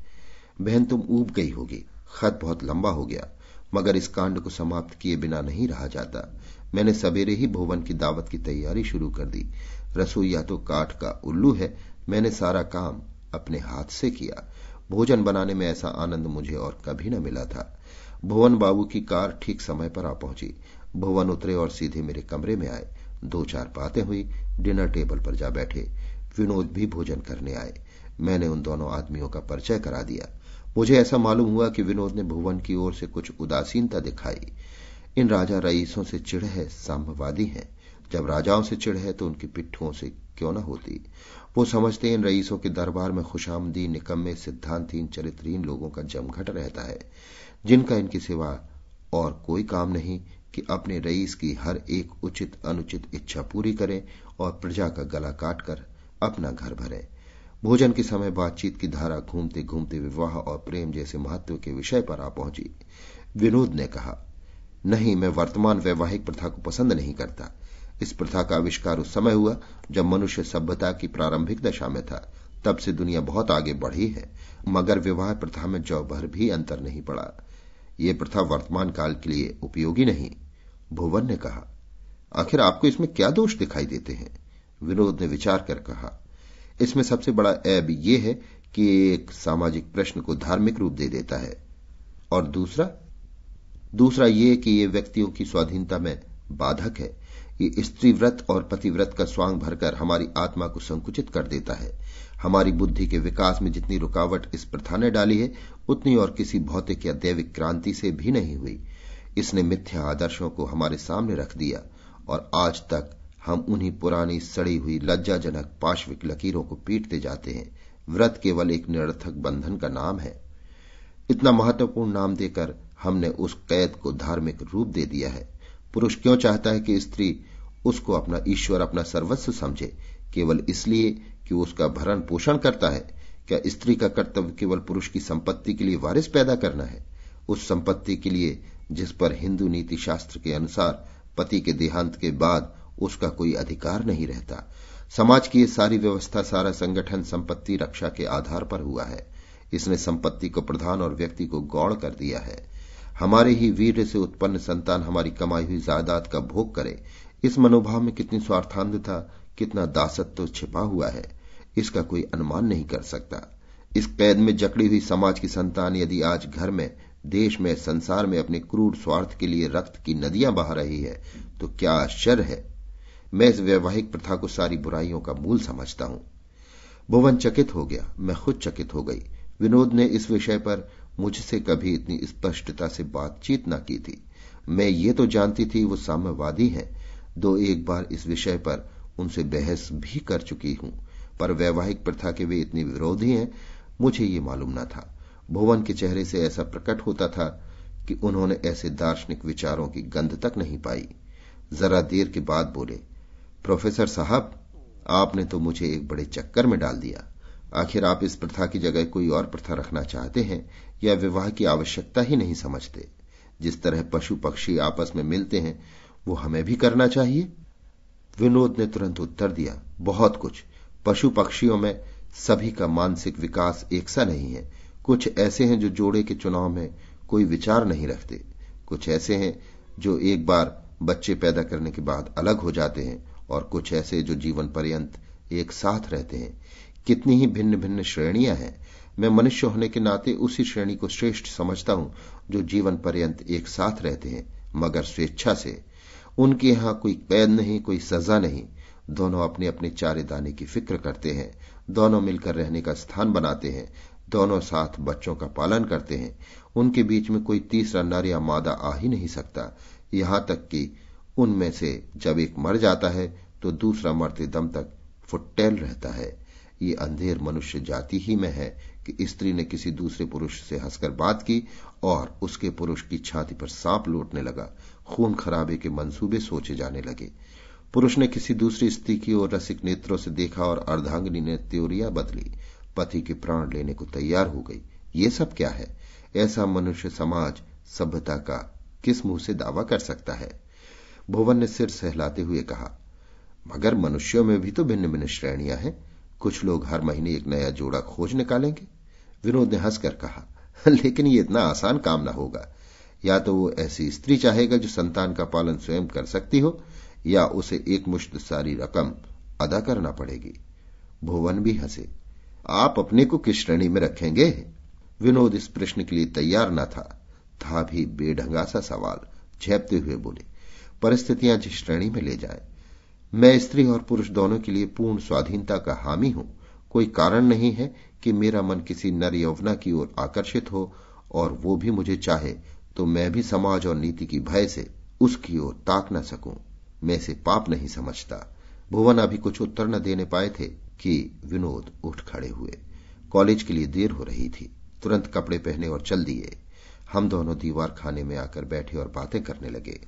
बहन, तुम ऊब गई होगी। खत बहुत लंबा हो गया, मगर इस कांड को समाप्त किए बिना नहीं रहा जाता। मैंने सवेरे ही भुवन की दावत की तैयारी शुरू कर दी। रसोईया तो काठ का उल्लू है, मैंने सारा काम अपने हाथ से किया। भोजन बनाने में ऐसा आनंद मुझे और कभी न मिला था। भुवन बाबू की कार ठीक समय पर आ पहुंची। भुवन उतरे और सीधे मेरे कमरे में आए। दो चार बातें हुई, डिनर टेबल पर जा बैठे। विनोद भी भोजन करने आए। मैंने उन दोनों आदमियों का परिचय करा दिया। मुझे ऐसा मालूम हुआ कि विनोद ने भुवन की ओर से कुछ उदासीनता दिखाई। इन राजा रईसों से चिढ़ है, साम्यवादी हैं। जब राजाओं से चिढ़ है तो उनकी पिट्ठुओं से क्यों न होती। वो समझते हैं इन रईसों के दरबार में खुशामदी, निकम्मे, सिद्धांतहीन, चरित्रहीन लोगों का जमघट रहता है, जिनका इनकी सिवा और कोई काम नहीं कि अपने रईस की हर एक उचित अनुचित इच्छा पूरी करें और प्रजा का गला काटकर अपना घर भरें। भोजन के समय बातचीत की धारा घूमते घूमते विवाह और प्रेम जैसे महत्व के विषय पर आ पहुंची। विनोद ने कहा, नहीं, मैं वर्तमान वैवाहिक प्रथा को पसंद नहीं करता। इस प्रथा का आविष्कार उस समय हुआ जब मनुष्य सभ्यता की प्रारंभिक दशा में था। तब से दुनिया बहुत आगे बढ़ी है, मगर विवाह प्रथा में जौ भर भी अंतर नहीं पड़ा। यह प्रथा वर्तमान काल के लिए उपयोगी नहीं। भुवन ने कहा, आखिर आपको इसमें क्या दोष दिखाई देते हैं? विनोद ने विचार कर कहा, इसमें सबसे बड़ा ऐब यह है कि एक सामाजिक प्रश्न को धार्मिक रूप दे देता है और दूसरा दूसरा यह कि यह व्यक्तियों की स्वाधीनता में बाधक है। ये स्त्री व्रत और पतिव्रत का स्वांग भरकर हमारी आत्मा को संकुचित कर देता है। हमारी बुद्धि के विकास में जितनी रुकावट इस प्रथा ने डाली है उतनी और किसी भौतिक या दैविक क्रांति से भी नहीं हुई। इसने मिथ्या आदर्शों को हमारे सामने रख दिया और आज तक हम उन्हीं पुरानी सड़ी हुई लज्जाजनक पार्श्विक लकीरों को पीटते जाते हैं। व्रत केवल एक निरर्थक बंधन का नाम है। इतना महत्वपूर्ण नाम देकर हमने उस कैद को धार्मिक रूप दे दिया है। पुरुष क्यों चाहता है कि स्त्री उसको अपना ईश्वर, अपना सर्वस्व समझे? केवल इसलिए कि उसका भरण पोषण करता है। क्या स्त्री का कर्तव्य केवल पुरुष की संपत्ति के लिए वारिस पैदा करना है, उस संपत्ति के लिए जिस पर हिंदू नीति शास्त्र के अनुसार पति के देहांत के बाद उसका कोई अधिकार नहीं रहता? समाज की ये सारी व्यवस्था, सारा संगठन संपत्ति रक्षा के आधार पर हुआ है। इसने संपत्ति को प्रधान और व्यक्ति को गौण कर दिया है। हमारे ही वीर से उत्पन्न संतान हमारी कमाई हुई जायदाद का भोग करे, इस मनोभाव में कितनी स्वार्थान्धता, कितना दासत्व छिपा हुआ है, इसका कोई अनुमान नहीं कर सकता। इस कैद में जकड़ी हुई समाज की संतान यदि आज घर में, देश में, संसार में अपने क्रूर स्वार्थ के लिए रक्त की नदियां बहा रही है तो क्या आश्चर्य है। मैं इस वैवाहिक प्रथा को सारी बुराइयों का मूल समझता हूं। भुवन चकित हो गया, मैं खुद चकित हो गई। विनोद ने इस विषय पर मुझसे कभी इतनी स्पष्टता से बातचीत न की थी। मैं ये तो जानती थी वो साम्यवादी हैं, दो एक बार इस विषय पर उनसे बहस भी कर चुकी हूं, पर वैवाहिक प्रथा के वे इतने विरोधी हैं मुझे ये मालूम न था। भुवन के चेहरे से ऐसा प्रकट होता था कि उन्होंने ऐसे दार्शनिक विचारों की गंध तक नहीं पाई। जरा देर के बाद बोले, प्रोफेसर साहब, आपने तो मुझे एक बड़े चक्कर में डाल दिया। आखिर आप इस प्रथा की जगह कोई और प्रथा रखना चाहते हैं या विवाह की आवश्यकता ही नहीं समझते? जिस तरह पशु पक्षी आपस में मिलते हैं वो हमें भी करना चाहिए। विनोद ने तुरंत उत्तर दिया, बहुत कुछ। पशु पक्षियों में सभी का मानसिक विकास एक सा नहीं है। कुछ ऐसे हैं जो जोड़े के चुनाव में कोई विचार नहीं रखते, कुछ ऐसे हैं जो एक बार बच्चे पैदा करने के बाद अलग हो जाते हैं और कुछ ऐसे जो जीवन पर्यंत एक साथ रहते हैं। कितनी ही भिन्न भिन्न श्रेणियां हैं। मैं मनुष्य होने के नाते उसी श्रेणी को श्रेष्ठ समझता हूं जो जीवन पर्यंत एक साथ रहते हैं, मगर स्वेच्छा से। उनके यहां कोई कैद नहीं, कोई सजा नहीं। दोनों अपने अपने चारेदाने की फिक्र करते हैं, दोनों मिलकर रहने का स्थान बनाते हैं, दोनों साथ बच्चों का पालन करते हैं। उनके बीच में कोई तीसरा नर या मादा आ ही नहीं सकता। यहां तक कि उनमें से जब एक मर जाता है तो दूसरा मरते दम तक फुटटेल रहता है। ये अंधेर मनुष्य जाति ही में है कि स्त्री ने किसी दूसरे पुरुष से हंसकर बात की और उसके पुरुष की छाती पर सांप लौटने लगा, खून खराबे के मंसूबे सोचे जाने लगे। पुरुष ने किसी दूसरी स्त्री की ओर रसिक नेत्रों से देखा और अर्धांगिनी ने त्योरिया बदली, पति के प्राण लेने को तैयार हो गई। ये सब क्या है? ऐसा मनुष्य समाज, सभ्यता का किस मुंह से दावा कर सकता है? भुवन ने सिर सहलाते हुए कहा, मगर मनुष्यों में भी तो भिन्न भिन्न श्रेणियां हैं। कुछ लोग हर महीने एक नया जोड़ा खोज निकालेंगे। विनोद ने हंसकर कहा, लेकिन ये इतना आसान काम ना होगा। या तो वो ऐसी स्त्री चाहेगा जो संतान का पालन स्वयं कर सकती हो, या उसे एक मुश्त सारी रकम अदा करना पड़ेगी। भुवन भी हंसे, आप अपने को किस श्रेणी में रखेंगे? विनोद इस प्रश्न के लिए तैयार न था, था भी बेढंगा सा सवाल। झेपते हुए बोले, परिस्थितियां जिस श्रेणी में ले जाएं। मैं स्त्री और पुरुष दोनों के लिए पूर्ण स्वाधीनता का हामी हूं। कोई कारण नहीं है कि मेरा मन किसी नर यौवना की ओर आकर्षित हो और वो भी मुझे चाहे तो मैं भी समाज और नीति की भय से उसकी ओर ताक न सकूं। मैं इसे पाप नहीं समझता। भुवन अभी कुछ उत्तर न देने पाए थे कि विनोद उठ खड़े हुए। कॉलेज के लिए देर हो रही थी। तुरंत कपड़े पहने और चल दिए। हम दोनों दीवार खाने में आकर बैठे और बातें करने लगे।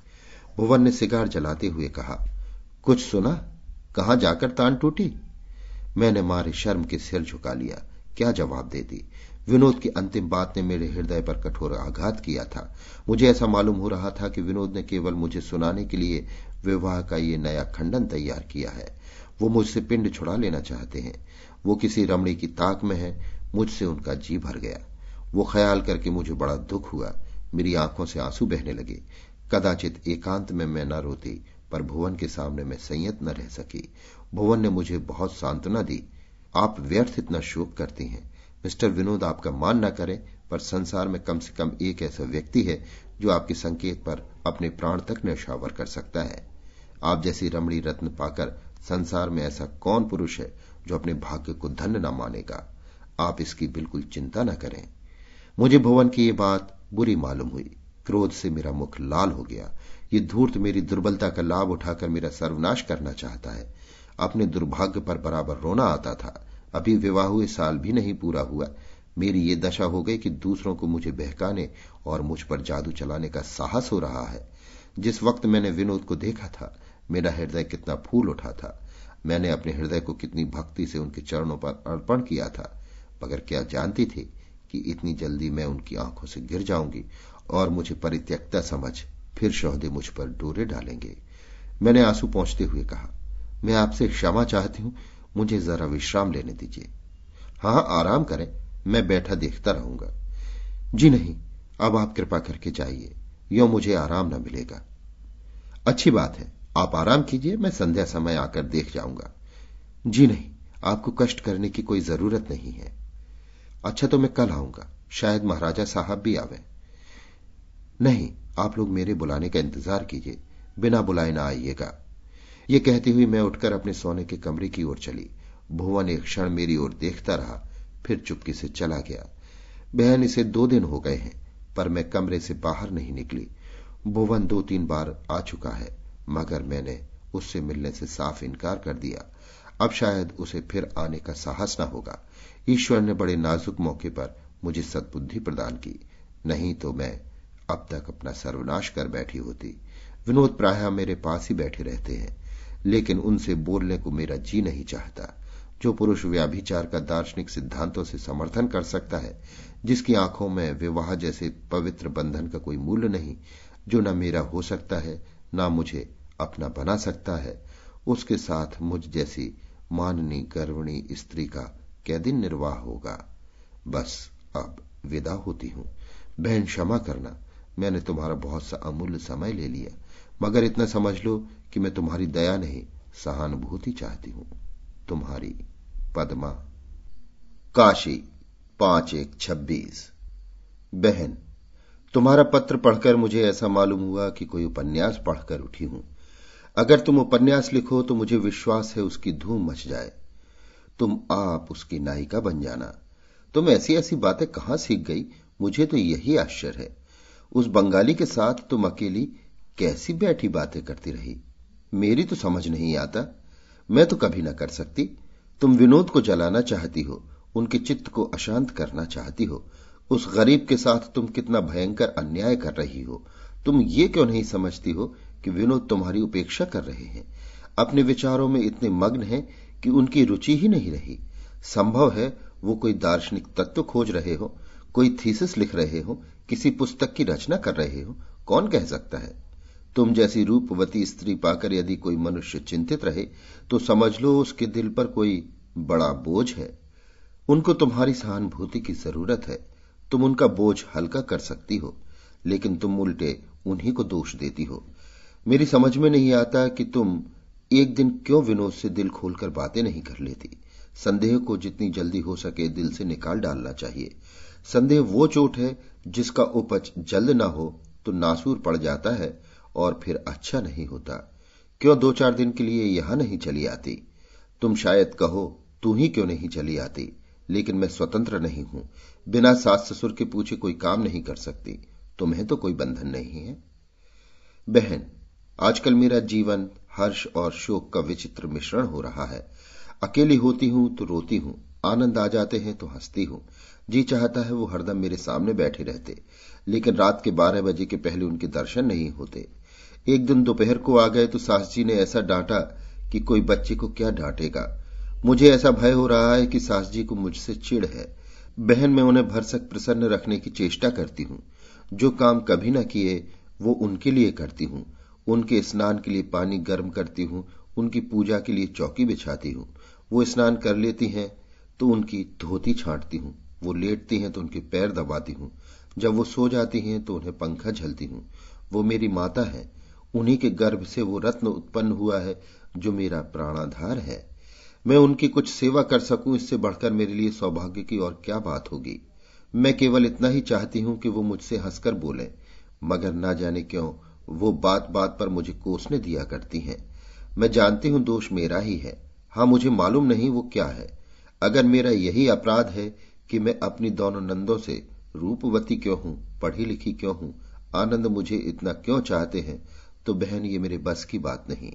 भुवन ने सिगार जलाते हुए कहा, कुछ सुना? कहां जाकर तान टूटी? मैंने मारे शर्म के सिर झुका लिया। क्या जवाब देती? विनोद की अंतिम बात ने मेरे हृदय पर कठोर आघात किया था। मुझे ऐसा मालूम हो रहा था कि विनोद ने केवल मुझे सुनाने के लिए विवाह का ये नया खंडन तैयार किया है। वो मुझसे पिंड छुड़ा लेना चाहते हैं। वो किसी रमणी की ताक में है। मुझसे उनका जी भर गया। वो ख्याल करके मुझे बड़ा दुख हुआ। मेरी आंखों से आंसू बहने लगे। कदाचित एकांत में मैं न रोती पर भुवन के सामने मैं संयत न रह सकी। भुवन ने मुझे बहुत सांत्वना दी। आप व्यर्थ इतना शोक करती हैं मिस्टर विनोद, आपका मान न करें पर संसार में कम से कम एक ऐसा व्यक्ति है जो आपके संकेत पर अपने प्राण तक न्यौछावर कर सकता है। आप जैसी रमणी रत्न पाकर संसार में ऐसा कौन पुरुष है जो अपने भाग्य को धन्य न मानेगा। आप इसकी बिल्कुल चिंता न करें। मुझे भुवन की ये बात बुरी मालूम हुई। क्रोध से मेरा मुख लाल हो गया। ये धूर्त मेरी दुर्बलता का लाभ उठाकर मेरा सर्वनाश करना चाहता है। अपने दुर्भाग्य पर बराबर रोना आता था। अभी विवाह हुए साल भी नहीं पूरा हुआ, मेरी ये दशा हो गई कि दूसरों को मुझे बहकाने और मुझ पर जादू चलाने का साहस हो रहा है। जिस वक्त मैंने विनोद को देखा था मेरा हृदय कितना फूल उठा था। मैंने अपने हृदय को कितनी भक्ति से उनके चरणों पर अर्पण किया था। मगर क्या जानती थी कि इतनी जल्दी मैं उनकी आंखों से गिर जाऊंगी और मुझे परित्यक्ता समझ फिर शोहदे मुझ पर डोरे डालेंगे। मैंने आंसू पोंछते हुए कहा, मैं आपसे क्षमा चाहती हूं, मुझे जरा विश्राम लेने दीजिए। हां आराम करें, मैं बैठा देखता रहूंगा। जी नहीं, अब आप कृपा करके जाइए, यो मुझे आराम न मिलेगा। अच्छी बात है, आप आराम कीजिए, मैं संध्या समय आकर देख जाऊंगा। जी नहीं, आपको कष्ट करने की कोई जरूरत नहीं है। अच्छा तो मैं कल आऊंगा, शायद महाराजा साहब भी आवे। नहीं, आप लोग मेरे बुलाने का इंतजार कीजिए, बिना बुलाए ना आइएगा। ये कहती हुई मैं उठकर अपने सोने के कमरे की ओर चली। भुवन एक क्षण मेरी ओर देखता रहा, फिर चुपके से चला गया। बहन इसे दो दिन हो गए हैं पर मैं कमरे से बाहर नहीं निकली। भुवन दो तीन बार आ चुका है मगर मैंने उससे मिलने से साफ इनकार कर दिया। अब शायद उसे फिर आने का साहस ना होगा। ईश्वर ने बड़े नाजुक मौके पर मुझे सद्बुद्धि प्रदान की, नहीं तो मैं अब तक अपना सर्वनाश कर बैठी होती। विनोद प्रायः मेरे पास ही बैठे रहते हैं लेकिन उनसे बोलने को मेरा जी नहीं चाहता। जो पुरुष व्याभिचार का दार्शनिक सिद्धांतों से समर्थन कर सकता है, जिसकी आंखों में विवाह जैसे पवित्र बंधन का कोई मूल्य नहीं, जो न मेरा हो सकता है न मुझे अपना बना सकता है, उसके साथ मुझ जैसी माननी गर्वणी स्त्री का कैदिन निर्वाह होगा। बस अब विदा होती हूं। बहन क्षमा करना, मैंने तुम्हारा बहुत सा अमूल्य समय ले लिया, मगर इतना समझ लो कि मैं तुम्हारी दया नहीं सहानुभूति चाहती हूं। तुम्हारी पद्मा। काशी पांच एक छब्बीस। बहन, तुम्हारा पत्र पढ़कर मुझे ऐसा मालूम हुआ कि कोई उपन्यास पढ़कर उठी हूं। अगर तुम उपन्यास लिखो तो मुझे विश्वास है उसकी धूम मच जाए। तुम आप उसकी नायिका बन जाना। तुम ऐसी ऐसी बातें कहां सीख गई, मुझे तो यही आश्चर्य है। उस बंगाली के साथ तुम अकेली कैसी बैठी बातें करती रही, मेरी तो समझ नहीं आता। मैं तो कभी ना कर सकती। तुम विनोद को जलाना चाहती हो, उनके चित्त को अशांत करना चाहती हो। उस गरीब के साथ तुम कितना भयंकर अन्याय कर रही हो। तुम ये क्यों नहीं समझती हो कि विनोद तुम्हारी उपेक्षा कर रहे हैं, अपने विचारों में इतने मग्न हैं कि उनकी रुचि ही नहीं रही। संभव है वो कोई दार्शनिक तत्व खोज रहे हो, कोई थीसिस लिख रहे हो, किसी पुस्तक की रचना कर रहे हो, कौन कह सकता है। तुम जैसी रूपवती स्त्री पाकर यदि कोई मनुष्य चिंतित रहे तो समझ लो उसके दिल पर कोई बड़ा बोझ है। उनको तुम्हारी सहानुभूति की जरूरत है। तुम उनका बोझ हल्का कर सकती हो, लेकिन तुम उल्टे उन्हीं को दोष देती हो। मेरी समझ में नहीं आता कि तुम एक दिन क्यों विनोद से दिल खोलकर बातें नहीं कर लेती। संदेह को जितनी जल्दी हो सके दिल से निकाल डालना चाहिए। संदेह वो चोट है जिसका उपज जल्द ना हो तो नासूर पड़ जाता है और फिर अच्छा नहीं होता। क्यों दो चार दिन के लिए यहां नहीं चली आती। तुम शायद कहो तू ही क्यों नहीं चली आती, लेकिन मैं स्वतंत्र नहीं हूं। बिना सास ससुर के पूछे कोई काम नहीं कर सकती। तुम्हें तो कोई बंधन नहीं है। बहन, आजकल मेरा जीवन हर्ष और शोक का विचित्र मिश्रण हो रहा है। अकेली होती हूं तो रोती हूं, आनंद आ जाते हैं तो हंसती हूं। जी चाहता है वो हरदम मेरे सामने बैठे रहते, लेकिन रात के बारह बजे के पहले उनके दर्शन नहीं होते। एक दिन दोपहर को आ गए तो सास जी ने ऐसा डांटा कि कोई बच्चे को क्या डांटेगा। मुझे ऐसा भय हो रहा है कि सास जी को मुझसे चिढ़ है। बहन, मैं उन्हें भरसक प्रसन्न रखने की चेष्टा करती हूं। जो काम कभी ना किए वो उनके लिए करती हूं। उनके स्नान के लिए पानी गर्म करती हूं, उनकी पूजा के लिए चौकी बिछाती हूं। वो स्नान कर लेती हैं तो उनकी धोती छांटती हूं, वो लेटती हैं तो उनके पैर दबाती हूं, जब वो सो जाती हैं तो उन्हें पंखा झलती हूं। वो मेरी माता है, उन्हीं के गर्भ से वो रत्न उत्पन्न हुआ है जो मेरा प्राणाधार है। मैं उनकी कुछ सेवा कर सकूं, इससे बढ़कर मेरे लिए सौभाग्य की और क्या बात होगी। मैं केवल इतना ही चाहती हूं कि वो मुझसे हंसकर बोले, मगर ना जाने क्यों वो बात बात पर मुझे कोसने दिया करती हैं। मैं जानती हूं दोष मेरा ही है, हां मुझे मालूम नहीं वो क्या है। अगर मेरा यही अपराध है कि मैं अपनी दोनों नंदों से रूपवती क्यों हूं, पढ़ी लिखी क्यों हूं, आनंद मुझे इतना क्यों चाहते हैं, तो बहन ये मेरे बस की बात नहीं।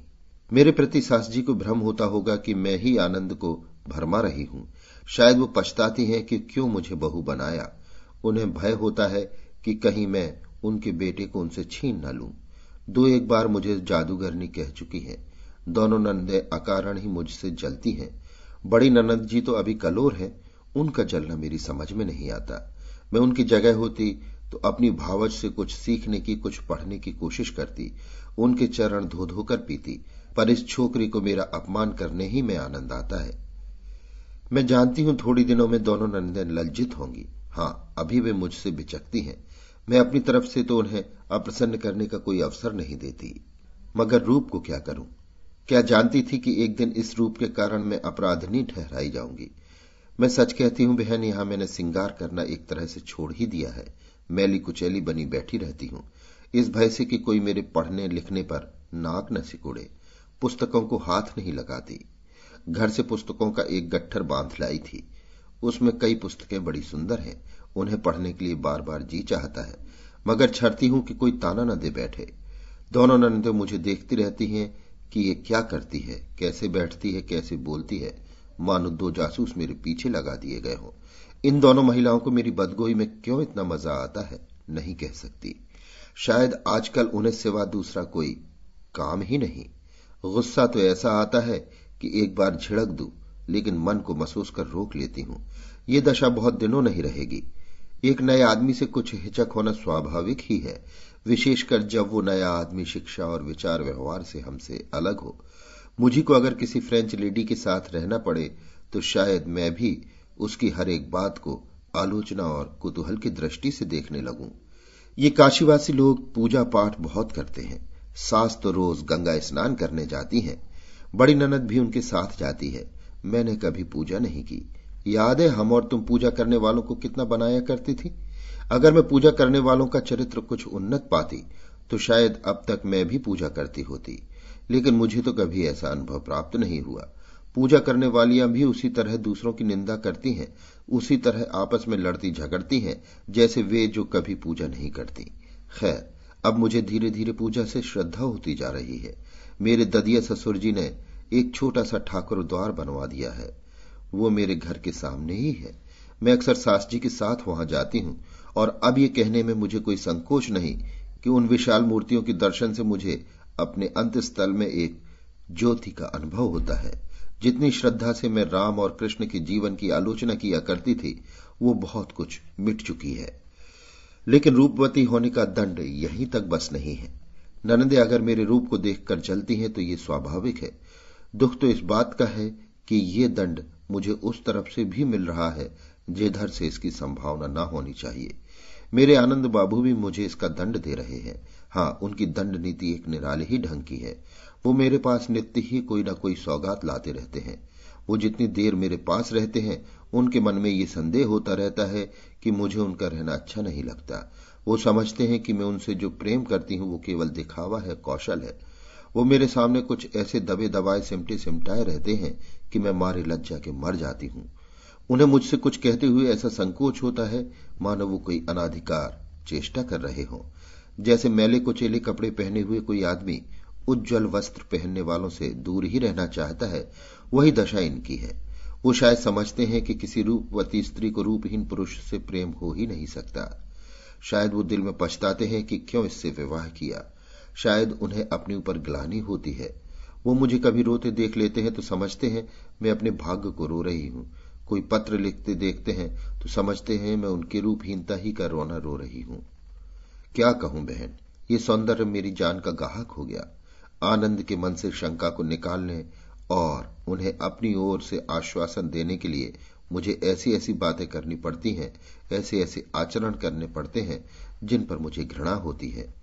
मेरे प्रति सास जी को भ्रम होता होगा कि मैं ही आनंद को भरमा रही हूं। शायद वो पछताती हैं कि क्यों मुझे बहू बनाया। उन्हें भय होता है कि कहीं मैं उनके बेटे को उनसे छीन न लूं। दो एक बार मुझे जादूगरनी कह चुकी है। दोनों नंदे अकारण ही मुझसे जलती हैं। बड़ी ननद जी तो अभी कलोर है, उनका जलना मेरी समझ में नहीं आता। मैं उनकी जगह होती तो अपनी भावज से कुछ सीखने की, कुछ पढ़ने की कोशिश करती, उनके चरण धो धोकर पीती, पर इस छोकरी को मेरा अपमान करने ही में आनंद आता है। मैं जानती हूं थोड़ी दिनों में दोनों नंदन लज्जित होंगी। हां अभी वे मुझसे बिचकती हैं। मैं अपनी तरफ से तो उन्हें अप्रसन्न करने का कोई अवसर नहीं देती, मगर रूप को क्या करूं। क्या जानती थी कि एक दिन इस रूप के कारण मैं अपराधनी ठहराई जाऊंगी। मैं सच कहती हूं बहन, यहां मैंने सिंगार करना एक तरह से छोड़ ही दिया है। मैली कुचैली बनी बैठी रहती हूं, इस भय से कि कोई मेरे पढ़ने लिखने पर नाक न सिकुड़े। पुस्तकों को हाथ नहीं लगाती। घर से पुस्तकों का एक गट्ठर बांध लाई थी। उसमें कई पुस्तकें बड़ी सुंदर हैं, उन्हें पढ़ने के लिए बार बार जी चाहता है, मगर छरती हूं कि कोई ताना न दे बैठे। दोनों ननदें मुझे देखती रहती हैं कि ये क्या करती है, कैसे बैठती है, कैसे बोलती है, मानो दो जासूस मेरे पीछे लगा दिए गए हों। इन दोनों महिलाओं को मेरी बदगोई में क्यों इतना मजा आता है, नहीं कह सकती। शायद आजकल उन्हें सिवा दूसरा कोई काम ही नहीं। गुस्सा तो ऐसा आता है कि एक बार झिड़क दूं, लेकिन मन को महसूस कर रोक लेती हूं। ये दशा बहुत दिनों नहीं रहेगी। एक नए आदमी से कुछ हिचक होना स्वाभाविक ही है, विशेषकर जब वो नया आदमी शिक्षा और विचार व्यवहार से हमसे अलग हो। मुझी को अगर किसी फ्रेंच लेडी के साथ रहना पड़े तो शायद मैं भी उसकी हर एक बात को आलोचना और कुतूहल की दृष्टि से देखने लगूं। ये काशीवासी लोग पूजा पाठ बहुत करते हैं। सास तो रोज गंगा स्नान करने जाती हैं। बड़ी ननद भी उनके साथ जाती है। मैंने कभी पूजा नहीं की। याद है हम और तुम पूजा करने वालों को कितना बनाया करती थी। अगर मैं पूजा करने वालों का चरित्र कुछ उन्नत पाती तो शायद अब तक मैं भी पूजा करती होती, लेकिन मुझे तो कभी ऐसा अनुभव प्राप्त नहीं हुआ। पूजा करने वालियां भी उसी तरह दूसरों की निंदा करती हैं, उसी तरह आपस में लड़ती झगड़ती हैं, जैसे वे जो कभी पूजा नहीं करती। खैर अब मुझे धीरे धीरे पूजा से श्रद्धा होती जा रही है। मेरे ददिया ससुर जी ने एक छोटा सा ठाकुर द्वार बनवा दिया है। वो मेरे घर के सामने ही है। मैं अक्सर सास जी के साथ वहां जाती हूं, और अब ये कहने में मुझे कोई संकोच नहीं कि उन विशाल मूर्तियों के दर्शन से मुझे अपने अंतस्थल में एक ज्योति का अनुभव होता है। जितनी श्रद्धा से मैं राम और कृष्ण के जीवन की आलोचना किया करती थी, वो बहुत कुछ मिट चुकी है। लेकिन रूपवती होने का दंड यहीं तक बस नहीं है। ननदे अगर मेरे रूप को देखकर जलती हैं तो ये स्वाभाविक है। दुख तो इस बात का है कि ये दंड मुझे उस तरफ से भी मिल रहा है जिधर से इसकी संभावना ना होनी चाहिए। मेरे आनंद बाबू भी मुझे इसका दंड दे रहे हैं। हां उनकी दंड नीति एक निराली ही ढंग की है। वो मेरे पास नित्य ही कोई ना कोई सौगात लाते रहते हैं। वो जितनी देर मेरे पास रहते हैं, उनके मन में ये संदेह होता रहता है कि मुझे उनका रहना अच्छा नहीं लगता। वो समझते हैं कि मैं उनसे जो प्रेम करती हूं वो केवल दिखावा है, कौशल है। वो मेरे सामने कुछ ऐसे दबे दबाए सिमटे सिमटाए रहते हैं कि मैं मारे लज्जा के मर जाती हूं। उन्हें मुझसे कुछ कहते हुए ऐसा संकोच होता है मानो वो कोई अनाधिकार चेष्टा कर रहे हों। जैसे मैले कुचेले कपड़े पहने हुए कोई आदमी उज्जवल वस्त्र पहनने वालों से दूर ही रहना चाहता है, वही दशा इनकी है। वो शायद समझते हैं कि किसी रूपवती स्त्री को रूपहीन पुरुष से प्रेम हो ही नहीं सकता। शायद वो दिल में पछताते हैं कि क्यों इससे विवाह किया। शायद उन्हें अपने ऊपर ग्लानि होती है। वो मुझे कभी रोते देख लेते हैं तो समझते हैं मैं अपने भाग्य को रो रही हूं। कोई पत्र लिखते देखते हैं तो समझते हैं मैं उनकी रूपहीनता ही का रोना रो रही हूं। क्या कहूं बहन, ये सौंदर्य मेरी जान का गाहक हो गया। आनंद के मन से शंका को निकालने और उन्हें अपनी ओर से आश्वासन देने के लिए मुझे ऐसी ऐसी बातें करनी पड़ती हैं, ऐसे ऐसे आचरण करने पड़ते हैं जिन पर मुझे घृणा होती है।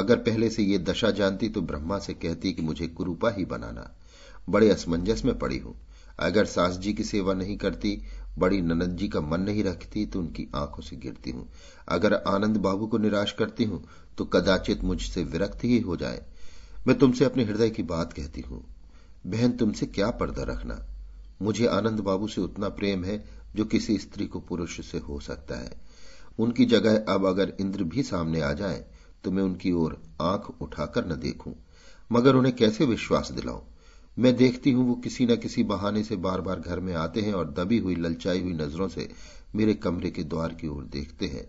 अगर पहले से ये दशा जानती तो ब्रह्मा से कहती कि मुझे कुरूपा ही बनाना, बड़े असमंजस में पड़ी हूं। अगर सास जी की सेवा नहीं करती, बड़ी ननद जी का मन नहीं रखती तो उनकी आंखों से गिरती हूं। अगर आनंद बाबू को निराश करती हूं तो कदाचित मुझसे विरक्त ही हो जाए। मैं तुमसे अपने हृदय की बात कहती हूं बहन, तुमसे क्या पर्दा रखना। मुझे आनंद बाबू से उतना प्रेम है जो किसी स्त्री को पुरुष से हो सकता है। उनकी जगह अब अगर इंद्र भी सामने आ जाए तो मैं उनकी ओर आंख उठाकर न देखूं, मगर उन्हें कैसे विश्वास दिलाऊं। मैं देखती हूं वो किसी न किसी बहाने से बार बार घर में आते हैं और दबी हुई ललचाई हुई नजरों से मेरे कमरे के द्वार की ओर देखते हैं,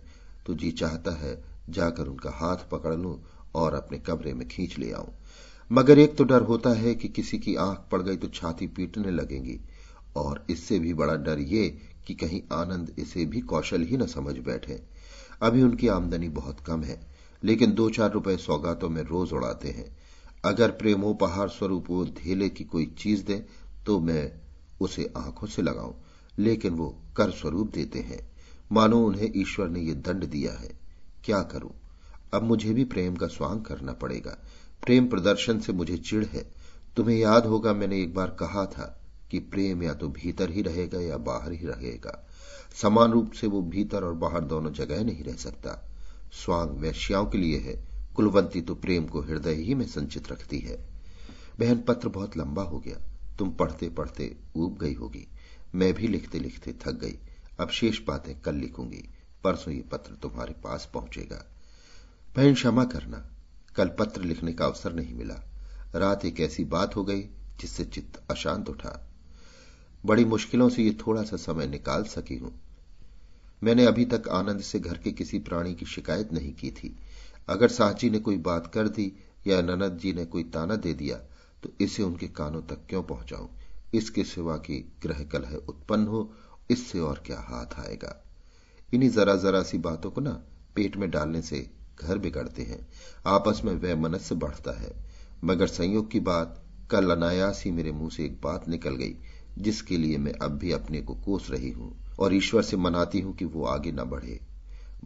तो जी चाहता है जाकर उनका हाथ पकड़ लूं और अपने कमरे में खींच ले आऊं। मगर एक तो डर होता है कि किसी की आंख पड़ गई तो छाती पीटने लगेंगी, और इससे भी बड़ा डर ये कि कहीं आनंद इसे भी कौशल ही न समझ बैठे। अभी उनकी आमदनी बहुत कम है, लेकिन दो चार रुपए सौगातों में रोज उड़ाते हैं। अगर प्रेमोपहार स्वरूप वो धेले की कोई चीज दे तो मैं उसे आंखों से लगाऊं, लेकिन वो कर स्वरूप देते हैं, मानो उन्हें ईश्वर ने ये दंड दिया है। क्या करूं, अब मुझे भी प्रेम का स्वांग करना पड़ेगा। प्रेम प्रदर्शन से मुझे चिढ़ है। तुम्हें याद होगा मैंने एक बार कहा था कि प्रेम या तो भीतर ही रहेगा या बाहर ही रहेगा, समान रूप से वो भीतर और बाहर दोनों जगह नहीं रह सकता। स्वांग वैश्याओं के लिए है, कुलवंती तो प्रेम को हृदय ही में संचित रखती है। बहन, पत्र बहुत लंबा हो गया, तुम पढ़ते पढ़ते ऊब गई होगी, मैं भी लिखते लिखते थक गई। अब शेष बातें कल लिखूंगी, परसों ये पत्र तुम्हारे पास पहुंचेगा। बहन क्षमा करना, कल पत्र लिखने का अवसर नहीं मिला। रात एक ऐसी बात हो गई जिससे चित्त अशांत उठा। बड़ी मुश्किलों से ये थोड़ा सा समय निकाल सकी हूं। मैंने अभी तक आनंद से घर के किसी प्राणी की शिकायत नहीं की थी। अगर सास जी ने कोई बात कर दी या ननद जी ने कोई ताना दे दिया तो इसे उनके कानों तक क्यों पहुंचाऊं। इसके सिवा कि ग्रह कलह उत्पन्न हो, इससे और क्या हाथ आएगा। इन्हीं जरा जरा सी बातों को ना पेट में डालने से घर बिगड़ते हैं, आपस में वैमनस्य बढ़ता है। मगर संयोग की बात, कल अनायास ही मेरे मुंह से एक बात निकल गई जिसके लिए मैं अब भी अपने को कोस रही हूं और ईश्वर से मनाती हूं कि वो आगे न बढ़े।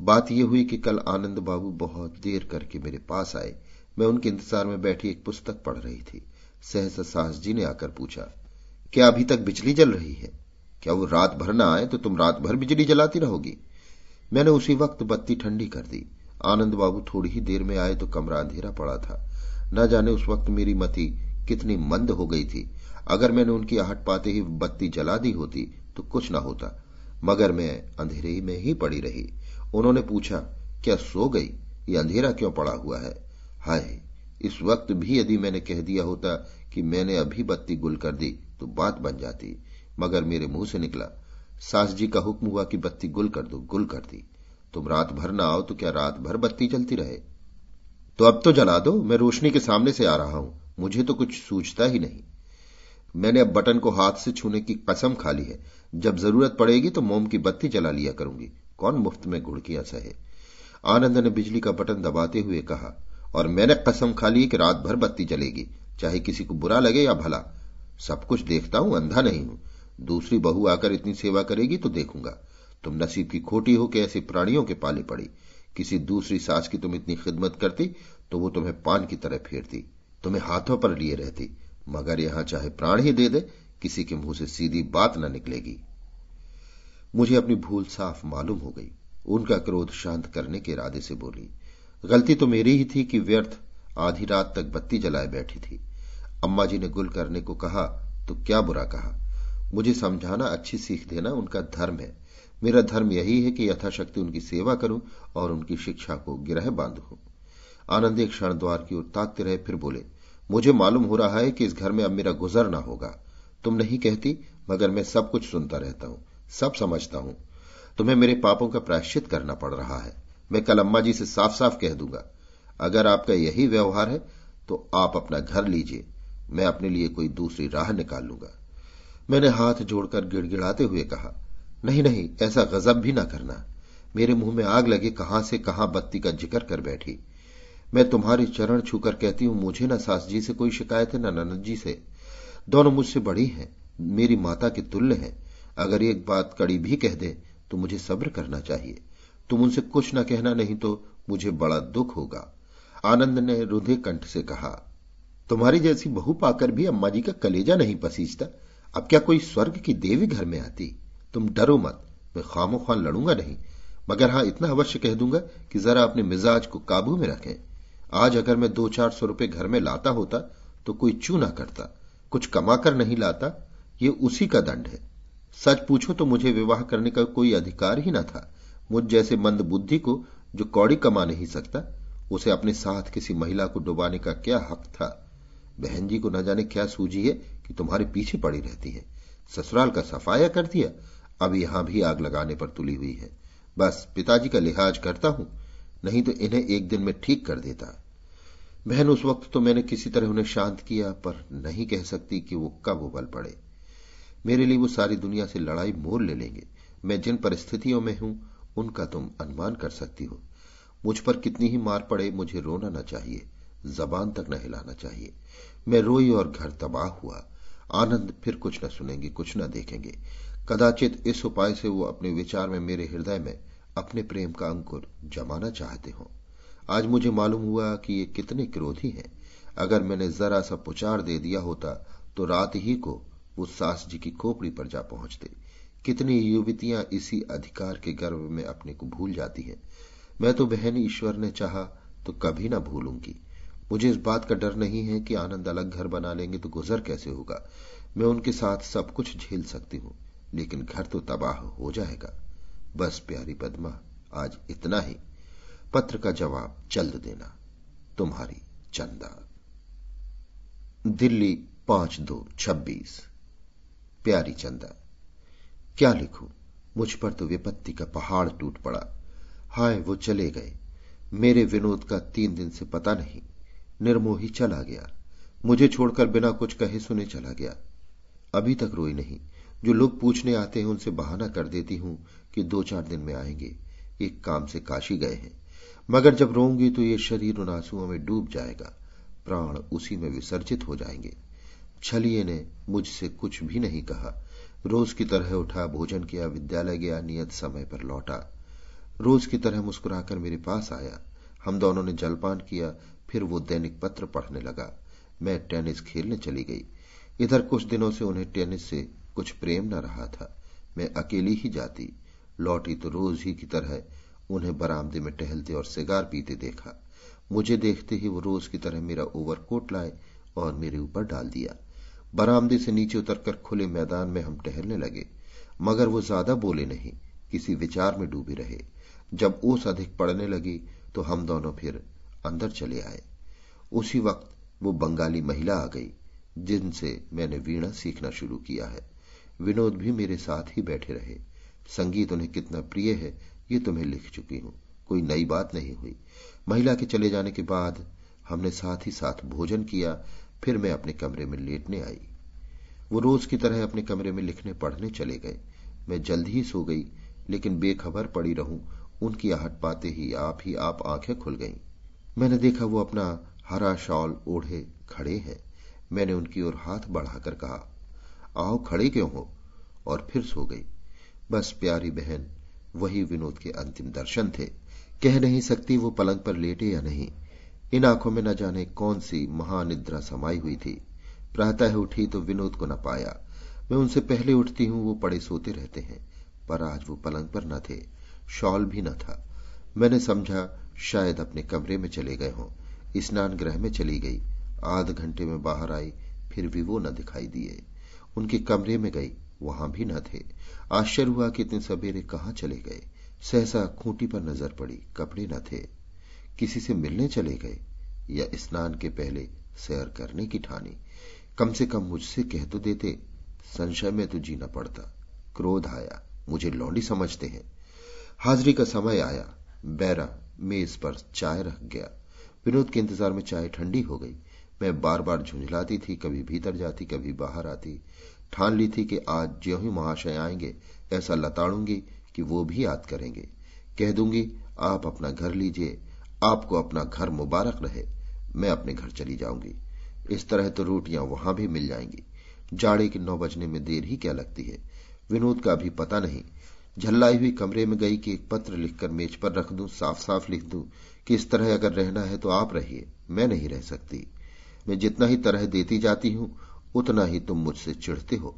बात यह हुई कि कल आनंद बाबू बहुत देर करके मेरे पास आए। मैं उनके इंतजार में बैठी एक पुस्तक पढ़ रही थी। सहसा सास जी ने आकर पूछा, क्या अभी तक बिजली जल रही है? क्या वो रात भर ना आए तो तुम रात भर बिजली जलाती रहोगी? मैंने उसी वक्त बत्ती ठंडी कर दी। आनंद बाबू थोड़ी ही देर में आए तो कमरा अंधेरा पड़ा था। न जाने उस वक्त मेरी मति कितनी मंद हो गई थी। अगर मैंने उनकी आहट पाते ही बत्ती जला दी होती तो कुछ ना होता, मगर मैं अंधेरे में ही पड़ी रही। उन्होंने पूछा, क्या सो गई? ये अंधेरा क्यों पड़ा हुआ है? हाय, इस वक्त भी यदि मैंने कह दिया होता कि मैंने अभी बत्ती गुल कर दी तो बात बन जाती, मगर मेरे मुंह से निकला। सास जी का हुक्म हुआ कि बत्ती गुल कर दो, गुल कर दी। तुम रात भर ना आओ तो क्या रात भर बत्ती जलती रहे? तो अब तो जला दो, मैं रोशनी के सामने से आ रहा हूं, मुझे तो कुछ सूझता ही नहीं। मैंने अब बटन को हाथ से छूने की कसम खा ली है। जब जरूरत पड़ेगी तो मोम की बत्ती जला लिया करूंगी, कौन मुफ्त में घुड़कियां सहे। आनंद ने बिजली का बटन दबाते हुए कहा, और मैंने कसम खा ली कि रात भर बत्ती जलेगी, चाहे किसी को बुरा लगे या भला। सब कुछ देखता हूं, अंधा नहीं हूं। दूसरी बहू आकर इतनी सेवा करेगी तो देखूंगा। तुम नसीब की खोटी हो कि ऐसे प्राणियों के पाले पड़ी। किसी दूसरी सास की तुम इतनी खिदमत करती तो वो तुम्हें पान की तरह फेरती, तुम्हें हाथों पर लिए रहती, मगर यहां चाहे प्राण ही दे दे, किसी के मुंह से सीधी बात न निकलेगी। मुझे अपनी भूल साफ मालूम हो गई। उनका क्रोध शांत करने के इरादे से बोली, गलती तो मेरी ही थी कि व्यर्थ आधी रात तक बत्ती जलाए बैठी थी। अम्मा जी ने गुल करने को कहा तो क्या बुरा कहा। मुझे समझाना, अच्छी सीख देना उनका धर्म है। मेरा धर्म यही है कि यथाशक्ति उनकी सेवा करूं और उनकी शिक्षा को गिरह बांधूं। आनंद एक क्षण द्वार की ओर ताकते रहे, फिर बोले, मुझे मालूम हो रहा है कि इस घर में अब मेरा गुजर ना होगा। तुम नहीं कहती, मगर मैं सब कुछ सुनता रहता हूं, सब समझता हूं। तुम्हें मेरे पापों का प्रायश्चित करना पड़ रहा है। मैं कल अम्मा जी से साफ साफ कह दूंगा। अगर आपका यही व्यवहार है तो आप अपना घर लीजिए, मैं अपने लिए कोई दूसरी राह निकाल लूंगा। मैंने हाथ जोड़कर गिड़गिड़ाते हुए कहा, नहीं नहीं, ऐसा गजब भी ना करना। मेरे मुंह में आग लगे, कहां से कहां बत्ती का जिक्र कर बैठी। मैं तुम्हारे चरण छूकर कहती हूं, मुझे ना सास जी से कोई शिकायत है ना ननद जी से। दोनों मुझसे बड़ी हैं, मेरी माता के तुल्य हैं। अगर एक बात कड़ी भी कह दे तो मुझे सब्र करना चाहिए। तुम उनसे कुछ ना कहना, नहीं तो मुझे बड़ा दुख होगा। आनंद ने रुधे कंठ से कहा, तुम्हारी जैसी बहू पाकर भी अम्मा जी का कलेजा नहीं पसीजता। अब क्या कोई स्वर्ग की देवी घर में आती? तुम डरो मत, मैं खामोखा लड़ूंगा नहीं, मगर हां इतना अवश्य कह दूंगा कि जरा अपने मिजाज को काबू में रखें। आज अगर मैं दो चार सौ रुपये घर में लाता होता तो कोई चू ना करता, कुछ कमाकर नहीं लाता, ये उसी का दंड है। सच पूछो तो मुझे विवाह करने का कोई अधिकार ही ना था। मुझ जैसे मंद बुद्धि को जो कौड़ी कमा नहीं सकता, उसे अपने साथ किसी महिला को डुबाने का क्या हक था? बहन जी को न जाने क्या सूझी है कि तुम्हारे पीछे पड़ी रहती है। ससुराल का सफाया कर दिया, अब यहां भी आग लगाने पर तुली हुई है। बस पिताजी का लिहाज करता हूं, नहीं तो इन्हें एक दिन में ठीक कर देता। बहन, उस वक्त तो मैंने किसी तरह उन्हें शांत किया, पर नहीं कह सकती कि वो कब उबल पड़े। मेरे लिए वो सारी दुनिया से लड़ाई मोल ले लेंगे। मैं जिन परिस्थितियों में हूं उनका तुम अनुमान कर सकती हो। मुझ पर कितनी ही मार पड़े, मुझे रोना ना चाहिए, जबान तक न हिलाना चाहिए। मैं रोई और घर तबाह हुआ। आनंद फिर कुछ न सुनेंगे, कुछ न देखेंगे। कदाचित इस उपाय से वो अपने विचार में मेरे हृदय में अपने प्रेम का अंकुर जमाना चाहते हो। आज मुझे मालूम हुआ कि ये कितने क्रोधी हैं। अगर मैंने जरा सा पुचार दे दिया होता तो रात ही को वो सास जी की खोपड़ी पर जा पहुंचते। कितनी युवतियां इसी अधिकार के गर्व में अपने को भूल जाती हैं। मैं तो बहन, ईश्वर ने चाहा तो कभी ना भूलूंगी। मुझे इस बात का डर नहीं है कि आनंद अलग घर बना लेंगे तो गुजर कैसे होगा। मैं उनके साथ सब कुछ झेल सकती हूं, लेकिन घर तो तबाह हो जाएगा। बस प्यारी पद्मा, आज इतना ही। पत्र का जवाब जल्द देना। तुम्हारी चंदा। दिल्ली, पांच दो छब्बीस। प्यारी चंदा, क्या लिखूं? मुझ पर तो विपत्ति का पहाड़ टूट पड़ा। हाय, वो चले गए। मेरे विनोद का तीन दिन से पता नहीं। निर्मोही चला गया, मुझे छोड़कर बिना कुछ कहे सुने चला गया। अभी तक रोई नहीं। जो लोग पूछने आते हैं उनसे बहाना कर देती हूं कि दो चार दिन में आएंगे, एक काम से काशी गए हैं। मगर जब रोऊंगी तो ये शरीर उन आंसुओं में डूब जाएगा, प्राण उसी में विसर्जित हो जाएंगे। छलिए ने मुझसे कुछ भी नहीं कहा। रोज की तरह उठा, भोजन किया, विद्यालय गया, नियत समय पर लौटा। रोज की तरह मुस्कुराकर मेरे पास आया। हम दोनों ने जलपान किया, फिर वो दैनिक पत्र पढ़ने लगा। मैं टेनिस खेलने चली गई। इधर कुछ दिनों से उन्हें टेनिस से कुछ प्रेम न रहा था। मैं अकेली ही जाती, लौटी तो रोज ही की तरह उन्हें बरामदे में टहलते और सिगार पीते देखा। मुझे देखते ही वो रोज की तरह मेरा ओवरकोट लाए और मेरे ऊपर डाल दिया। बरामदे से नीचे उतरकर खुले मैदान में हम टहलने लगे, मगर वो ज्यादा बोले नहीं, किसी विचार में डूबे रहे। जब ओस अधिक पड़ने लगी तो हम दोनों फिर अंदर चले आए। उसी वक्त वो बंगाली महिला आ गई, जिनसे मैंने वीणा सीखना शुरू किया है। विनोद भी मेरे साथ ही बैठे रहे। संगीत उन्हें कितना प्रिय है ये तुम्हें लिख चुकी हूं, कोई नई बात नहीं हुई। महिला के चले जाने के बाद हमने साथ ही साथ भोजन किया। फिर मैं अपने कमरे में लेटने आई। वो रोज की तरह अपने कमरे में लिखने पढ़ने चले गए। मैं जल्द ही सो गई, लेकिन बेखबर पड़ी रहूं, उनकी आहट पाते ही आप ही आप आंखें खुल गईं। मैंने देखा वो अपना हरा शॉल ओढ़े खड़े हैं। मैंने उनकी ओर हाथ बढ़ाकर कहा, आओ खड़े क्यों हो? और फिर सो गई। बस प्यारी बहन, वही विनोद के अंतिम दर्शन थे। कह नहीं सकती वो पलंग पर लेटे या नहीं। इन आंखों में न जाने कौन सी महानिद्रा समाई हुई थी। प्रातः उठी तो विनोद को न पाया। मैं उनसे पहले उठती हूं, वो पड़े सोते रहते हैं, पर आज वो पलंग पर न थे, शॉल भी न था। मैंने समझा शायद अपने कमरे में चले गए हों। स्नान गृह में चली गई, आध घंटे में बाहर आई, फिर भी वो न दिखाई दिए। उनके कमरे में गई, वहां भी न थे। आश्चर्य हुआ कि इतने सवेरे कहां चले गए। सहसा खूंटी पर नजर पड़ी, कपड़े न थे। किसी से मिलने चले गए या स्नान के पहले सैर करने की ठानी। कम से कम मुझसे कह तो देते, संशय में तो जीना पड़ता। क्रोध आया, मुझे लौंडी समझते हैं। हाजिरी का समय आया। बैरा मेज पर चाय रख गया। विनोद के इंतजार में चाय ठंडी हो गई। मैं बार बार झुंझलाती थी, कभी भीतर जाती, कभी बाहर आती। ठान ली थी कि आज ज्यों ही महाशय आएंगे, ऐसा लताड़ूंगी कि वो भी याद करेंगे। कह दूंगी, आप अपना घर लीजिए, आपको अपना घर मुबारक रहे, मैं अपने घर चली जाऊंगी। इस तरह तो रोटियां वहां भी मिल जाएंगी। जाड़े के नौ बजने में देर ही क्या लगती है। विनोद का भी पता नहीं। झल्लाई हुई कमरे में गई कि एक पत्र लिखकर मेज पर रख दूं, साफ साफ लिख दूं कि इस तरह अगर रहना है तो आप रहिए, मैं नहीं रह सकती। मैं जितना ही तरह देती जाती हूं उतना ही तुम मुझसे चिढ़ते हो।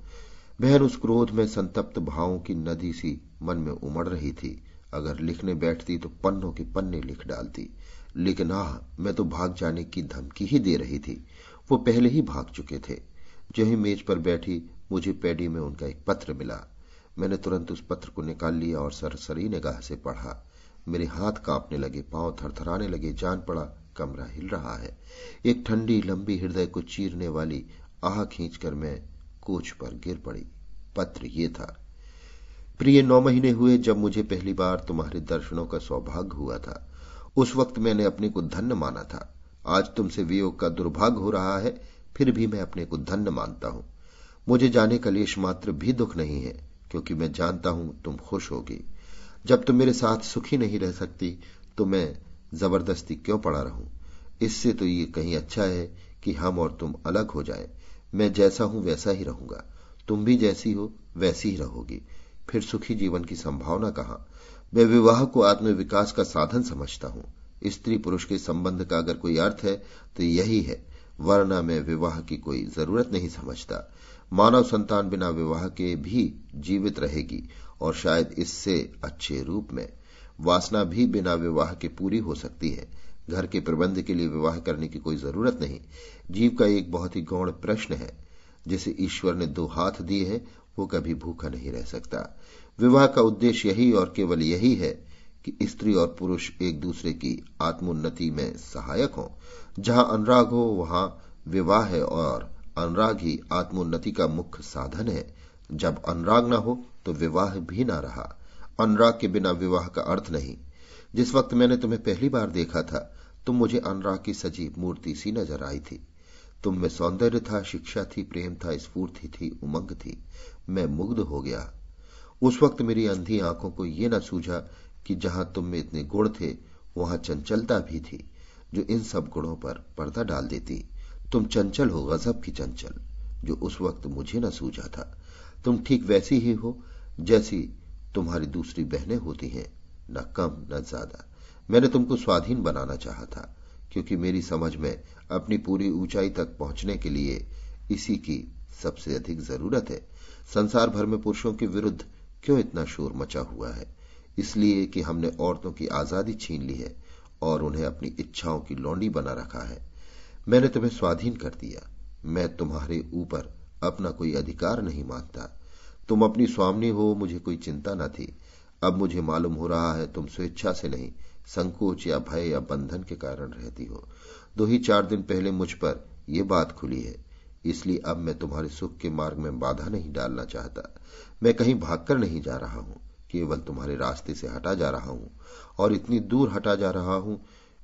बहन उस क्रोध में संतप्त भावों की नदी सी मन में उमड़ रही थी। अगर लिखने बैठती तो पन्नों के पन्ने लिख डालती, लेकिन आह, मैं तो भाग जाने की धमकी ही दे रही थी। वो पहले ही भाग चुके थे। जो ही मेज पर बैठी मुझे पैडी में उनका एक पत्र मिला। मैंने तुरंत उस पत्र को निकाल लिया और सरसरी निगाह से पढ़ा। मेरे हाथ कांपने लगे, पांव थरथराने लगे, जान पड़ा कमरा हिल रहा है। एक ठंडी लंबी हृदय को चीरने वाली आह खींचकर मैं कोच पर गिर पड़ी। पत्र ये था। प्रिय, नौ महीने हुए जब मुझे पहली बार तुम्हारे दर्शनों का सौभाग्य हुआ था। उस वक्त मैंने अपने को धन्य माना था। आज तुमसे वियोग का दुर्भाग्य हो रहा है, फिर भी मैं अपने को धन्य मानता हूं। मुझे जाने का लेश मात्र भी दुख नहीं है, क्योंकि मैं जानता हूं तुम खुश होगी। जब तुम मेरे साथ सुखी नहीं रह सकती तो मैं जबरदस्ती क्यों पड़ा रहूं। इससे तो ये कहीं अच्छा है कि हम और तुम अलग हो जाएं। मैं जैसा हूं वैसा ही रहूंगा, तुम भी जैसी हो वैसी ही रहोगी। फिर सुखी जीवन की संभावना कहां। मैं विवाह को आत्मविकास का साधन समझता हूं। स्त्री पुरुष के संबंध का अगर कोई अर्थ है तो यही है, वरना मैं विवाह की कोई जरूरत नहीं समझता। मानव संतान बिना विवाह के भी जीवित रहेगी और शायद इससे अच्छे रूप में। वासना भी बिना विवाह के पूरी हो सकती है। घर के प्रबंध के लिए विवाह करने की कोई जरूरत नहीं। जीव का एक बहुत ही गौण प्रश्न है। जिसे ईश्वर ने दो हाथ दिए हैं वो कभी भूखा नहीं रह सकता। विवाह का उद्देश्य यही और केवल यही है कि स्त्री और पुरुष एक दूसरे की आत्मोन्नति में सहायक हों। जहां अनुराग हो वहां विवाह है, और अनुराग ही आत्मोन्नति का मुख्य साधन है। जब अनुराग ना हो तो विवाह भी ना रहा। अनुराग के बिना विवाह का अर्थ नहीं। जिस वक्त मैंने तुम्हें पहली बार देखा था तुम मुझे अनुराग की सजीव मूर्ति सी नजर आई थी। तुम में सौंदर्य था, शिक्षा थी, प्रेम था, स्फूर्ति थी, उमंग थी। मैं मुग्ध हो गया। उस वक्त मेरी अंधी आंखों को यह न सूझा कि जहां तुम में इतने गुण थे वहां चंचलता भी थी, जो इन सब गुणों पर पर्दा डाल देती। तुम चंचल हो, गजब की चंचल, जो उस वक्त मुझे न सूझा था। तुम ठीक वैसी ही हो जैसी तुम्हारी दूसरी बहनें होती हैं, न कम न ज्यादा। मैंने तुमको स्वाधीन बनाना चाहा था, क्योंकि मेरी समझ में अपनी पूरी ऊंचाई तक पहुंचने के लिए इसी की सबसे अधिक जरूरत है। संसार भर में पुरुषों के विरुद्ध क्यों इतना शोर मचा हुआ है? इसलिए कि हमने औरतों की आजादी छीन ली है और उन्हें अपनी इच्छाओं की लौंडी बना रखा है। मैंने तुम्हें स्वाधीन कर दिया। मैं तुम्हारे ऊपर अपना कोई अधिकार नहीं मानता। तुम अपनी स्वामिनी हो, मुझे कोई चिंता न थी। अब मुझे मालूम हो रहा है तुम स्वेच्छा से नहीं, संकोच या भय या बंधन के कारण रहती हो। दो ही चार दिन पहले मुझ पर यह बात खुली है, इसलिए अब मैं तुम्हारे सुख के मार्ग में बाधा नहीं डालना चाहता। मैं कहीं भागकर नहीं जा रहा हूं, केवल तुम्हारे रास्ते से हटा जा रहा हूं, और इतनी दूर हटा जा रहा हूं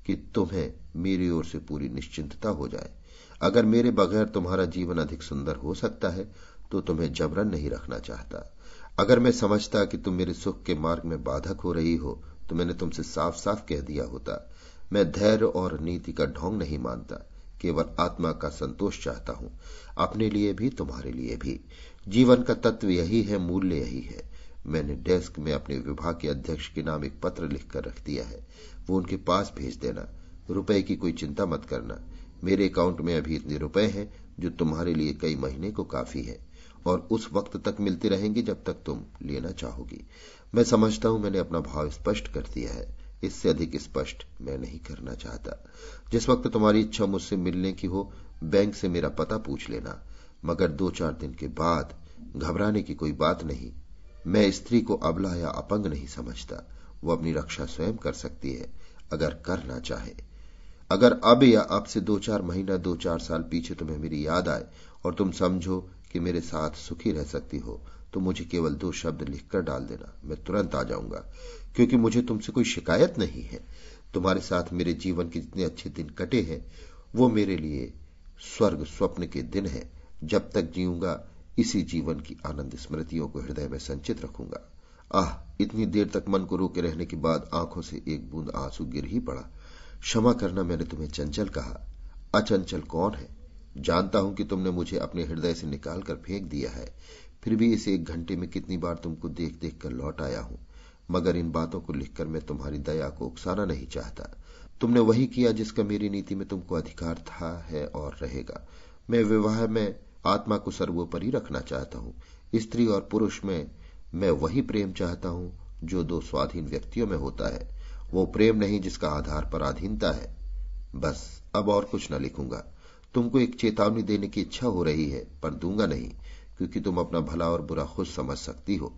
कि तुम्हें मेरी ओर से पूरी निश्चिंतता हो जाए। अगर मेरे बगैर तुम्हारा जीवन अधिक सुंदर हो सकता है तो तुम्हें जबरन नहीं रखना चाहता। अगर मैं समझता कि तुम मेरे सुख के मार्ग में बाधक हो रही हो तो मैंने तुमसे साफ साफ कह दिया होता। मैं धैर्य और नीति का ढोंग नहीं मानता, केवल आत्मा का संतोष चाहता हूं, अपने लिए भी तुम्हारे लिए भी। जीवन का तत्व यही है, मूल्य यही है। मैंने डेस्क में अपने विभाग के अध्यक्ष के नाम एक पत्र लिखकर रख दिया है, वो उनके पास भेज देना। रुपए की कोई चिंता मत करना। मेरे अकाउंट में अभी इतने रुपए हैं जो तुम्हारे लिए कई महीने को काफी है, और उस वक्त तक मिलते रहेंगे जब तक तुम लेना चाहोगी। मैं समझता हूं मैंने अपना भाव स्पष्ट कर दिया है। इससे अधिक स्पष्ट मैं नहीं करना चाहता। जिस वक्त तुम्हारी इच्छा मुझसे मिलने की हो बैंक से मेरा पता पूछ लेना, मगर दो चार दिन के बाद। घबराने की कोई बात नहीं। मैं स्त्री को अबला या अपंग नहीं समझता। वो अपनी रक्षा स्वयं कर सकती है अगर करना चाहे। अगर अब या अब से दो चार महीना दो चार साल पीछे तुम्हें मेरी याद आए और तुम समझो कि मेरे साथ सुखी रह सकती हो तो मुझे केवल दो शब्द लिखकर डाल देना, मैं तुरंत आ जाऊंगा। क्योंकि मुझे तुमसे कोई शिकायत नहीं है। तुम्हारे साथ मेरे जीवन के जितने अच्छे दिन कटे हैं वो मेरे लिए स्वर्ग स्वप्न के दिन हैं। जब तक जीऊंगा इसी जीवन की आनंद स्मृतियों को हृदय में संचित रखूंगा। आह, इतनी देर तक मन को रोके रहने के बाद आंखों से एक बूंद आंसू गिर ही पड़ा। क्षमा करना, मैंने तुम्हें चंचल कहा। अचंचल कौन है? जानता हूं कि तुमने मुझे अपने हृदय से निकाल कर फेंक दिया है। फिर भी इस एक घंटे में कितनी बार तुमको देख देख कर लौट आया हूं, मगर इन बातों को लिखकर मैं तुम्हारी दया को उकसाना नहीं चाहता। तुमने वही किया जिसका मेरी नीति में तुमको अधिकार था, है और रहेगा। मैं विवाह में आत्मा को सर्वोपरि रखना चाहता हूं। स्त्री और पुरुष में मैं वही प्रेम चाहता हूं जो दो स्वाधीन व्यक्तियों में होता है, वो प्रेम नहीं जिसका आधार पर अधीनता है। बस अब और कुछ न लिखूंगा। तुमको एक चेतावनी देने की इच्छा हो रही है, पर दूंगा नहीं, क्योंकि तुम अपना भला और बुरा खुद समझ सकती हो।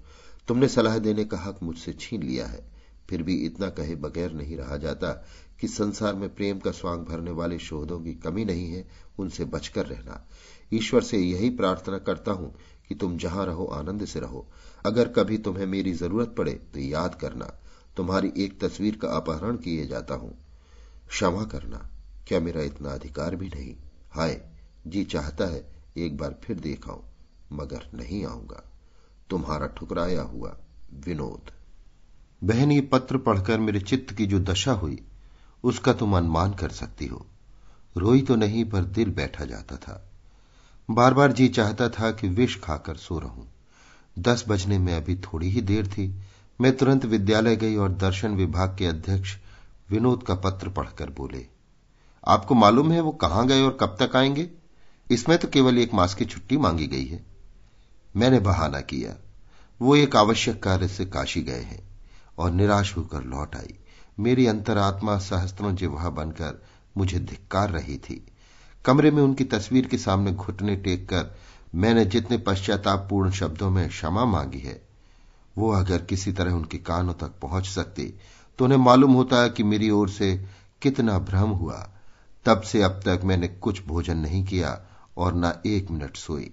तुमने सलाह देने का हक मुझसे छीन लिया है। फिर भी इतना कहे बगैर नहीं रहा जाता कि संसार में प्रेम का स्वांग भरने वाले शोधों की कमी नहीं है, उनसे बचकर रहना। ईश्वर से यही प्रार्थना करता हूं कि तुम जहां रहो आनंद से रहो। अगर कभी तुम्हें मेरी जरूरत पड़े तो याद करना, तुम्हारी एक तस्वीर का अपहरण किए जाता हूं। क्षमा करना, क्या मेरा इतना अधिकार भी नहीं? हाय, जी चाहता है एक बार फिर देखाऊं, मगर नहीं आऊंगा। तुम्हारा ठुकराया हुआ विनोद। बहन, ये पत्र पढ़कर मेरे चित्त की जो दशा हुई उसका तुम अनुमान कर सकती हो। रोई तो नहीं, पर दिल बैठा जाता था। बार बार जी चाहता था कि विष खाकर सो रहूं। दस बजने में अभी थोड़ी ही देर थी। मैं तुरंत विद्यालय गई और दर्शन विभाग के अध्यक्ष विनोद का पत्र पढ़कर बोले, आपको मालूम है वो कहां गए और कब तक आएंगे? इसमें तो केवल एक मास की छुट्टी मांगी गई है। मैंने बहाना किया, वो एक आवश्यक कार्य से काशी गए हैं, और निराश होकर लौट आई। मेरी अंतरात्मा सहस्त्रों जिह्वा बनकर मुझे धिक्कार रही थी। कमरे में उनकी तस्वीर के सामने घुटने टेक कर मैंने जितने पश्चातापूर्ण शब्दों में क्षमा मांगी है, वो अगर किसी तरह उनके कानों तक पहुंच सकती तो उन्हें मालूम होता कि मेरी ओर से कितना भ्रम हुआ। तब से अब तक मैंने कुछ भोजन नहीं किया और न एक मिनट सोई।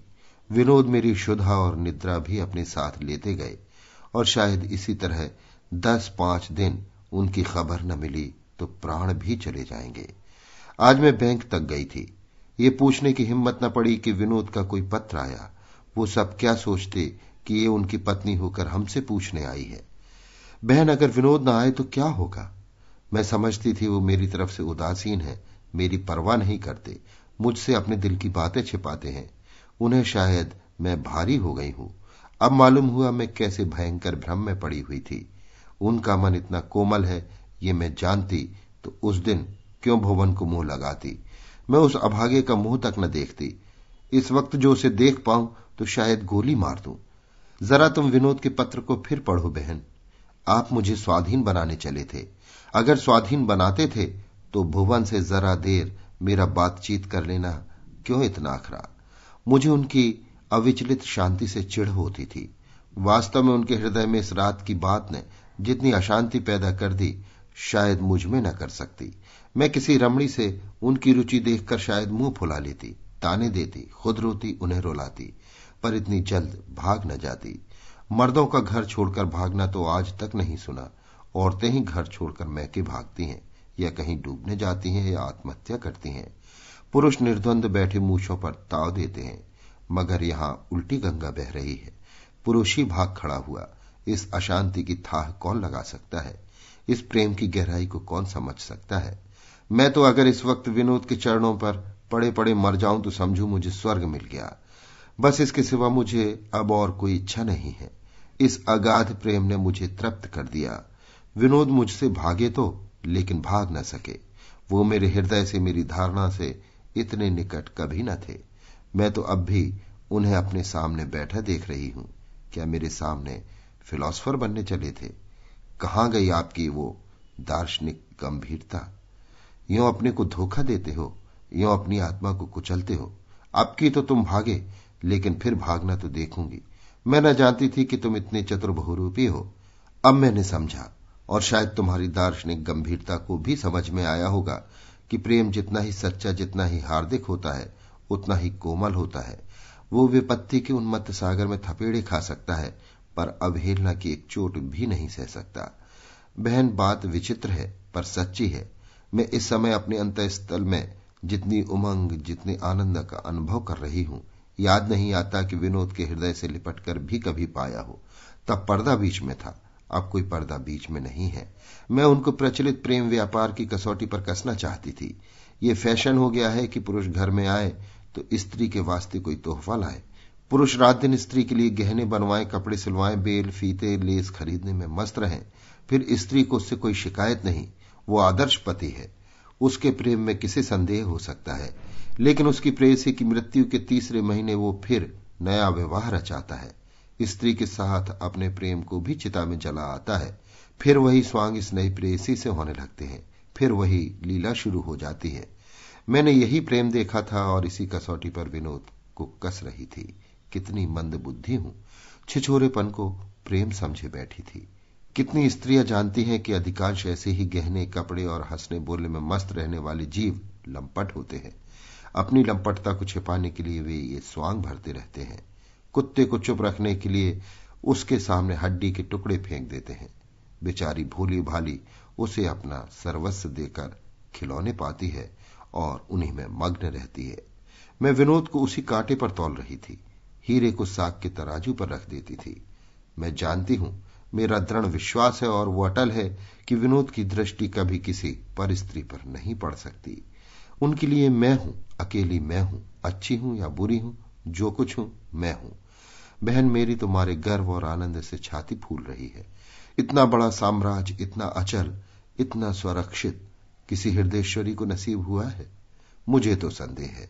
विनोद मेरी क्षुधा और निद्रा भी अपने साथ लेते गए, और शायद इसी तरह दस पांच दिन उनकी खबर न मिली तो प्राण भी चले जाएंगे। आज मैं बैंक तक गई थी। ये पूछने की हिम्मत न पड़ी कि विनोद का कोई पत्र आया। वो सब क्या सोचते कि ये उनकी पत्नी होकर हमसे पूछने आई है। बहन, अगर विनोद न आए तो क्या होगा? मैं समझती थी वो मेरी तरफ से उदासीन है, मेरी परवाह नहीं करते, मुझसे अपने दिल की बातें छिपाते हैं। उन्हें शायद मैं भारी हो गई हूं। अब मालूम हुआ मैं कैसे भयंकर भ्रम में पड़ी हुई थी। उनका मन इतना कोमल है, ये मैं जानती तो उस दिन क्यों भुवन को मुंह लगाती। मैं उस अभागे का मुंह तक न देखती। इस वक्त जो उसे देख पाऊं तो शायद गोली मार दूं। जरा तुम विनोद के पत्र को फिर पढ़ो बहन। आप मुझे स्वाधीन बनाने चले थे। अगर स्वाधीन बनाते थे तो भुवन से जरा देर मेरा बातचीत कर लेना क्यों इतना अखरा? मुझे उनकी अविचलित शांति से चिढ़ होती थी। वास्तव में उनके हृदय में इस रात की बात ने जितनी अशांति पैदा कर दी, शायद मुझ में न कर सकती। मैं किसी रमणी से उनकी रुचि देखकर शायद मुंह फुला लेती, ताने देती, खुद रोती, उन्हें रोलाती, पर इतनी जल्द भाग न जाती। मर्दों का घर छोड़कर भागना तो आज तक नहीं सुना। औरतें ही घर छोड़कर मैके भागती हैं, या कहीं डूबने जाती हैं, या आत्महत्या करती हैं। पुरुष निर्द्वंद बैठे मूछों पर ताव देते हैं, मगर यहां उल्टी गंगा बह रही है। पुरुष ही भाग खड़ा हुआ। इस अशांति की थाह कौन लगा सकता है? इस प्रेम की गहराई को कौन समझ सकता है? मैं तो अगर इस वक्त विनोद के चरणों पर पड़े पड़े मर जाऊं तो समझू मुझे स्वर्ग मिल गया। बस इसके सिवा मुझे अब और कोई इच्छा नहीं है। इस अगाध प्रेम ने मुझे तृप्त कर दिया। विनोद मुझसे भागे तो, लेकिन भाग न सके। वो मेरे हृदय से, मेरी धारणा से इतने निकट कभी न थे। मैं तो अब भी उन्हें अपने सामने बैठा देख रही हूं। क्या मेरे सामने फिलॉसफर बनने चले थे? कहां गई आपकी वो दार्शनिक गंभीरता? यों अपने को धोखा देते हो, यों अपनी आत्मा को कुचलते हो। अब की तो तुम भागे, लेकिन फिर भागना तो देखूंगी। मैं न जानती थी कि तुम इतने चतुर बहुरूपी हो। अब मैंने समझा, और शायद तुम्हारी दार्शनिक गंभीरता को भी समझ में आया होगा कि प्रेम जितना ही सच्चा, जितना ही हार्दिक होता है, उतना ही कोमल होता है। वो विपत्ति के उन्मत्त सागर में थपेड़े खा सकता है, पर अवहेलना की एक चोट भी नहीं सह सकता। बहन, बात विचित्र है पर सच्ची है। मैं इस समय अपने अंतःस्थल में जितनी उमंग, जितने आनंद का अनुभव कर रही हूं, याद नहीं आता कि विनोद के हृदय से लिपटकर भी कभी पाया हो। तब पर्दा बीच में था, अब कोई पर्दा बीच में नहीं है। मैं उनको प्रचलित प्रेम व्यापार की कसौटी पर कसना चाहती थी। ये फैशन हो गया है कि पुरुष घर में आए तो स्त्री के वास्ते कोई तोहफा लाए। पुरुष रात दिन स्त्री के लिए गहने बनवाएं, कपड़े सिलवाएं, बेल फीते लेस खरीदने में मस्त रहें, फिर स्त्री को उससे कोई शिकायत नहीं। वो आदर्श पति है, उसके प्रेम में किसे संदेह हो सकता है। लेकिन उसकी प्रेयसी की मृत्यु के तीसरे महीने वो फिर नया विवाह रचाता है, स्त्री के साथ अपने प्रेम को भी चिता में जला आता है। फिर वही स्वांग इस नई प्रेयसी से होने लगते हैं, फिर वही लीला शुरू हो जाती है। मैंने यही प्रेम देखा था और इसी कसौटी पर विनोद को कस रही थी। कितनी मंद बुद्धि हूं, छिछोरेपन को प्रेम समझे बैठी थी। कितनी स्त्रियां जानती हैं कि अधिकांश ऐसे ही गहने, कपड़े और हंसने बोलने में मस्त रहने वाले जीव लंपट होते हैं। अपनी लंपटता को छिपाने के लिए वे ये स्वांग भरते रहते हैं। कुत्ते को चुप रखने के लिए उसके सामने हड्डी के टुकड़े फेंक देते हैं। बेचारी भोली भाली उसे अपना सर्वस्व देकर खिलौने पाती है और उन्हीं में मग्न रहती है। मैं विनोद को उसी कांटे पर तौल रही थी, हीरे को साग के तराजू पर रख देती थी। मैं जानती हूं, मेरा दृढ़ विश्वास है और वो अटल है कि विनोद की दृष्टि कभी किसी पर स्त्री पर नहीं पड़ सकती। उनके लिए मैं हूं, अकेली मैं हूं, अच्छी हूं या बुरी हूं, जो कुछ हूं मैं हूं। बहन मेरी तुम्हारे गर्व और आनंद से छाती फूल रही है। इतना बड़ा साम्राज्य, इतना अचल, इतना स्वरक्षित किसी हृदयेश्वरी को नसीब हुआ है? मुझे तो संदेह है,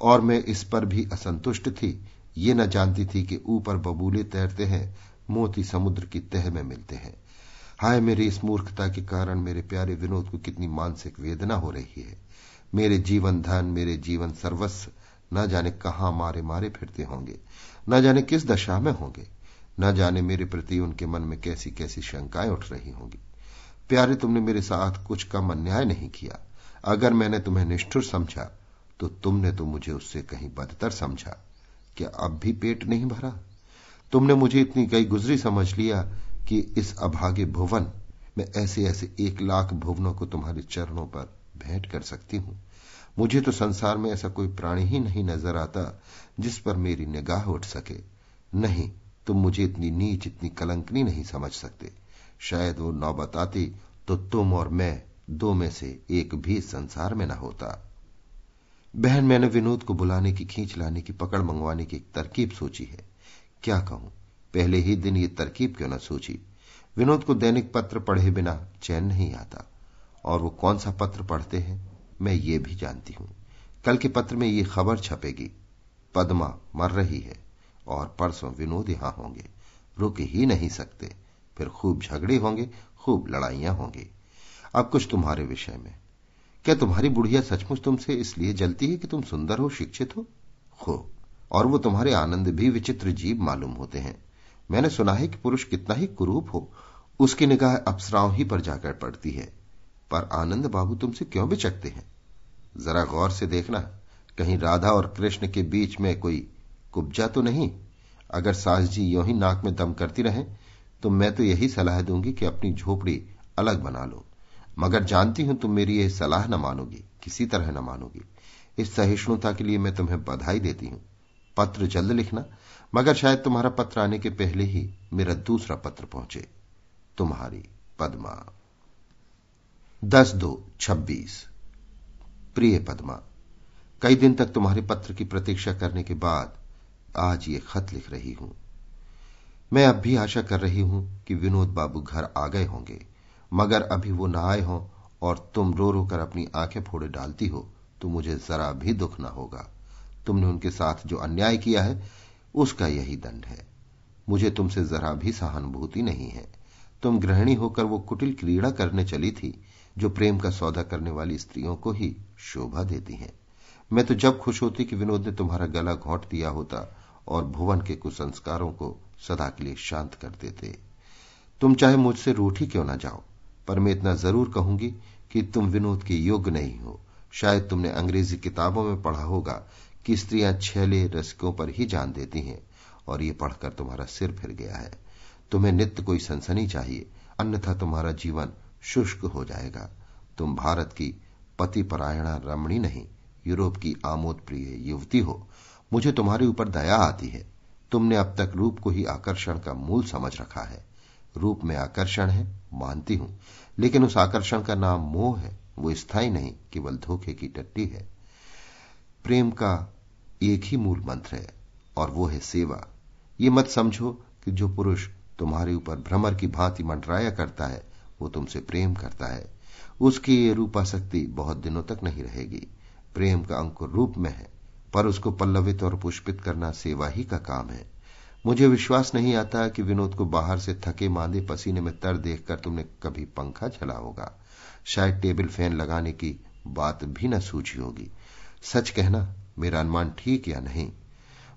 और मैं इस पर भी असंतुष्ट थी। ये न जानती थी कि ऊपर बबूले तैरते हैं, मोती समुद्र की तह में मिलते हैं। हाय, मेरी इस मूर्खता के कारण मेरे प्यारे विनोद को कितनी मानसिक वेदना हो रही है। मेरे जीवन धन, मेरे जीवन सर्वस्व न जाने कहां मारे मारे फिरते होंगे, न जाने किस दशा में होंगे, न जाने मेरे प्रति उनके मन में कैसी कैसी शंकाएं उठ रही होंगी। प्यारे, तुमने मेरे साथ कुछ कम अन्याय नहीं किया। अगर मैंने तुम्हें निष्ठुर समझा तो तुमने तो मुझे उससे कहीं बदतर समझा। क्या अब भी पेट नहीं भरा? तुमने मुझे इतनी गई गुजरी समझ लिया कि इस अभागे भुवन में ऐसे ऐसे एक लाख भुवनों को तुम्हारे चरणों पर भेंट कर सकती हूं। मुझे तो संसार में ऐसा कोई प्राणी ही नहीं नजर आता जिस पर मेरी निगाह उठ सके। नहीं, तुम मुझे इतनी नीच, इतनी कलंकनी नहीं समझ सकते। शायद वो नौबत आती तो तुम और मैं दो में से एक भी संसार में न होता। बहन, मैंने विनोद को बुलाने की, खींच लाने की, पकड़ मंगवाने की एक तरकीब सोची है। क्या कहूं, पहले ही दिन ये तरकीब क्यों न सोची। विनोद को दैनिक पत्र पढ़े बिना चैन नहीं आता, और वो कौन सा पत्र पढ़ते हैं मैं ये भी जानती हूं। कल के पत्र में ये खबर छपेगी, पद्मा मर रही है, और परसों विनोद यहां होंगे, रुक ही नहीं सकते। फिर खूब झगड़े होंगे, खूब लड़ाइयां होंगी। अब कुछ तुम्हारे विषय में। क्या तुम्हारी बुढ़िया सचमुच तुमसे इसलिए जलती है कि तुम सुंदर हो, शिक्षित हो हो और वो तुम्हारे आनंद भी विचित्र जीव मालूम होते हैं। मैंने सुना है कि पुरुष कितना ही कुरूप हो, उसकी निगाह अप्सराओं ही पर जाकर पड़ती है। पर आनंद बाबू तुमसे क्यों बिचकते हैं? जरा गौर से देखना, कहीं राधा और कृष्ण के बीच में कोई कुब्जा तो नहीं। अगर सास जी यूं ही नाक में दम करती रहें तो मैं तो यही सलाह दूंगी कि अपनी झोपड़ी अलग बना लो। मगर जानती हूं तुम मेरी यह सलाह न मानोगी, किसी तरह न मानोगी। इस सहिष्णुता के लिए मैं तुम्हें बधाई देती हूं। पत्र जल्द लिखना, मगर शायद तुम्हारा पत्र आने के पहले ही मेरा दूसरा पत्र पहुंचे। तुम्हारी पद्मा। दस दो छब्बीस। प्रिय पद्मा, कई दिन तक तुम्हारे पत्र की प्रतीक्षा करने के बाद आज ये खत लिख रही हूं। मैं अब भी आशा कर रही हूं कि विनोद बाबू घर आ गए होंगे, मगर अभी वो ना आए हों और तुम रो रो कर अपनी आंखें फोड़े डालती हो तो मुझे जरा भी दुख ना होगा। तुमने उनके साथ जो अन्याय किया है उसका यही दंड है। मुझे तुमसे जरा भी सहानुभूति नहीं है। तुम गृहिणी होकर वो कुटिल क्रीड़ा करने चली थी जो प्रेम का सौदा करने वाली स्त्रियों को ही शोभा देती हैं। मैं तो जब खुश होती कि विनोद ने तुम्हारा गला घोंट दिया होता और भुवन के कुसंस्कारों को सदा के लिए शांत कर देते। तुम चाहे मुझसे रूठी क्यों ना जाओ, पर मैं इतना जरूर कहूंगी कि तुम विनोद के योग्य नहीं हो। शायद तुमने अंग्रेजी किताबों में पढ़ा होगा कि स्त्रियां छैले रसिकों पर ही जान देती हैं, और ये पढ़कर तुम्हारा सिर फिर गया है। तुम्हें नित्य कोई सनसनी चाहिए, अन्यथा तुम्हारा जीवन शुष्क हो जाएगा। तुम भारत की पतिपरायणा रमणी नहीं, यूरोप की आमोद प्रिय युवती हो। मुझे तुम्हारे ऊपर दया आती है। तुमने अब तक रूप को ही आकर्षण का मूल समझ रखा है। रूप में आकर्षण है, मानती हूं, लेकिन उस आकर्षण का नाम मोह है। वो स्थायी नहीं, केवल धोखे की टट्टी है। प्रेम का एक ही मूल मंत्र है, और वो है सेवा। ये मत समझो कि जो पुरुष तुम्हारे ऊपर भ्रमर की भांति मंडराया करता है वो तुमसे प्रेम करता है, उसकी ये रूपासक्ति बहुत दिनों तक नहीं रहेगी। प्रेम का अंकुर रूप में है, पर उसको पल्लवित और पुष्पित करना सेवा ही का काम है। मुझे विश्वास नहीं आता कि विनोद को बाहर से थके मांदे पसीने में तर देखकर तुमने कभी पंखा चला होगा, शायद टेबल फैन लगाने की बात भी न सूझी होगी। सच कहना, मेरा अनुमान ठीक या नहीं?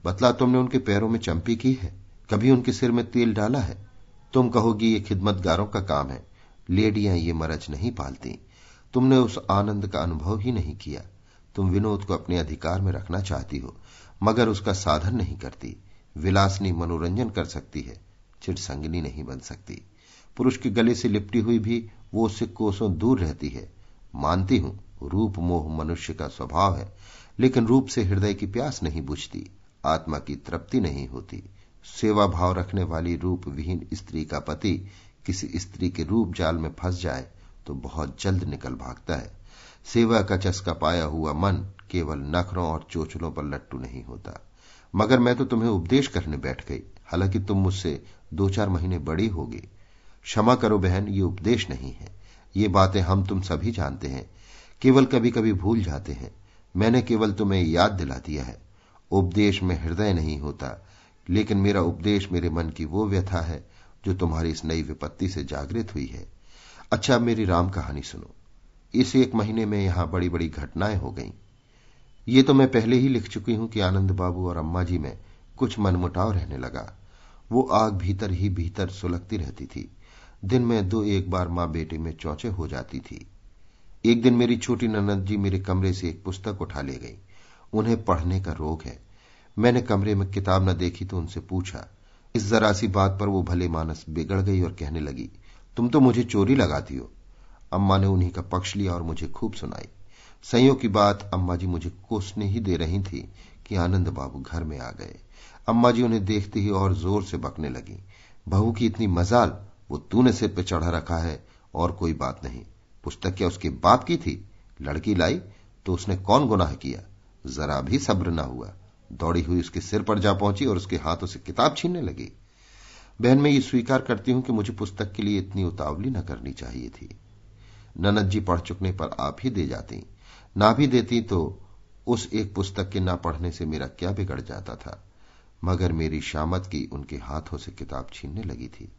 बतला, तुमने उनके पैरों में चंपी की है? कभी उनके सिर में तेल डाला है? तुम कहोगी ये खिदमतगारों का काम है, लेडियां ये मरज नहीं पालती। तुमने उस आनंद का अनुभव ही नहीं किया। तुम विनोद को अपने अधिकार में रखना चाहती हो, मगर उसका साधन नहीं करती। विलासनी मनोरंजन कर सकती है, चिड़संगिनी नहीं बन सकती। पुरुष के गले से लिपटी हुई भी वो उससे कोसों दूर रहती है। मानती हूं रूप मोह मनुष्य का स्वभाव है, लेकिन रूप से हृदय की प्यास नहीं बुझती, आत्मा की तृप्ति नहीं होती। सेवा भाव रखने वाली रूप विहीन स्त्री का पति किसी स्त्री के रूप जाल में फंस जाए तो बहुत जल्द निकल भागता है। सेवा का चस्का पाया हुआ मन केवल नखरों और चोचलों पर लट्टू नहीं होता। मगर मैं तो तुम्हें उपदेश करने बैठ गई, हालांकि तुम मुझसे दो चार महीने बड़ी होगी। क्षमा करो बहन, ये उपदेश नहीं है। ये बातें हम तुम सभी जानते हैं, केवल कभी कभी भूल जाते हैं। मैंने केवल तुम्हें याद दिला दिया है। उपदेश में हृदय नहीं होता, लेकिन मेरा उपदेश मेरे मन की वो व्यथा है जो तुम्हारी इस नई विपत्ति से जागृत हुई है। अच्छा, मेरी राम कहानी सुनो। इस एक महीने में यहां बड़ी बड़ी घटनाएं हो गईं। ये तो मैं पहले ही लिख चुकी हूं कि आनंद बाबू और अम्मा जी में कुछ मनमुटाव रहने लगा। वो आग भीतर ही भीतर सुलगती रहती थी। दिन में दो एक बार मां बेटे में चौंचे हो जाती थी। एक दिन मेरी छोटी ननद जी मेरे कमरे से एक पुस्तक उठा ले गई। उन्हें पढ़ने का रोग है। मैंने कमरे में किताब न देखी तो उनसे पूछा। इस जरा सी बात पर वो भले मानस बिगड़ गई और कहने लगी, तुम तो मुझे चोरी लगाती हो। अम्मा ने उन्हीं का पक्ष लिया और मुझे खूब सुनाई। संयोग की बात, अम्मा जी मुझे कोसने ही दे रही थी कि आनंद बाबू घर में आ गए। अम्मा जी उन्हें देखते ही और जोर से बकने लगी, बहू की इतनी मजाल, वो तूने सिर पे चढ़ा रखा है और कोई बात नहीं। पुस्तक क्या उसके बाप की थी? लड़की लाई तो उसने कौन गुनाह किया? जरा भी सब्र ना हुआ, दौड़ी हुई उसके सिर पर जा पहुंची और उसके हाथों से किताब छीनने लगी। बहन, मैं ये स्वीकार करती हूं कि मुझे पुस्तक के लिए इतनी उतावली न करनी चाहिए थी। ननद जी पढ़ चुकने पर आप ही दे जाती, ना भी देती तो उस एक पुस्तक के ना पढ़ने से मेरा क्या बिगड़ जाता था। मगर मेरी शामत की उनके हाथों से किताब छीनने लगी थी।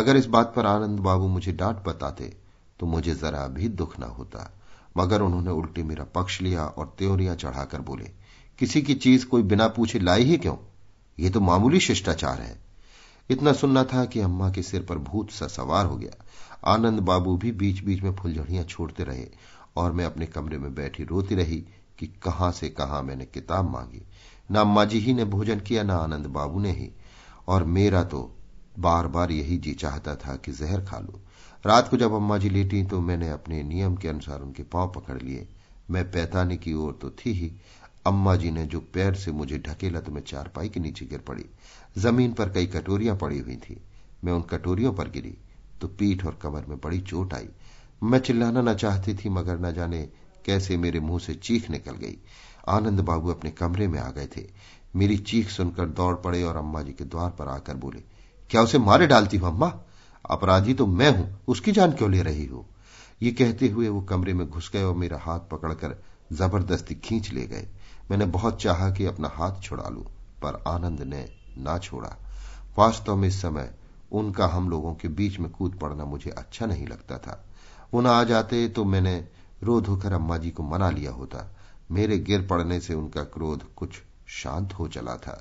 अगर इस बात पर आनंद बाबू मुझे डांट बताते तो मुझे जरा भी दुख न होता, मगर उन्होंने उल्टे मेरा पक्ष लिया और त्योरियां चढ़ाकर बोले, किसी की चीज कोई बिना पूछे लाई ही क्यों? ये तो मामूली शिष्टाचार है। इतना सुनना था कि अम्मा के सिर पर भूत सा सवार हो गया। आनंद बाबू भी बीच बीच में फुलझड़ियां छोड़ते रहे और मैं अपने कमरे में बैठी रोती रही कि कहां से कहां मैंने किताब मांगी। ना अम्मा जी ही ने भोजन किया, ना आनंद बाबू ने ही, और मेरा तो बार बार यही जी चाहता था कि जहर खा लूं। रात को जब अम्मा जी लेटी तो मैंने अपने नियम के अनुसार उनके पांव पकड़ लिए। मैं पैताने की ओर तो थी ही, अम्मा जी ने जो पैर से मुझे ढकेला तो मैं चारपाई के नीचे गिर पड़ी। जमीन पर कई कटोरियां पड़ी हुई थी। मैं उन कटोरियों पर गिरी तो पीठ और कमर में बड़ी चोट आई। मैं चिल्लाना न चाहती थी, मगर न जाने कैसे मेरे मुंह से चीख निकल गई। आनंद बाबू अपने कमरे में आ गए थे। मेरी चीख सुनकर दौड़ पड़े और अम्मा जी के द्वार पर आकर बोले, क्या उसे मारे डालती हो अम्मा? अपराधी तो मैं हूं, उसकी जान क्यों ले रही हो? ये कहते हुए वो कमरे में घुस गए और मेरा हाथ पकड़कर जबरदस्ती खींच ले गए। मैंने बहुत चाहा कि अपना हाथ छुड़ा लूं, पर आनंद ने ना छोड़ा। वास्तव में इस समय उनका हम लोगों के बीच में कूद पड़ना मुझे अच्छा नहीं लगता था। वो ना आ जाते तो मैंने रो धोकर अम्मा जी को मना लिया होता। मेरे गिर पड़ने से उनका क्रोध कुछ शांत हो चला था।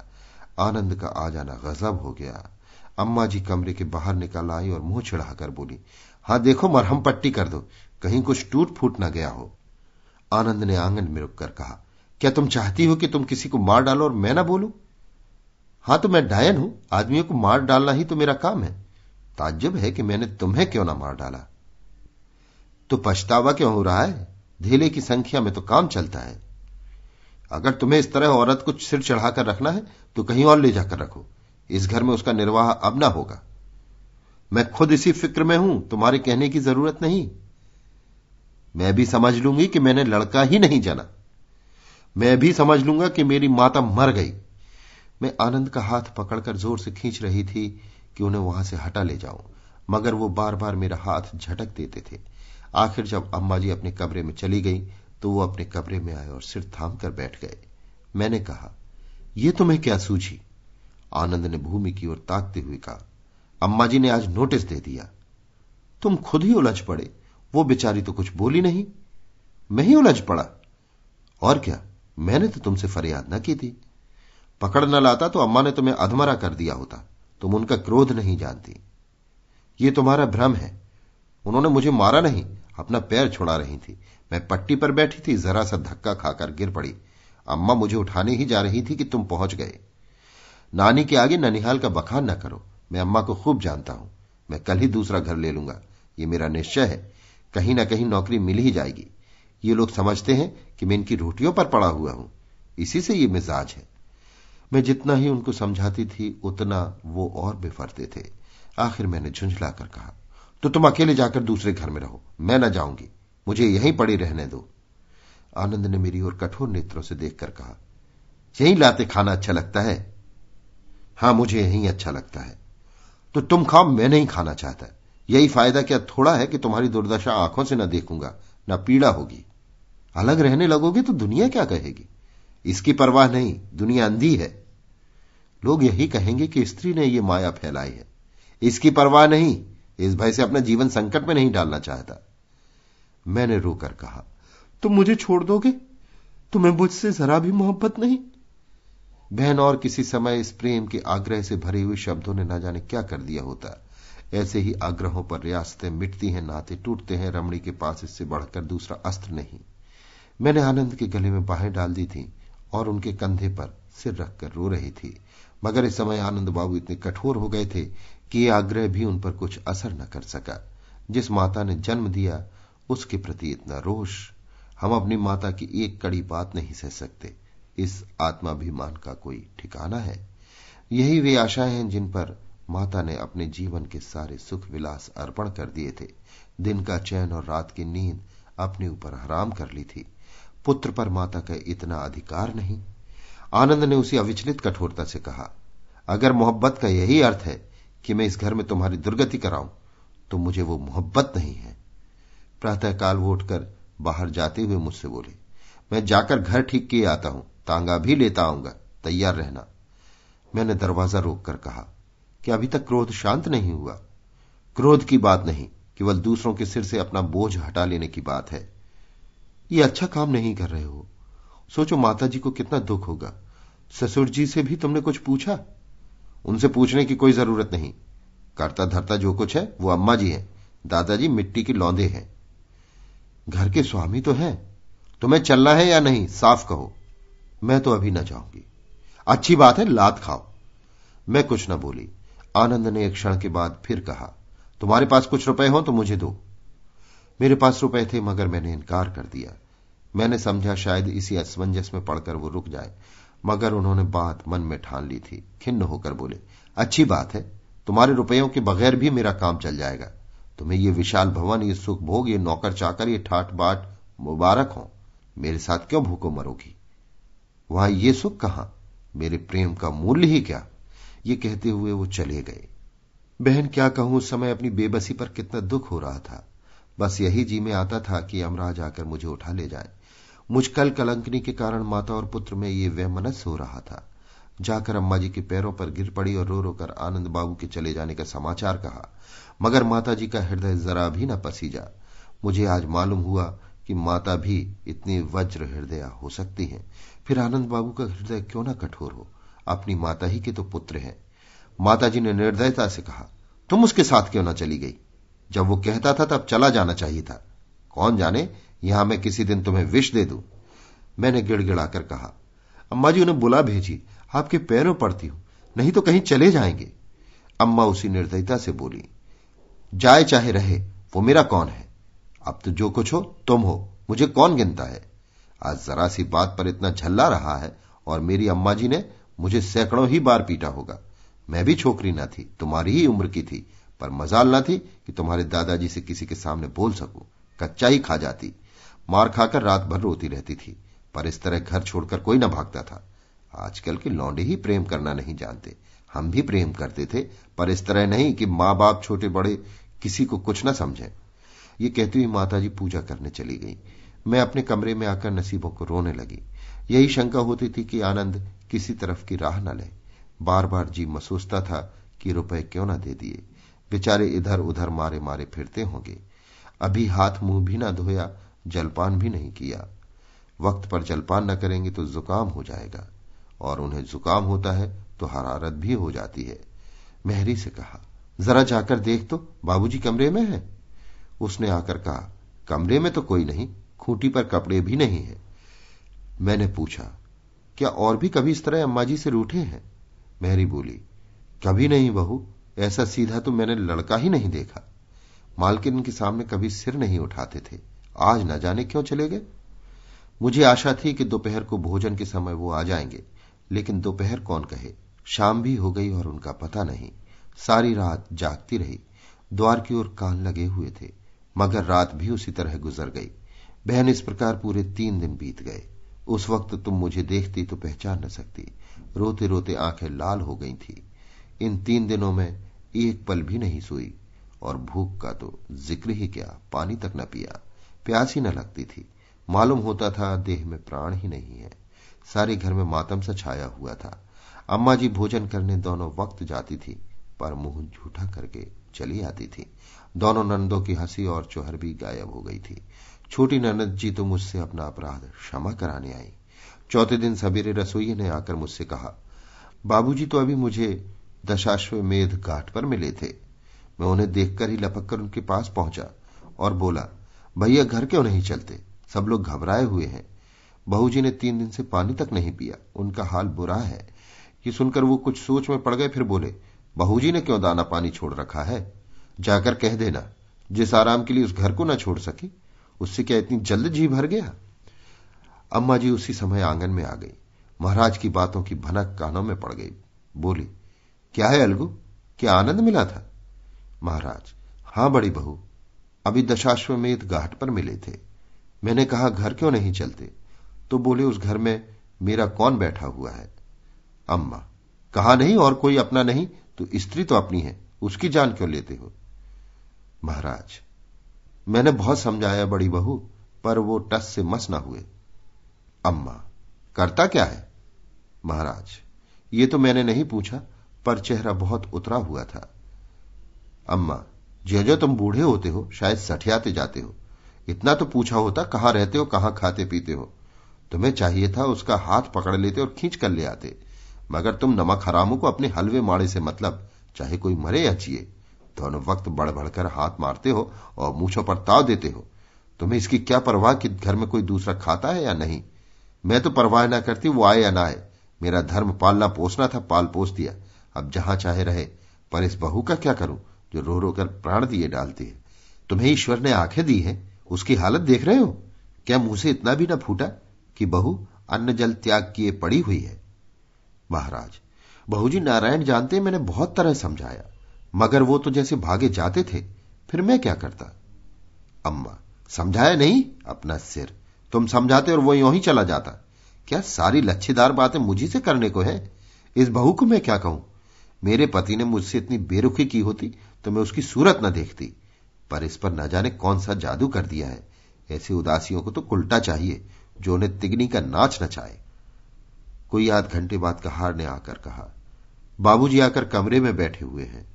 आनंद का आ जाना गजब हो गया। अम्मा जी कमरे के बाहर निकल आई और मुंह छिड़ाकर बोली, हां देखो, मरहम पट्टी कर दो, कहीं कुछ टूट फूट ना गया हो। आनंद ने आंगन में रुककर कहा, क्या तुम चाहती हो कि तुम किसी को मार डालो और मैं ना बोलूं? हां तो मैं डायन हूं, आदमियों को मार डालना ही तो मेरा काम है। ताज्जुब है कि मैंने तुम्हें क्यों ना मार डाला। तो पछतावा क्यों हो रहा है? धेले की संख्या में तो काम चलता है। अगर तुम्हें इस तरह औरत को सिर चढ़ाकर रखना है तो कहीं और ले जाकर रखो। इस घर में उसका निर्वाह अब ना होगा। मैं खुद इसी फिक्र में हूं, तुम्हारे कहने की जरूरत नहीं। मैं भी समझ लूंगी कि मैंने लड़का ही नहीं जाना। मैं भी समझ लूंगा कि मेरी माता मर गई। मैं आनंद का हाथ पकड़कर जोर से खींच रही थी कि उन्हें वहां से हटा ले जाऊं, मगर वो बार बार मेरा हाथ झटक देते थे। आखिर जब अम्मा जी अपने कमरे में चली गई तो वो अपने कमरे में आए और सिर थाम कर बैठ गए। मैंने कहा, ये तुम्हें क्या सूझी? आनंद ने भूमि की ओर ताकते हुए कहा, अम्मा जी ने आज नोटिस दे दिया। तुम खुद ही उलझ पड़े, वो बेचारी तो कुछ बोली नहीं। मैं ही उलझ पड़ा, और क्या, मैंने तो तुमसे फरियाद न की थी। पकड़ न लाता तो अम्मा ने तुम्हें अधमरा कर दिया होता। तुम उनका क्रोध नहीं जानती, ये तुम्हारा भ्रम है। उन्होंने मुझे मारा नहीं, अपना पैर छुड़ा रही थी। मैं पट्टी पर बैठी थी, जरा सा धक्का खाकर गिर पड़ी। अम्मा मुझे उठाने ही जा रही थी कि तुम पहुंच गए। नानी के आगे ननिहाल का बखान न करो, मैं अम्मा को खूब जानता हूं। मैं कल ही दूसरा घर ले लूंगा, ये मेरा निश्चय है। कहीं ना कहीं नौकरी मिल ही जाएगी। ये लोग समझते हैं कि मैं इनकी रोटियों पर पड़ा हुआ हूं, इसी से ये मिजाज है। मैं जितना ही उनको समझाती थी उतना वो और बेफरते थे। आखिर मैंने झुंझला कर कहा, तो तुम अकेले जाकर दूसरे घर में रहो, मैं न जाऊंगी, मुझे यहीं पड़े रहने दो। आनंद ने मेरी ओर कठोर नेत्रों से देखकर कहा, यहीं लाते खाना अच्छा लगता है? हां, मुझे यहीं अच्छा लगता है। तो तुम खाओ, मैं नहीं खाना चाहता। यही फायदा क्या थोड़ा है कि तुम्हारी दुर्दशा आंखों से न देखूंगा, न पीड़ा होगी। अलग रहने लगोगे तो दुनिया क्या कहेगी? इसकी परवाह नहीं, दुनिया अंधी है। लोग यही कहेंगे कि स्त्री ने यह माया फैलाई है। इसकी परवाह नहीं, इस भय से अपना जीवन संकट में नहीं डालना चाहता। मैंने रोकर कहा, तुम मुझे छोड़ दोगे? तुम्हें मुझसे जरा भी मोहब्बत नहीं? बहन, और किसी समय इस प्रेम के आग्रह से भरे हुए शब्दों ने न जाने क्या कर दिया होता। ऐसे ही आग्रहों पर रियासतें मिटती हैं, नाते टूटते हैं। रमणी के पास इससे बढ़कर दूसरा अस्त्र नहीं। मैंने आनंद के गले में बाहें डाल दी थी और उनके कंधे पर सिर रखकर रो रही थी, मगर इस समय आनंद बाबू इतने कठोर हो गए थे कि ये आग्रह भी उन पर कुछ असर न कर सका। जिस माता ने जन्म दिया उसके प्रति इतना रोष, हम अपनी माता की एक कड़ी बात नहीं सह सकते। इस आत्माभिमान का कोई ठिकाना है? यही वे आशाएं हैं जिन पर माता ने अपने जीवन के सारे सुख विलास अर्पण कर दिए थे। दिन का चैन और रात की नींद अपने ऊपर हराम कर ली थी। पुत्र पर माता का इतना अधिकार नहीं। आनंद ने उसी अविचलित कठोरता से कहा, अगर मोहब्बत का यही अर्थ है कि मैं इस घर में तुम्हारी दुर्गति कराऊं तो मुझे वो मोहब्बत नहीं है। प्रातःकाल वो उठकर बाहर जाते हुए मुझसे बोले, मैं जाकर घर ठीक किए आता हूं, तांगा भी लेता आऊंगा, तैयार रहना। मैंने दरवाजा रोककर कहा कि अभी तक क्रोध शांत नहीं हुआ। क्रोध की बात नहीं, केवल दूसरों के सिर से अपना बोझ हटा लेने की बात है। ये अच्छा काम नहीं कर रहे हो। सोचो माता जी को कितना दुख होगा। ससुर जी से भी तुमने कुछ पूछा? उनसे पूछने की कोई जरूरत नहीं। करता धरता जो कुछ है वो अम्मा जी हैं, दादाजी मिट्टी की लौंदे हैं। घर के स्वामी तो हैं। तुम्हें चलना है या नहीं, साफ कहो। मैं तो अभी न जाऊंगी। अच्छी बात है, लात खाओ। मैं कुछ न बोली। आनंद ने एक क्षण के बाद फिर कहा, तुम्हारे पास कुछ रुपए हो तो मुझे दो। मेरे पास रुपए थे, मगर मैंने इनकार कर दिया। मैंने समझा शायद इसी असमंजस में पड़कर वो रुक जाए, मगर उन्होंने बात मन में ठान ली थी। खिन्न होकर बोले, अच्छी बात है, तुम्हारे रुपयों के बगैर भी मेरा काम चल जाएगा। तुम्हें ये विशाल भवन, ये सुख भोग, ये नौकर चाकर, ये ठाट बाट मुबारक हो। मेरे साथ क्यों भूखों मरोगी? वहां ये सुख कहां? मेरे प्रेम का मूल्य ही क्या? ये कहते हुए वो चले गए। बहन, क्या कहूं, उस समय अपनी बेबसी पर कितना दुख हो रहा था। बस यही जी में आता था कि यमराज आकर मुझे उठा ले जाए। मुझ कल कलंकनी के कारण माता और पुत्र में ये वहमनस हो रहा था। जाकर अम्मा जी के पैरों पर गिर पड़ी और रो रोकर आनंद बाबू के चले जाने का समाचार कहा, मगर माता जी का हृदय जरा भी न पसीजा। मुझे आज मालूम हुआ कि माता भी इतनी वज्र हृदय हो सकती हैं। फिर आनंद बाबू का हृदय क्यों ना कठोर हो? अपनी माता ही के तो पुत्र हैं। माता जी ने निर्दयता से कहा, तुम उसके साथ क्यों ना चली गई? जब वो कहता था तब चला जाना चाहिए था। कौन जाने, यहां मैं किसी दिन तुम्हें विष दे दूं। मैंने गिड़गिड़ाकर कहा, अम्मा जी उन्हें बुला भेजी, आपके पैरों पड़ती हूं, नहीं तो कहीं चले जाएंगे। अम्मा उसी निर्दयता से बोली, जाए चाहे रहे, वो मेरा कौन है? अब तो जो कुछ हो तुम हो, मुझे कौन गिनता है? आज जरा सी बात पर इतना झल्ला रहा है, और मेरी अम्मा जी ने मुझे सैकड़ों ही बार पीटा होगा। मैं भी छोकरी ना थी, तुम्हारी ही उम्र की थी, पर मजाल ना थी कि तुम्हारे दादाजी से किसी के सामने बोल सकूं। कच्चा ही खा जाती, मार खाकर रात भर रोती रहती थी, पर इस तरह घर छोड़कर कोई ना भागता था। आजकल के लौंडे ही प्रेम करना नहीं जानते। हम भी प्रेम करते थे, पर इस तरह नहीं कि माँ बाप छोटे बड़े किसी को कुछ ना समझें। ये कहती हुई माताजी पूजा करने चली गई। मैं अपने कमरे में आकर नसीबों को रोने लगी। यही शंका होती थी कि आनंद किसी तरफ की राह न ले। बार बार जी मसोचता था कि रुपए क्यों ना दे दिए, बेचारे इधर उधर मारे मारे फिरते होंगे। अभी हाथ मुंह भी ना धोया, जलपान भी नहीं किया। वक्त पर जलपान न करेंगे तो जुकाम हो जाएगा, और उन्हें जुकाम होता है तो हरारत भी हो जाती है। मेहरी से कहा, जरा जाकर देख तो बाबूजी कमरे में है। उसने आकर कहा, कमरे में तो कोई नहीं, खूंटी पर कपड़े भी नहीं है। मैंने पूछा, क्या और भी कभी इस तरह अम्मा जी से रूठे हैं? मेहरी बोली, कभी नहीं बहू, ऐसा सीधा तो मैंने लड़का ही नहीं देखा। मालकिन के सामने कभी सिर नहीं उठाते थे, आज न जाने क्यों चले गए। मुझे आशा थी कि दोपहर को भोजन के समय वो आ जाएंगे, लेकिन दोपहर कौन कहे। शाम भी हो गई और उनका पता नहीं। सारी रात जागती रही, द्वार की ओर कान लगे हुए थे, मगर रात भी उसी तरह गुजर गई। बहन, इस प्रकार पूरे तीन दिन बीत गए। उस वक्त तुम मुझे देखती तो पहचान न सकती। रोते रोते आंखें लाल हो गई थी। इन तीन दिनों में एक पल भी नहीं सोई, और भूख का तो जिक्र ही क्या, पानी तक न पिया। प्यास ही न लगती थी। मालूम होता था देह में प्राण ही नहीं है। सारे घर में मातम सा छाया हुआ था। अम्मा जी भोजन करने दोनों वक्त जाती थी, पर मुंह झूठा करके चली आती थी। दोनों ननदों की हंसी और चौहर भी गायब हो गई थी। छोटी ननद जी तो मुझसे अपना अपराध क्षमा कराने आई। चौथे दिन सवेरे रसोई ने आकर मुझसे कहा, बाबूजी तो अभी मुझे दशाश्वमेध घाट पर मिले थे। मैं उन्हें देखकर ही लपक कर उनके पास पहुंचा और बोला, भैया घर क्यों नहीं चलते, सब लोग घबराए हुए हैं। बहूजी ने तीन दिन से पानी तक नहीं पिया, उनका हाल बुरा है। ये सुनकर वो कुछ सोच में पड़ गए, फिर बोले, बहूजी ने क्यों दाना पानी छोड़ रखा है? जाकर कह देना जिस आराम के लिए उस घर को ना छोड़ सकी, उससे क्या इतनी जल्द जी भर गया। अम्मा जी उसी समय आंगन में आ गई। महाराज की बातों की भनक कानों में पड़ गई। बोली, क्या है अलगू, क्या आनंद मिला था? महाराज, हां बड़ी बहू, अभी दशाश्वमेध घाट पर मिले थे। मैंने कहा, घर क्यों नहीं चलते? तो बोले, उस घर में मेरा कौन बैठा हुआ है? अम्मा, कहा नहीं और कोई अपना नहीं, तो स्त्री तो अपनी है, उसकी जान क्यों लेते हो? महाराज, मैंने बहुत समझाया बड़ी बहू, पर वो टस से मस ना हुए। अम्मा, करता क्या है? महाराज, ये तो मैंने नहीं पूछा, पर चेहरा बहुत उतरा हुआ था। अम्मा, ज्यों ज्यों तुम बूढ़े होते हो, शायद सठियाते जाते हो। इतना तो पूछा होता, कहां रहते हो, कहां खाते पीते हो। तुम्हें चाहिए था उसका हाथ पकड़ लेते और खींच कर ले आते, मगर तुम नमक हरामों को अपने हलवे माड़े से मतलब, चाहे कोई मरे या जिए, दोनों वक्त बढ़ बढ़कर हाथ मारते हो और मूछों पर ताव देते हो। तुम्हें इसकी क्या परवाह कि घर में कोई दूसरा खाता है या नहीं? मैं तो परवाह ना करती, वो आए या ना आए। मेरा धर्म पालना पोसना था, पाल पोस दिया, अब जहां चाहे रहे। पर इस बहू का क्या करूं जो रो रो कर प्राण दिए डालती है। तुम्हें ईश्वर ने आंखें दी है, उसकी हालत देख रहे हो। क्या मुंह से इतना भी ना फूटा कि बहू अन्न जल त्याग किए पड़ी हुई है। महाराज, बहूजी नारायण जानते, मैंने बहुत तरह समझाया, मगर वो तो जैसे भागे जाते थे, फिर मैं क्या करता। अम्मा, समझाया नहीं, अपना सिर तुम समझाते और वो यूं ही चला जाता। क्या सारी लच्छेदार बातें मुझी से करने को है? इस बहू को मैं क्या कहूं। मेरे पति ने मुझसे इतनी बेरुखी की होती तो मैं उसकी सूरत न देखती, पर इस पर न जाने कौन सा जादू कर दिया है। ऐसी उदासियों को तो उल्टा चाहिए जो उन्हें तिगनी का नाच नचाए। कोई आध घंटे बाद कहार ने आकर कहा, बाबूजी आकर कमरे में बैठे हुए हैं।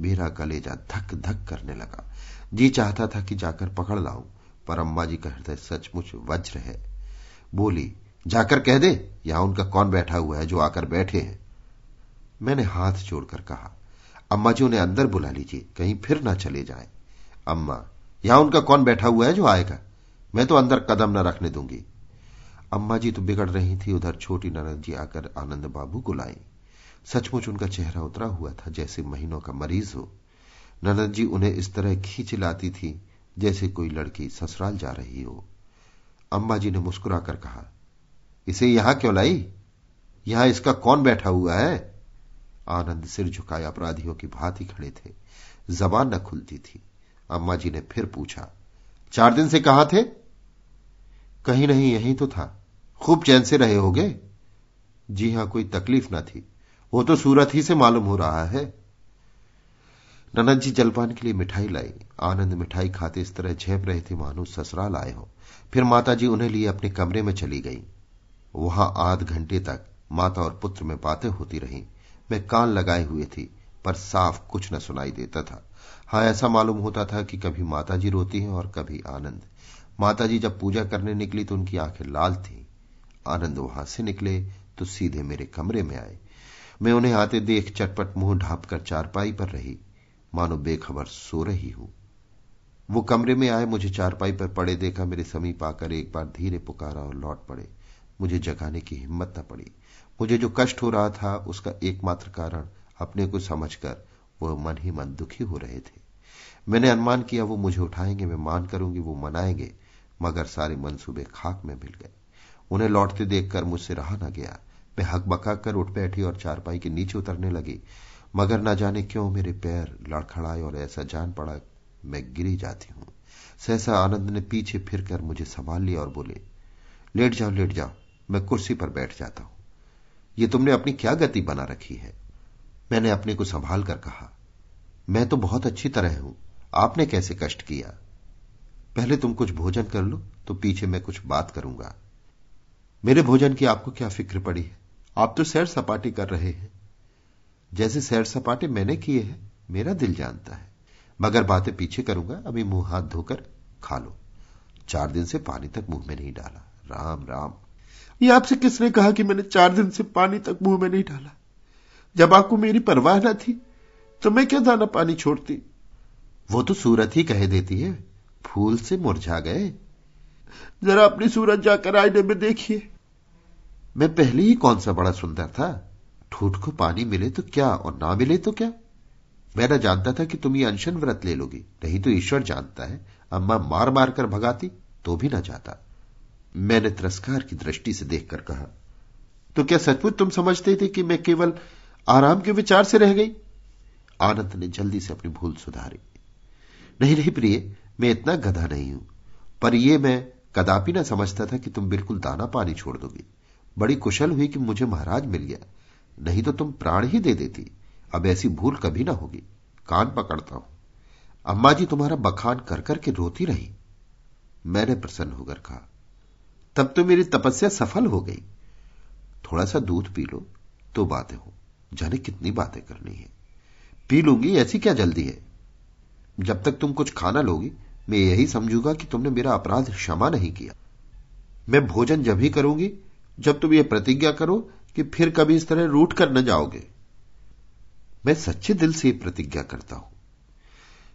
मेरा कलेजा धक धक करने लगा। जी चाहता था कि जाकर पकड़ लाऊं, पर अम्मा जी का हृदय सचमुच वज्र है। बोली, जाकर कह दे यहां उनका कौन बैठा हुआ है जो आकर बैठे हैं। मैंने हाथ जोड़कर कहा, अम्मा जी उन्हें अंदर बुला लीजिए, कहीं फिर ना चले जाए। अम्मा, यहां उनका कौन बैठा हुआ है जो आएगा? मैं तो अंदर कदम न रखने दूंगी। अम्मा जी तो बिगड़ रही थी, उधर छोटी ननद जी आकर आनंद बाबू को लाई। सचमुच उनका चेहरा उतरा हुआ था, जैसे महीनों का मरीज हो। ननद जी उन्हें इस तरह खींच लाती थी जैसे कोई लड़की ससुराल जा रही हो। अम्मा जी ने मुस्कुरा कर कहा, इसे यहां क्यों लाई? यहां इसका कौन बैठा हुआ है? आनंद सिर झुकाए अपराधियों की भांति खड़े थे, जबान न खुलती थी। अम्मा जी ने फिर पूछा, चार दिन से कहां थे? कहीं नहीं, यहीं तो था। खूब चैन से रहे होगे? जी हां, कोई तकलीफ ना थी, वो तो सूरत ही से मालूम हो रहा है। ननद जी जलपान के लिए मिठाई लाई। आनंद मिठाई खाते इस तरह झेप रहे थे मानो ससुराल आए हो। फिर माता जी उन्हें लिए अपने कमरे में चली गई। वहां आध घंटे तक माता और पुत्र में बातें होती रहीं। मैं कान लगाए हुए थी पर साफ कुछ न सुनाई देता था। हां, ऐसा मालूम होता था कि कभी माता जी रोती हैं और कभी आनंद। माता जी जब पूजा करने निकली तो उनकी आंखें लाल थीं। आनंद वहां से निकले तो सीधे मेरे कमरे में आए। मैं उन्हें आते देख चटपट मुंह ढांपकर चारपाई पर रही, मानो बेखबर सो रही हूं। वो कमरे में आए, मुझे चारपाई पर पड़े देखा, मेरे समीप आकर एक बार धीरे पुकारा और लौट पड़े। मुझे जगाने की हिम्मत न पड़ी। मुझे जो कष्ट हो रहा था उसका एकमात्र कारण अपने को समझकर वह मन ही मन दुखी हो रहे थे। मैंने अनुमान किया वो मुझे उठाएंगे, मैं मान करूंगी वो मनाएंगे, मगर सारे मंसूबे खाक में मिल गए। उन्हें लौटते देखकर मुझसे रहा न गया। मैं हकबका कर उठ बैठी और चारपाई के नीचे उतरने लगी, मगर न जाने क्यों मेरे पैर लड़खड़ाए और ऐसा जान पड़ा मैं गिरी जाती हूं। सहसा आनंद ने पीछे फिरकर मुझे संभाल लिया और बोले, लेट जाओ लेट जाओ, मैं कुर्सी पर बैठ जाता हूं। ये तुमने अपनी क्या गति बना रखी है? मैंने अपने को संभाल कर कहा, मैं तो बहुत अच्छी तरह हूं, आपने कैसे कष्ट किया? पहले तुम कुछ भोजन कर लो तो पीछे मैं कुछ बात करूंगा। मेरे भोजन की आपको क्या फिक्र पड़ी है? आप तो सैर सपाटे कर रहे हैं। जैसे सैर सपाटे मैंने किए हैं मेरा दिल जानता है, मगर बातें पीछे करूंगा। अभी मुंह हाथ धोकर खा लो। चार दिन से पानी तक मुंह में नहीं डाला। राम राम, ये आपसे किसने कहा कि मैंने चार दिन से पानी तक मुंह में नहीं डाला? जब आपको मेरी परवाह न थी तो मैं क्या दाना पानी छोड़ती? वो तो सूरत ही कह देती है, फूल से मुरझा गए। जरा अपनी सूरत जाकर आईने में देखिए। मैं पहले ही कौन सा बड़ा सुंदर था? ठूठ को पानी मिले तो क्या और ना मिले तो क्या। मैं न जानता था कि तुम ये अनशन व्रत ले लोगी, नहीं तो ईश्वर जानता है अम्मा मार मार कर भगाती तो भी ना जाता। मैंने तिरस्कार की दृष्टि से देखकर कहा, तो क्या सचमुच तुम समझते थे कि मैं केवल आराम के विचार से रह गई? आनंद ने जल्दी से अपनी भूल सुधारी। नहीं नहीं प्रिय, मैं इतना गधा नहीं हूं, पर यह मैं कदापि ना समझता था कि तुम बिल्कुल दाना पानी छोड़ दोगी। बड़ी कुशल हुई कि मुझे महाराज मिल गया, नहीं तो तुम प्राण ही दे देती। अब ऐसी भूल कभी ना होगी, कान पकड़ता हूं। अम्मा जी तुम्हारा बखान कर करके रोती रही। मैंने प्रसन्न होकर कहा, तब तो मेरी तपस्या सफल हो गई। थोड़ा सा दूध पी लो तो बातें हो। जाने कितनी बातें करनी है, पी लूंगी, ऐसी क्या जल्दी है। जब तक तुम कुछ खाना लोगी मैं यही समझूंगा कि तुमने मेरा अपराध क्षमा नहीं किया। मैं भोजन जब ही करूंगी जब तुम यह प्रतिज्ञा करो कि फिर कभी इस तरह रूठ कर न जाओगे। मैं सच्चे दिल से प्रतिज्ञा करता हूं।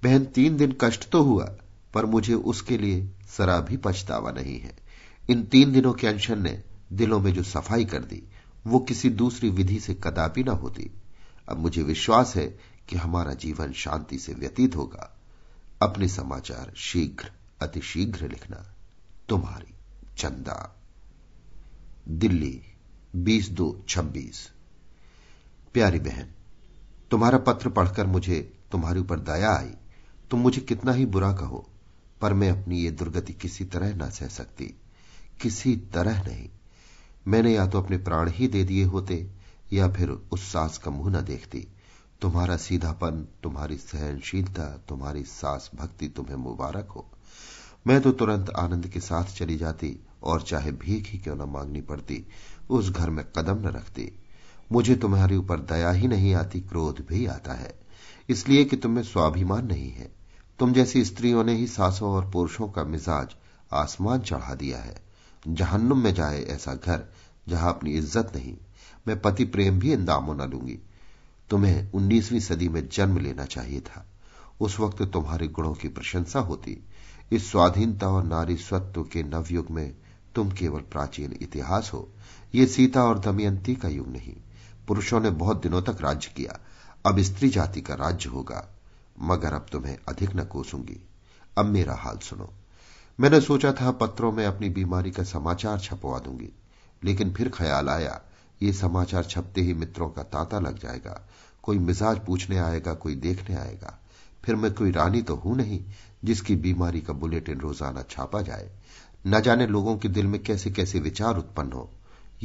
बहन, तीन दिन कष्ट तो हुआ पर मुझे उसके लिए जरा भी पछतावा नहीं है। इन तीन दिनों के अनशन ने दिलों में जो सफाई कर दी वो किसी दूसरी विधि से कदापि ना होती। अब मुझे विश्वास है कि हमारा जीवन शांति से व्यतीत होगा। अपने समाचार शीघ्र अतिशीघ्र लिखना। तुम्हारी चंदा। दिल्ली, बीस दो छब्बीस। प्यारी बहन, तुम्हारा पत्र पढ़कर मुझे तुम्हारे ऊपर दया आई। तुम मुझे कितना ही बुरा कहो पर मैं अपनी ये दुर्गति किसी तरह ना सह सकती, किसी तरह नहीं। मैंने या तो अपने प्राण ही दे दिए होते या फिर उस सास का मुंह न देखती। तुम्हारा सीधापन, तुम्हारी सहनशीलता, तुम्हारी सास भक्ति तुम्हें मुबारक हो। मैं तो तुरंत आनंद के साथ चली जाती और चाहे भीख ही क्यों न मांगनी पड़ती, उस घर में कदम न रखती। मुझे तुम्हारे ऊपर दया ही नहीं आती, क्रोध भी आता है, इसलिए कि तुम्हें स्वाभिमान नहीं है। तुम जैसी स्त्रियों ने ही सासों और पुरुषों का मिजाज आसमान चढ़ा दिया है। जहन्नुम में जाए ऐसा घर जहां अपनी इज्जत नहीं। मैं पति प्रेम भी इन दामों न लूंगी। तुम्हें उन्नीसवीं सदी में जन्म लेना चाहिए था, उस वक्त तुम्हारे गुणों की प्रशंसा होती। इस स्वाधीनता और नारी स्वत्व के नवयुग में तुम केवल प्राचीन इतिहास हो। ये सीता और दमयंती का युग नहीं। पुरुषों ने बहुत दिनों तक राज्य किया, अब स्त्री जाति का राज्य होगा। मगर अब तुम्हें अधिक न कोसूंगी। अब मेरा हाल सुनो। मैंने सोचा था पत्रों में अपनी बीमारी का समाचार छपवा दूंगी, लेकिन फिर ख्याल आया ये समाचार छपते ही मित्रों का तांता लग जाएगा। कोई मिजाज पूछने आएगा, कोई देखने आएगा। फिर मैं कोई रानी तो हूं नहीं जिसकी बीमारी का बुलेटिन रोजाना छापा जाए। न जाने लोगों के दिल में कैसे कैसे विचार उत्पन्न हो।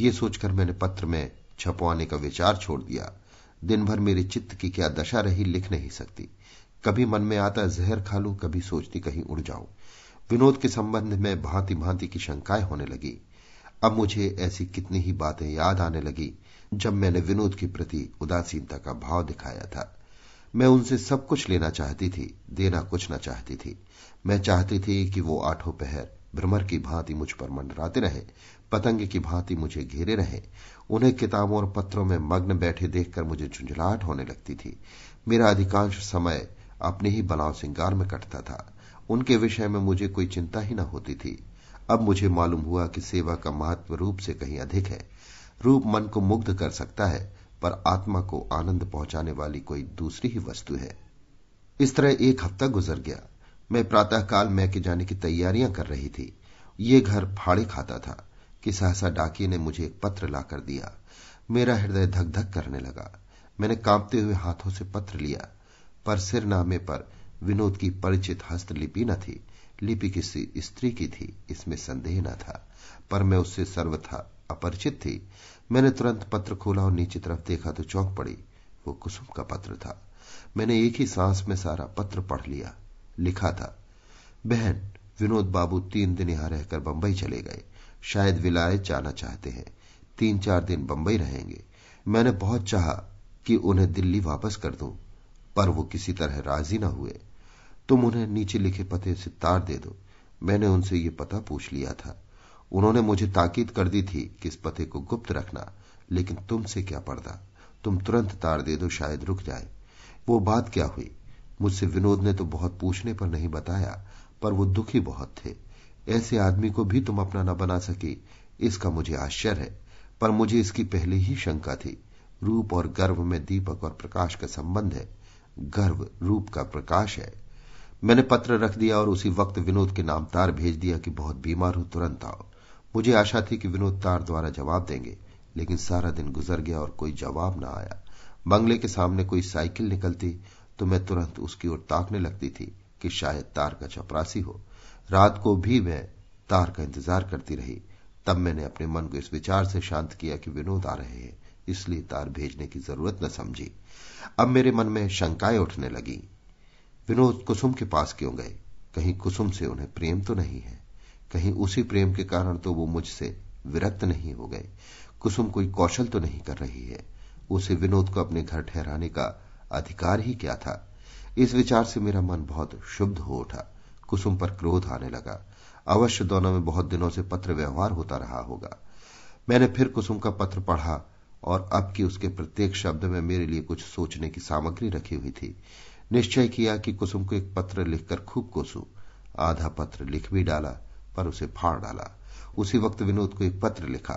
ये सोचकर मैंने पत्र में छपवाने का विचार छोड़ दिया। दिन भर मेरे चित्त की क्या दशा रही, लिख नहीं सकती। कभी मन में आता जहर खा लूं, कभी सोचती कहीं उड़ जाऊं। विनोद के संबंध में भांति भांति की शंकाएं होने लगी। अब मुझे ऐसी कितनी ही बातें याद आने लगी जब मैंने विनोद के प्रति उदासीनता का भाव दिखाया था। मैं उनसे सब कुछ लेना चाहती थी, देना कुछ न चाहती थी। मैं चाहती थी कि वो आठों पहर भ्रमर की भांति मुझ पर मंडराते रहे, पतंग की भांति मुझे घेरे रहे। उन्हें किताबों और पत्रों में मग्न बैठे देखकर मुझे झुंझलाहट होने लगती थी। मेरा अधिकांश समय अपने ही बनाव सिंगार में कटता था। उनके विषय में मुझे कोई चिंता ही न होती थी। अब मुझे मालूम हुआ कि सेवा का महत्व रूप से कहीं अधिक है। रूप मन को मुग्ध कर सकता है, पर आत्मा को आनंद पहुंचाने वाली कोई दूसरी ही वस्तु है। इस तरह एक हफ्ता गुजर गया। मैं प्रातःकाल मैके जाने की तैयारियां कर रही थी। ये घर फाड़े खाता था कि सहसा डाकिये ने मुझे एक पत्र लाकर दिया। मेरा हृदय धक धक करने लगा। मैंने कांपते हुए हाथों से पत्र लिया, पर सिरनामे पर विनोद की परिचित हस्तलिपि न थी। लिपि किसी स्त्री की थी, इसमें संदेह न था, पर मैं उससे सर्वथा अपरिचित थी। मैंने तुरंत पत्र खोला और नीचे तरफ देखा तो चौंक पड़ी। वो कुसुम का पत्र था। मैंने एक ही सांस में सारा पत्र पढ़ लिया। लिखा था, बहन, विनोद बाबू तीन दिन यहां रहकर बंबई चले गए। शायद विलायत जाना चाहते हैं। तीन चार दिन बंबई रहेंगे। मैंने बहुत चाहा कि उन्हें दिल्ली वापस कर दूं, पर वो किसी तरह राजी ना हुए। तुम उन्हें नीचे लिखे पते से तार दे दो। मैंने उनसे ये पता पूछ लिया था। उन्होंने मुझे ताकीद कर दी थी कि इस पते को गुप्त रखना, लेकिन तुमसे क्या पर्दा, तुम तुरंत तार दे दो, शायद रुक जाए। वो बात क्या हुई? मुझसे विनोद ने तो बहुत पूछने पर नहीं बताया, पर वो दुखी बहुत थे। ऐसे आदमी को भी तुम अपना न बना सके, इसका मुझे आश्चर्य है, पर मुझे इसकी पहले ही शंका थी। रूप और गर्व में दीपक और प्रकाश का संबंध है। गर्व रूप का प्रकाश है। मैंने पत्र रख दिया और उसी वक्त विनोद के नाम तार भेज दिया कि बहुत बीमार हूं, तुरंत आओ। मुझे आशा थी कि विनोद तार द्वारा जवाब देंगे, लेकिन सारा दिन गुजर गया और कोई जवाब न आया। बंगले के सामने कोई साइकिल निकलती तो मैं तुरंत उसकी ओर ताकने लगती थी कि शायद तार का चपरासी हो। रात को भी मैं तार का इंतजार करती रही। तब मैंने अपने मन को इस विचार से शांत किया कि विनोद आ रहे हैं, इसलिए तार भेजने की जरूरत न समझी। अब मेरे मन में शंकाएं उठने लगी। विनोद कुसुम के पास क्यों गए? कहीं कुसुम से उन्हें प्रेम तो नहीं है? कहीं उसी प्रेम के कारण तो वो मुझसे विरक्त नहीं हो गए? कुसुम कोई कौशल तो नहीं कर रही है? उसे विनोद को अपने घर ठहराने का अधिकार ही क्या था? इस विचार से मेरा मन बहुत क्षुब्ध हो उठा। कुसुम पर क्रोध आने लगा। अवश्य दोनों में बहुत दिनों से पत्र व्यवहार होता रहा होगा। मैंने फिर कुसुम का पत्र पढ़ा और अब की उसके प्रत्येक शब्द में मेरे लिए कुछ सोचने की सामग्री रखी हुई थी। निश्चय किया कि कुसुम को एक पत्र लिखकर खूब कोसूं। आधा पत्र लिख भी डाला, पर उसे फाड़ डाला। उसी वक्त विनोद को एक पत्र लिखा,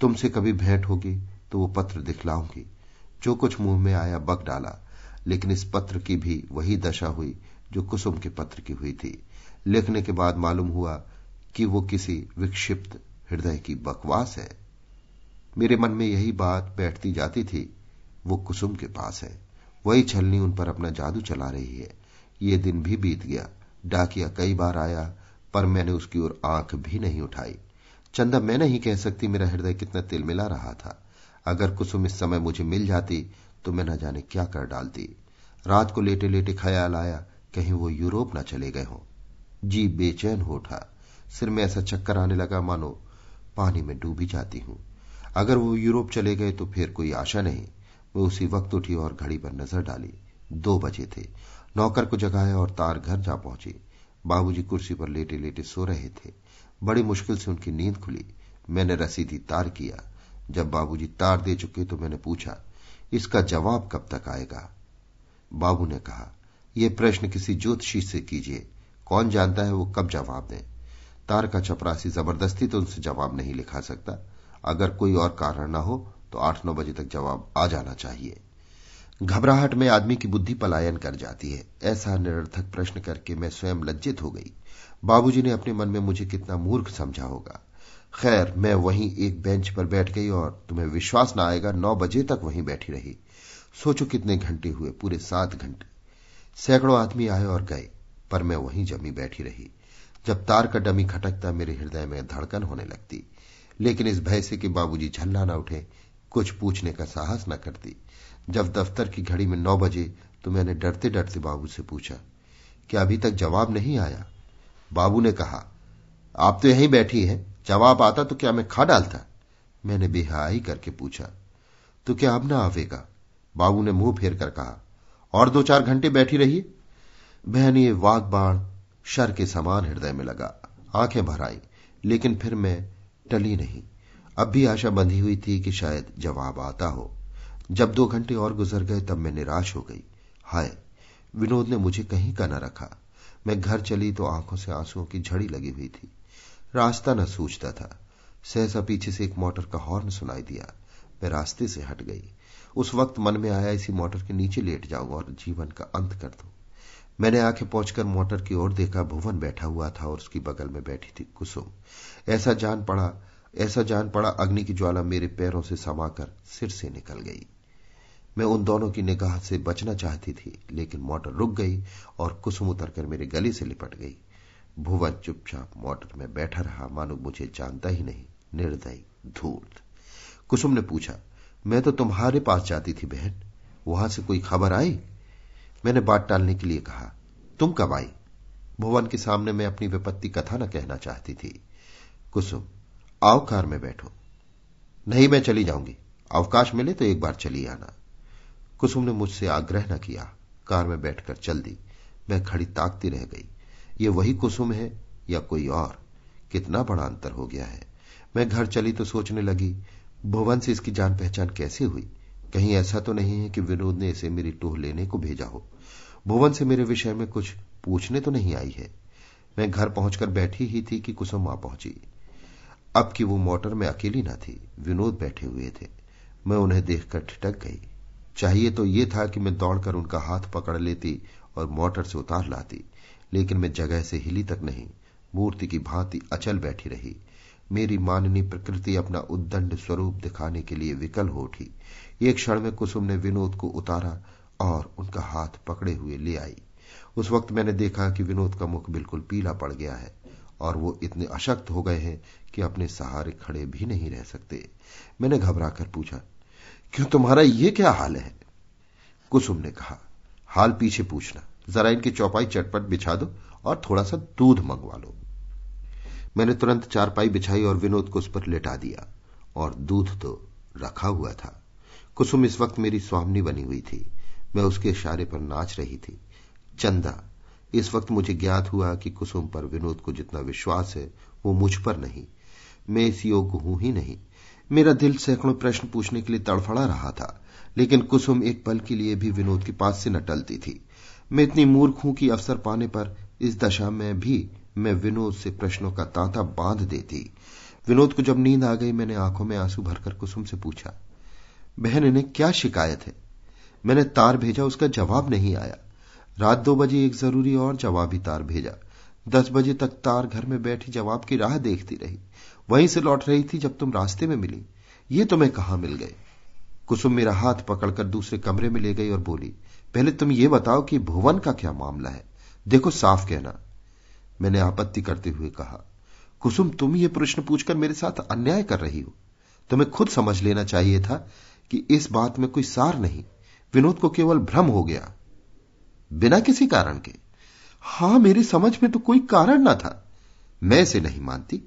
तुमसे कभी भेंट होगी तो वो पत्र दिखलाऊंगी। जो कुछ मुंह में आया बक डाला, लेकिन इस पत्र की भी वही दशा हुई जो कुसुम के पत्र की हुई थी। लिखने के बाद मालूम हुआ कि वो किसी विक्षिप्त हृदय की बकवास है। मेरे मन में यही बात बैठती जाती थी, वो कुसुम के पास है, वही छलनी उन पर अपना जादू चला रही है। ये दिन भी बीत गया। डाकिया कई बार आया, पर मैंने उसकी ओर आंख भी नहीं उठाई। चंदा मैं नहीं कह सकती मेरा हृदय कितना तिलमिला रहा था। अगर कुसुम इस समय मुझे मिल जाती तो मैं न जाने क्या कर डालती। रात को लेटे लेटे ख्याल आया, कहीं वो यूरोप न चले गए हों। जी बेचैन हो उठा। सिर में ऐसा चक्कर आने लगा मानो पानी में डूबी जाती हूं। अगर वो यूरोप चले गए तो फिर कोई आशा नहीं। मैं उसी वक्त उठी और घड़ी पर नजर डाली। दो बजे थे। नौकर को जगाया और तार घर जा पहुंची। बाबूजी कुर्सी पर लेटे लेटे सो रहे थे। बड़ी मुश्किल से उनकी नींद खुली। मैंने रसीदी तार किया। जब बाबूजी तार दे चुके तो मैंने पूछा, इसका जवाब कब तक आएगा? बाबू ने कहा, यह प्रश्न किसी ज्योतिषी से कीजिए, कौन जानता है वो कब जवाब दें। तार का चपरासी जबरदस्ती तो उनसे जवाब नहीं लिखा सकता। अगर कोई और कारण ना हो तो आठ नौ बजे तक जवाब आ जाना चाहिए। घबराहट में आदमी की बुद्धि पलायन कर जाती है। ऐसा निरर्थक प्रश्न करके मैं स्वयं लज्जित हो गई। बाबूजी ने अपने मन में मुझे कितना मूर्ख समझा होगा। खैर, मैं वहीं एक बेंच पर बैठ गई और तुम्हें विश्वास ना आएगा, नौ बजे तक वहीं बैठी रही। सोचो कितने घंटे हुए, पूरे सात घंटे। सैकड़ों आदमी आए और गए, पर मैं वहीं जमी बैठी रही। जब तार का डमी खटकता मेरे हृदय में धड़कन होने लगती। लेकिन इस भय से कि बाबूजी झल्ला न उठे, कुछ पूछने का साहस न करती। जब दफ्तर की घड़ी में नौ बजे तो मैंने डरते डरते बाबू से पूछा, क्या अभी तक जवाब नहीं आया? बाबू ने कहा, आप तो यहीं बैठी हैं, जवाब आता तो क्या मैं खा डालता? मैंने बेहाई करके पूछा, तो क्या अब ना आवेगा? बाबू ने मुंह फेर कर कहा, और दो चार घंटे बैठी रहिए। बहन, ये वाग्बाण शर के समान हृदय में लगा, आंखें भर आई, लेकिन फिर मैं टली नहीं। अब भी आशा बंधी हुई थी कि शायद जवाब आता हो। जब दो घंटे और गुजर गए तब मैं निराश हो गई। हाय, विनोद ने मुझे कहीं का न रखा। मैं घर चली तो आंखों से आंसुओं की झड़ी लगी हुई थी, रास्ता न सूझता था। सहसा पीछे से एक मोटर का हॉर्न सुनाई दिया। मैं रास्ते से हट गई। उस वक्त मन में आया, इसी मोटर के नीचे लेट जाऊंगा और जीवन का अंत कर दूं। मैंने आंखें पहुंचकर मोटर की ओर देखा। भुवन बैठा हुआ था और उसकी बगल में बैठी थी कुसुम। ऐसा जान पड़ा ऐसा जान पड़ा अग्नि की ज्वाला मेरे पैरों से समाकर सिर से निकल गई। मैं उन दोनों की निगाह से बचना चाहती थी, लेकिन मोटर रुक गई और कुसुम उतरकर मेरे गले से लिपट गई। भुवन चुपचाप मोटर में बैठा रहा, मानो मुझे जानता ही नहीं, निर्दयी, धूर्त। कुसुम ने पूछा, मैं तो तुम्हारे पास जाती थी बहन, वहां से कोई खबर आई? मैंने बात टालने के लिए कहा, तुम कब आई? भुवन के सामने मैं अपनी विपत्ति कथा न कहना चाहती थी। कुसुम, आओ कार में बैठो। नहीं, मैं चली जाऊंगी, अवकाश मिले तो एक बार चली आना। कुसुम ने मुझसे आग्रह न किया, कार में बैठकर चल दी। मैं खड़ी ताकती रह गई, ये वही कुसुम है या कोई और? कितना बड़ा अंतर हो गया है। मैं घर चली तो सोचने लगी, भुवन से इसकी जान पहचान कैसे हुई? कहीं ऐसा तो नहीं है कि विनोद ने इसे मेरी टोह लेने को भेजा हो? भुवन से मेरे विषय में कुछ पूछने तो नहीं आई है? मैं घर पहुंचकर बैठी ही थी कि कुसुम आ पहुंची। अब कि वो मोटर में अकेली ना थी, विनोद बैठे हुए थे। मैं उन्हें देखकर ठिठक गई। चाहिए तो ये था कि मैं दौड़कर उनका हाथ पकड़ लेती और मोटर से उतार लाती, लेकिन मैं जगह से हिली तक नहीं, मूर्ति की भांति अचल बैठी रही। मेरी माननी प्रकृति अपना उद्दंड स्वरूप दिखाने के लिए विकल हो उठी। एक क्षण में कुसुम ने विनोद को उतारा और उनका हाथ पकड़े हुए ले आई। उस वक्त मैंने देखा कि विनोद का मुख बिल्कुल पीला पड़ गया है और वो इतने अशक्त हो गए हैं कि अपने सहारे खड़े भी नहीं रह सकते। मैंने घबराकर पूछा, क्यों तुम्हारा ये क्या हाल है? कुसुम ने कहा, हाल पीछे पूछना, जरा इनकी चौपाई चटपट बिछा दो और थोड़ा सा दूध मंगवा लो। मैंने तुरंत चारपाई बिछाई और विनोद को उस पर लेटा दिया, और दूध तो रखा हुआ था। कुसुम इस वक्त मेरी स्वामिनी बनी हुई थी। मैं उसके इशारे पर नाच रही थी। चंदा, इस वक्त मुझे ज्ञात हुआ कि कुसुम पर विनोद को जितना विश्वास है वो मुझ पर नहीं। मैं इस योग्य हूं ही नहीं। मेरा दिल सैकड़ों प्रश्न पूछने के लिए तड़फड़ा रहा था, लेकिन कुसुम एक पल के लिए भी विनोद के पास से न टलती थी। मैं इतनी मूर्ख हूं कि अवसर पाने पर इस दशा में भी मैं विनोद से प्रश्नों का तांता बांध देती। विनोद को जब नींद आ गई, मैंने आंखों में आंसू भरकर कुसुम से पूछा, बहन इन्हें क्या शिकायत है? मैंने तार भेजा, उसका जवाब नहीं आया। रात दो बजे एक जरूरी और जवाबी तार भेजा। दस बजे तक तार घर में बैठी जवाब की राह देखती रही। वहीं से लौट रही थी जब तुम रास्ते में मिली। ये तुम्हें कहां मिल गए? कुसुम मेरा हाथ पकड़कर दूसरे कमरे में ले गई और बोली, पहले तुम ये बताओ कि भुवन का क्या मामला है? देखो साफ कहना। मैंने आपत्ति करते हुए कहा, कुसुम तुम ये प्रश्न पूछकर मेरे साथ अन्याय कर रही हो। तुम्हें खुद समझ लेना चाहिए था कि इस बात में कोई सार नहीं। विनोद को केवल भ्रम हो गया, बिना किसी कारण के। हां, मेरी समझ में तो कोई कारण ना था। मैं इसे नहीं मानती।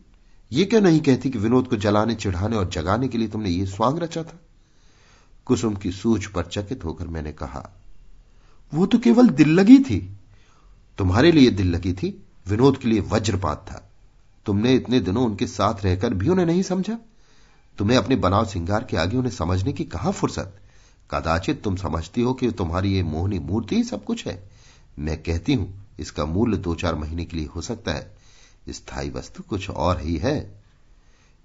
ये क्या नहीं कहती कि विनोद को जलाने, चिढ़ाने और जगाने के लिए तुमने ये स्वांग रचा था? कुसुम की सूझ पर चकित होकर मैंने कहा, वो तो केवल दिल लगी थी। तुम्हारे लिए दिल लगी थी, विनोद के लिए वज्रपात था। तुमने इतने दिनों उनके साथ रहकर भी उन्हें नहीं समझा। तुम्हें अपने बनाव सिंगार के आगे उन्हें समझने की कहां फुर्सत? कदाचित तुम समझती हो कि तुम्हारी ये मोहनी मूर्ति ही सब कुछ है। मैं कहती हूं इसका मूल्य दो चार महीने के लिए हो सकता है, स्थायी वस्तु कुछ और ही है।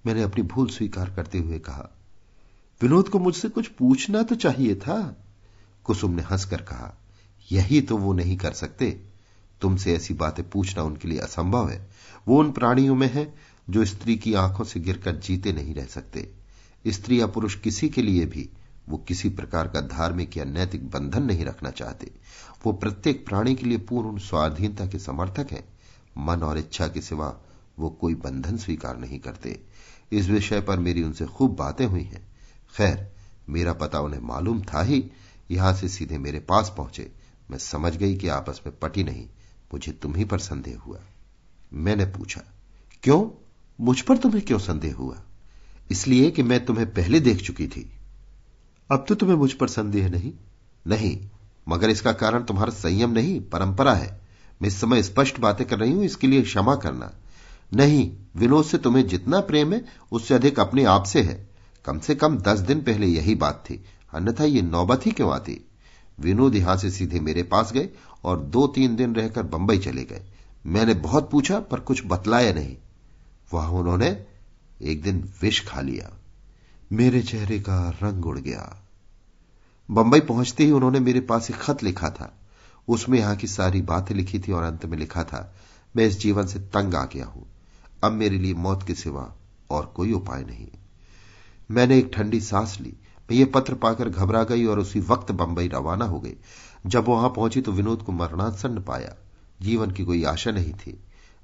मैंने अपनी भूल स्वीकार करते हुए कहा, विनोद को मुझसे कुछ पूछना तो चाहिए था। कुसुम ने हंसकर कहा, यही तो वो नहीं कर सकते। तुमसे ऐसी बातें पूछना उनके लिए असंभव है। वो उन प्राणियों में है जो स्त्री की आंखों से गिरकर जीते नहीं रह सकते। स्त्री या पुरुष किसी के लिए भी वो किसी प्रकार का धार्मिक या नैतिक बंधन नहीं रखना चाहते। वो प्रत्येक प्राणी के लिए पूर्ण स्वाधीनता के समर्थक हैं। मन और इच्छा के सिवा वो कोई बंधन स्वीकार नहीं करते। इस विषय पर मेरी उनसे खूब बातें हुई हैं। खैर, मेरा पता उन्हें मालूम था ही, यहां से सीधे मेरे पास पहुंचे। मैं समझ गई कि आपस में पटी नहीं, मुझे तुम ही पर संदेह हुआ। मैंने पूछा, क्यों? मुझ पर तुम्हें क्यों संदेह हुआ? इसलिए कि मैं तुम्हें पहले देख चुकी थी। अब तो तुम्हें मुझ पर संदेह नहीं? नहीं, मगर इसका कारण तुम्हारा संयम नहीं, परंपरा है। मैं इस समय स्पष्ट बातें कर रही हूं, इसके लिए क्षमा करना। नहीं, विनोद से तुम्हें जितना प्रेम है उससे अधिक अपने आप से है। कम से कम दस दिन पहले यही बात थी, अन्यथा ये नौबत ही क्यों आती? विनोद यहां से सीधे मेरे पास गए और दो तीन दिन रहकर बंबई चले गए। मैंने बहुत पूछा पर कुछ बतलाया नहीं। वहां उन्होंने एक दिन विष खा लिया। मेरे चेहरे का रंग उड़ गया। बंबई पहुंचते ही उन्होंने मेरे पास एक खत लिखा था। उसमें यहां की सारी बातें लिखी थी और अंत में लिखा था, मैं इस जीवन से तंग आ गया हूं। अब मेरे लिए मौत के सिवा और कोई उपाय नहीं। मैंने एक ठंडी सांस ली। मैं ये पत्र पाकर घबरा गई और उसी वक्त बंबई रवाना हो गई। जब वहां पहुंची तो विनोद को मरणासन्न पाया। जीवन की कोई आशा नहीं थी।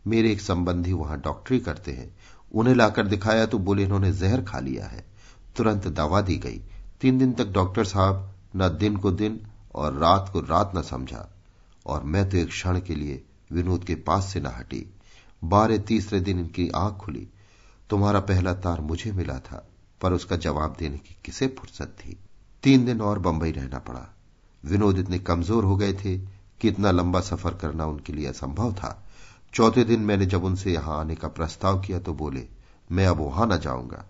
मेरे एक संबंधी वहां डॉक्टरी करते हैं, उन्हें लाकर दिखाया तो बोले इन्होंने जहर खा लिया है। तुरंत दवा दी गई। तीन दिन तक डॉक्टर साहब न दिन को दिन और रात को रात न समझा, और मैं तो एक क्षण के लिए विनोद के पास से न हटी। बारह तीसरे दिन इनकी आंख खुली। तुम्हारा पहला तार मुझे मिला था, पर उसका जवाब देने की किसे फुर्सत थी। तीन दिन और बंबई रहना पड़ा। विनोद इतने कमजोर हो गए थे कि इतना लंबा सफर करना उनके लिए असंभव था। चौथे दिन मैंने जब उनसे यहां आने का प्रस्ताव किया तो बोले, मैं अब वहां न जाऊंगा।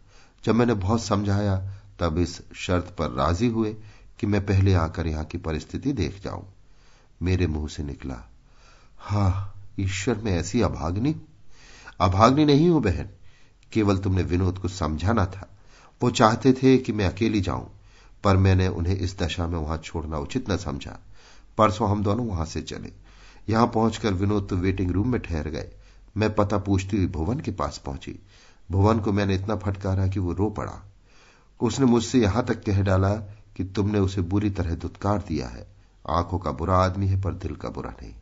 जब मैंने बहुत समझाया तब इस शर्त पर राजी हुए कि मैं पहले आकर यहां की परिस्थिति देख जाऊं। मेरे मुंह से निकला, हा, ईश्वर में ऐसी अभाग्नि अभाग्नि नहीं हूं बहन। केवल तुमने विनोद को समझाना था। वो चाहते थे कि मैं अकेली जाऊं, पर मैंने उन्हें इस दशा में वहां छोड़ना उचित न समझा। परसों हम दोनों वहां से चले। यहां पहुंचकर विनोद तो वेटिंग रूम में ठहर गए। मैं पता पूछती हुई भुवन के पास पहुंची। भुवन को मैंने इतना फटकारा कि वो रो पड़ा। उसने मुझसे यहां तक कह डाला कि तुमने उसे बुरी तरह दुत्कार दिया है। आंखों का बुरा आदमी है पर दिल का बुरा नहीं।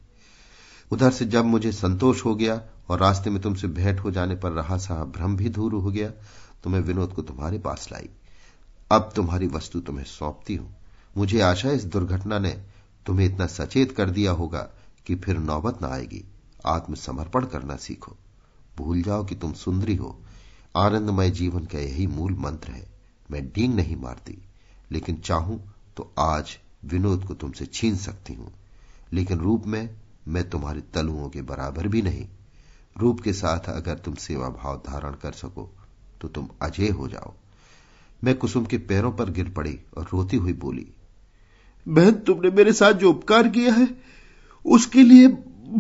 उधर से जब मुझे संतोष हो गया और रास्ते में तुमसे भेंट हो जाने पर रहा सा भ्रम भी दूर हो गया, तो मैं विनोद को तुम्हारे पास लाई। अब तुम्हारी वस्तु तुम्हें सौंपती हूं। मुझे आशा है इस दुर्घटना ने तुम्हें इतना सचेत कर दिया होगा कि फिर नौबत ना आएगी। आत्मसमर्पण करना सीखो। भूल जाओ कि तुम सुंदरी हो। आनंदमय जीवन का यही मूल मंत्र है। मैं डींग नहीं मारती, लेकिन चाहूं तो आज विनोद को तुमसे छीन सकती हूं। लेकिन रूप में मैं तुम्हारे तलुओं के बराबर भी नहीं। रूप के साथ अगर तुम सेवा भाव धारण कर सको तो तुम अजय हो जाओ। मैं कुसुम के पैरों पर गिर पड़ी और रोती हुई बोली, बहन, तुमने मेरे साथ जो उपकार किया है उसके लिए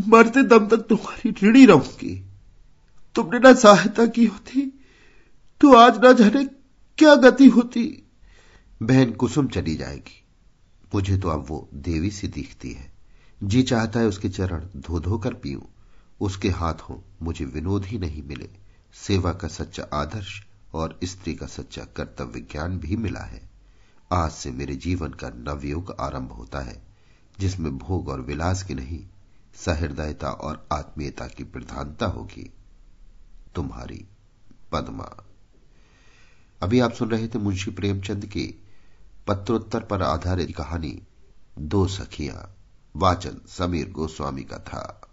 मरते दम तक तुम्हारी ऋणी रहूंगी। तुमने ना सहायता की होती तो आज ना जाने क्या गति होती। बहन, कुसुम चली जाएगी। मुझे तो अब वो देवी सी दिखती है। जी चाहता है उसके चरण धो धो कर पीऊं। उसके हाथों मुझे विनोद ही नहीं मिले। सेवा का सच्चा आदर्श और स्त्री का सच्चा कर्तव्य ज्ञान भी मिला है। आज से मेरे जीवन का नवयुग आरंभ होता है, जिसमें भोग और विलास की नहीं, सहृदयता और आत्मीयता की प्रधानता होगी। तुम्हारी पद्मा। अभी आप सुन रहे थे मुंशी प्रेमचंद की पत्रोत्तर पर आधारित कहानी दो सखियां। वाचन समीर गोस्वामी का था।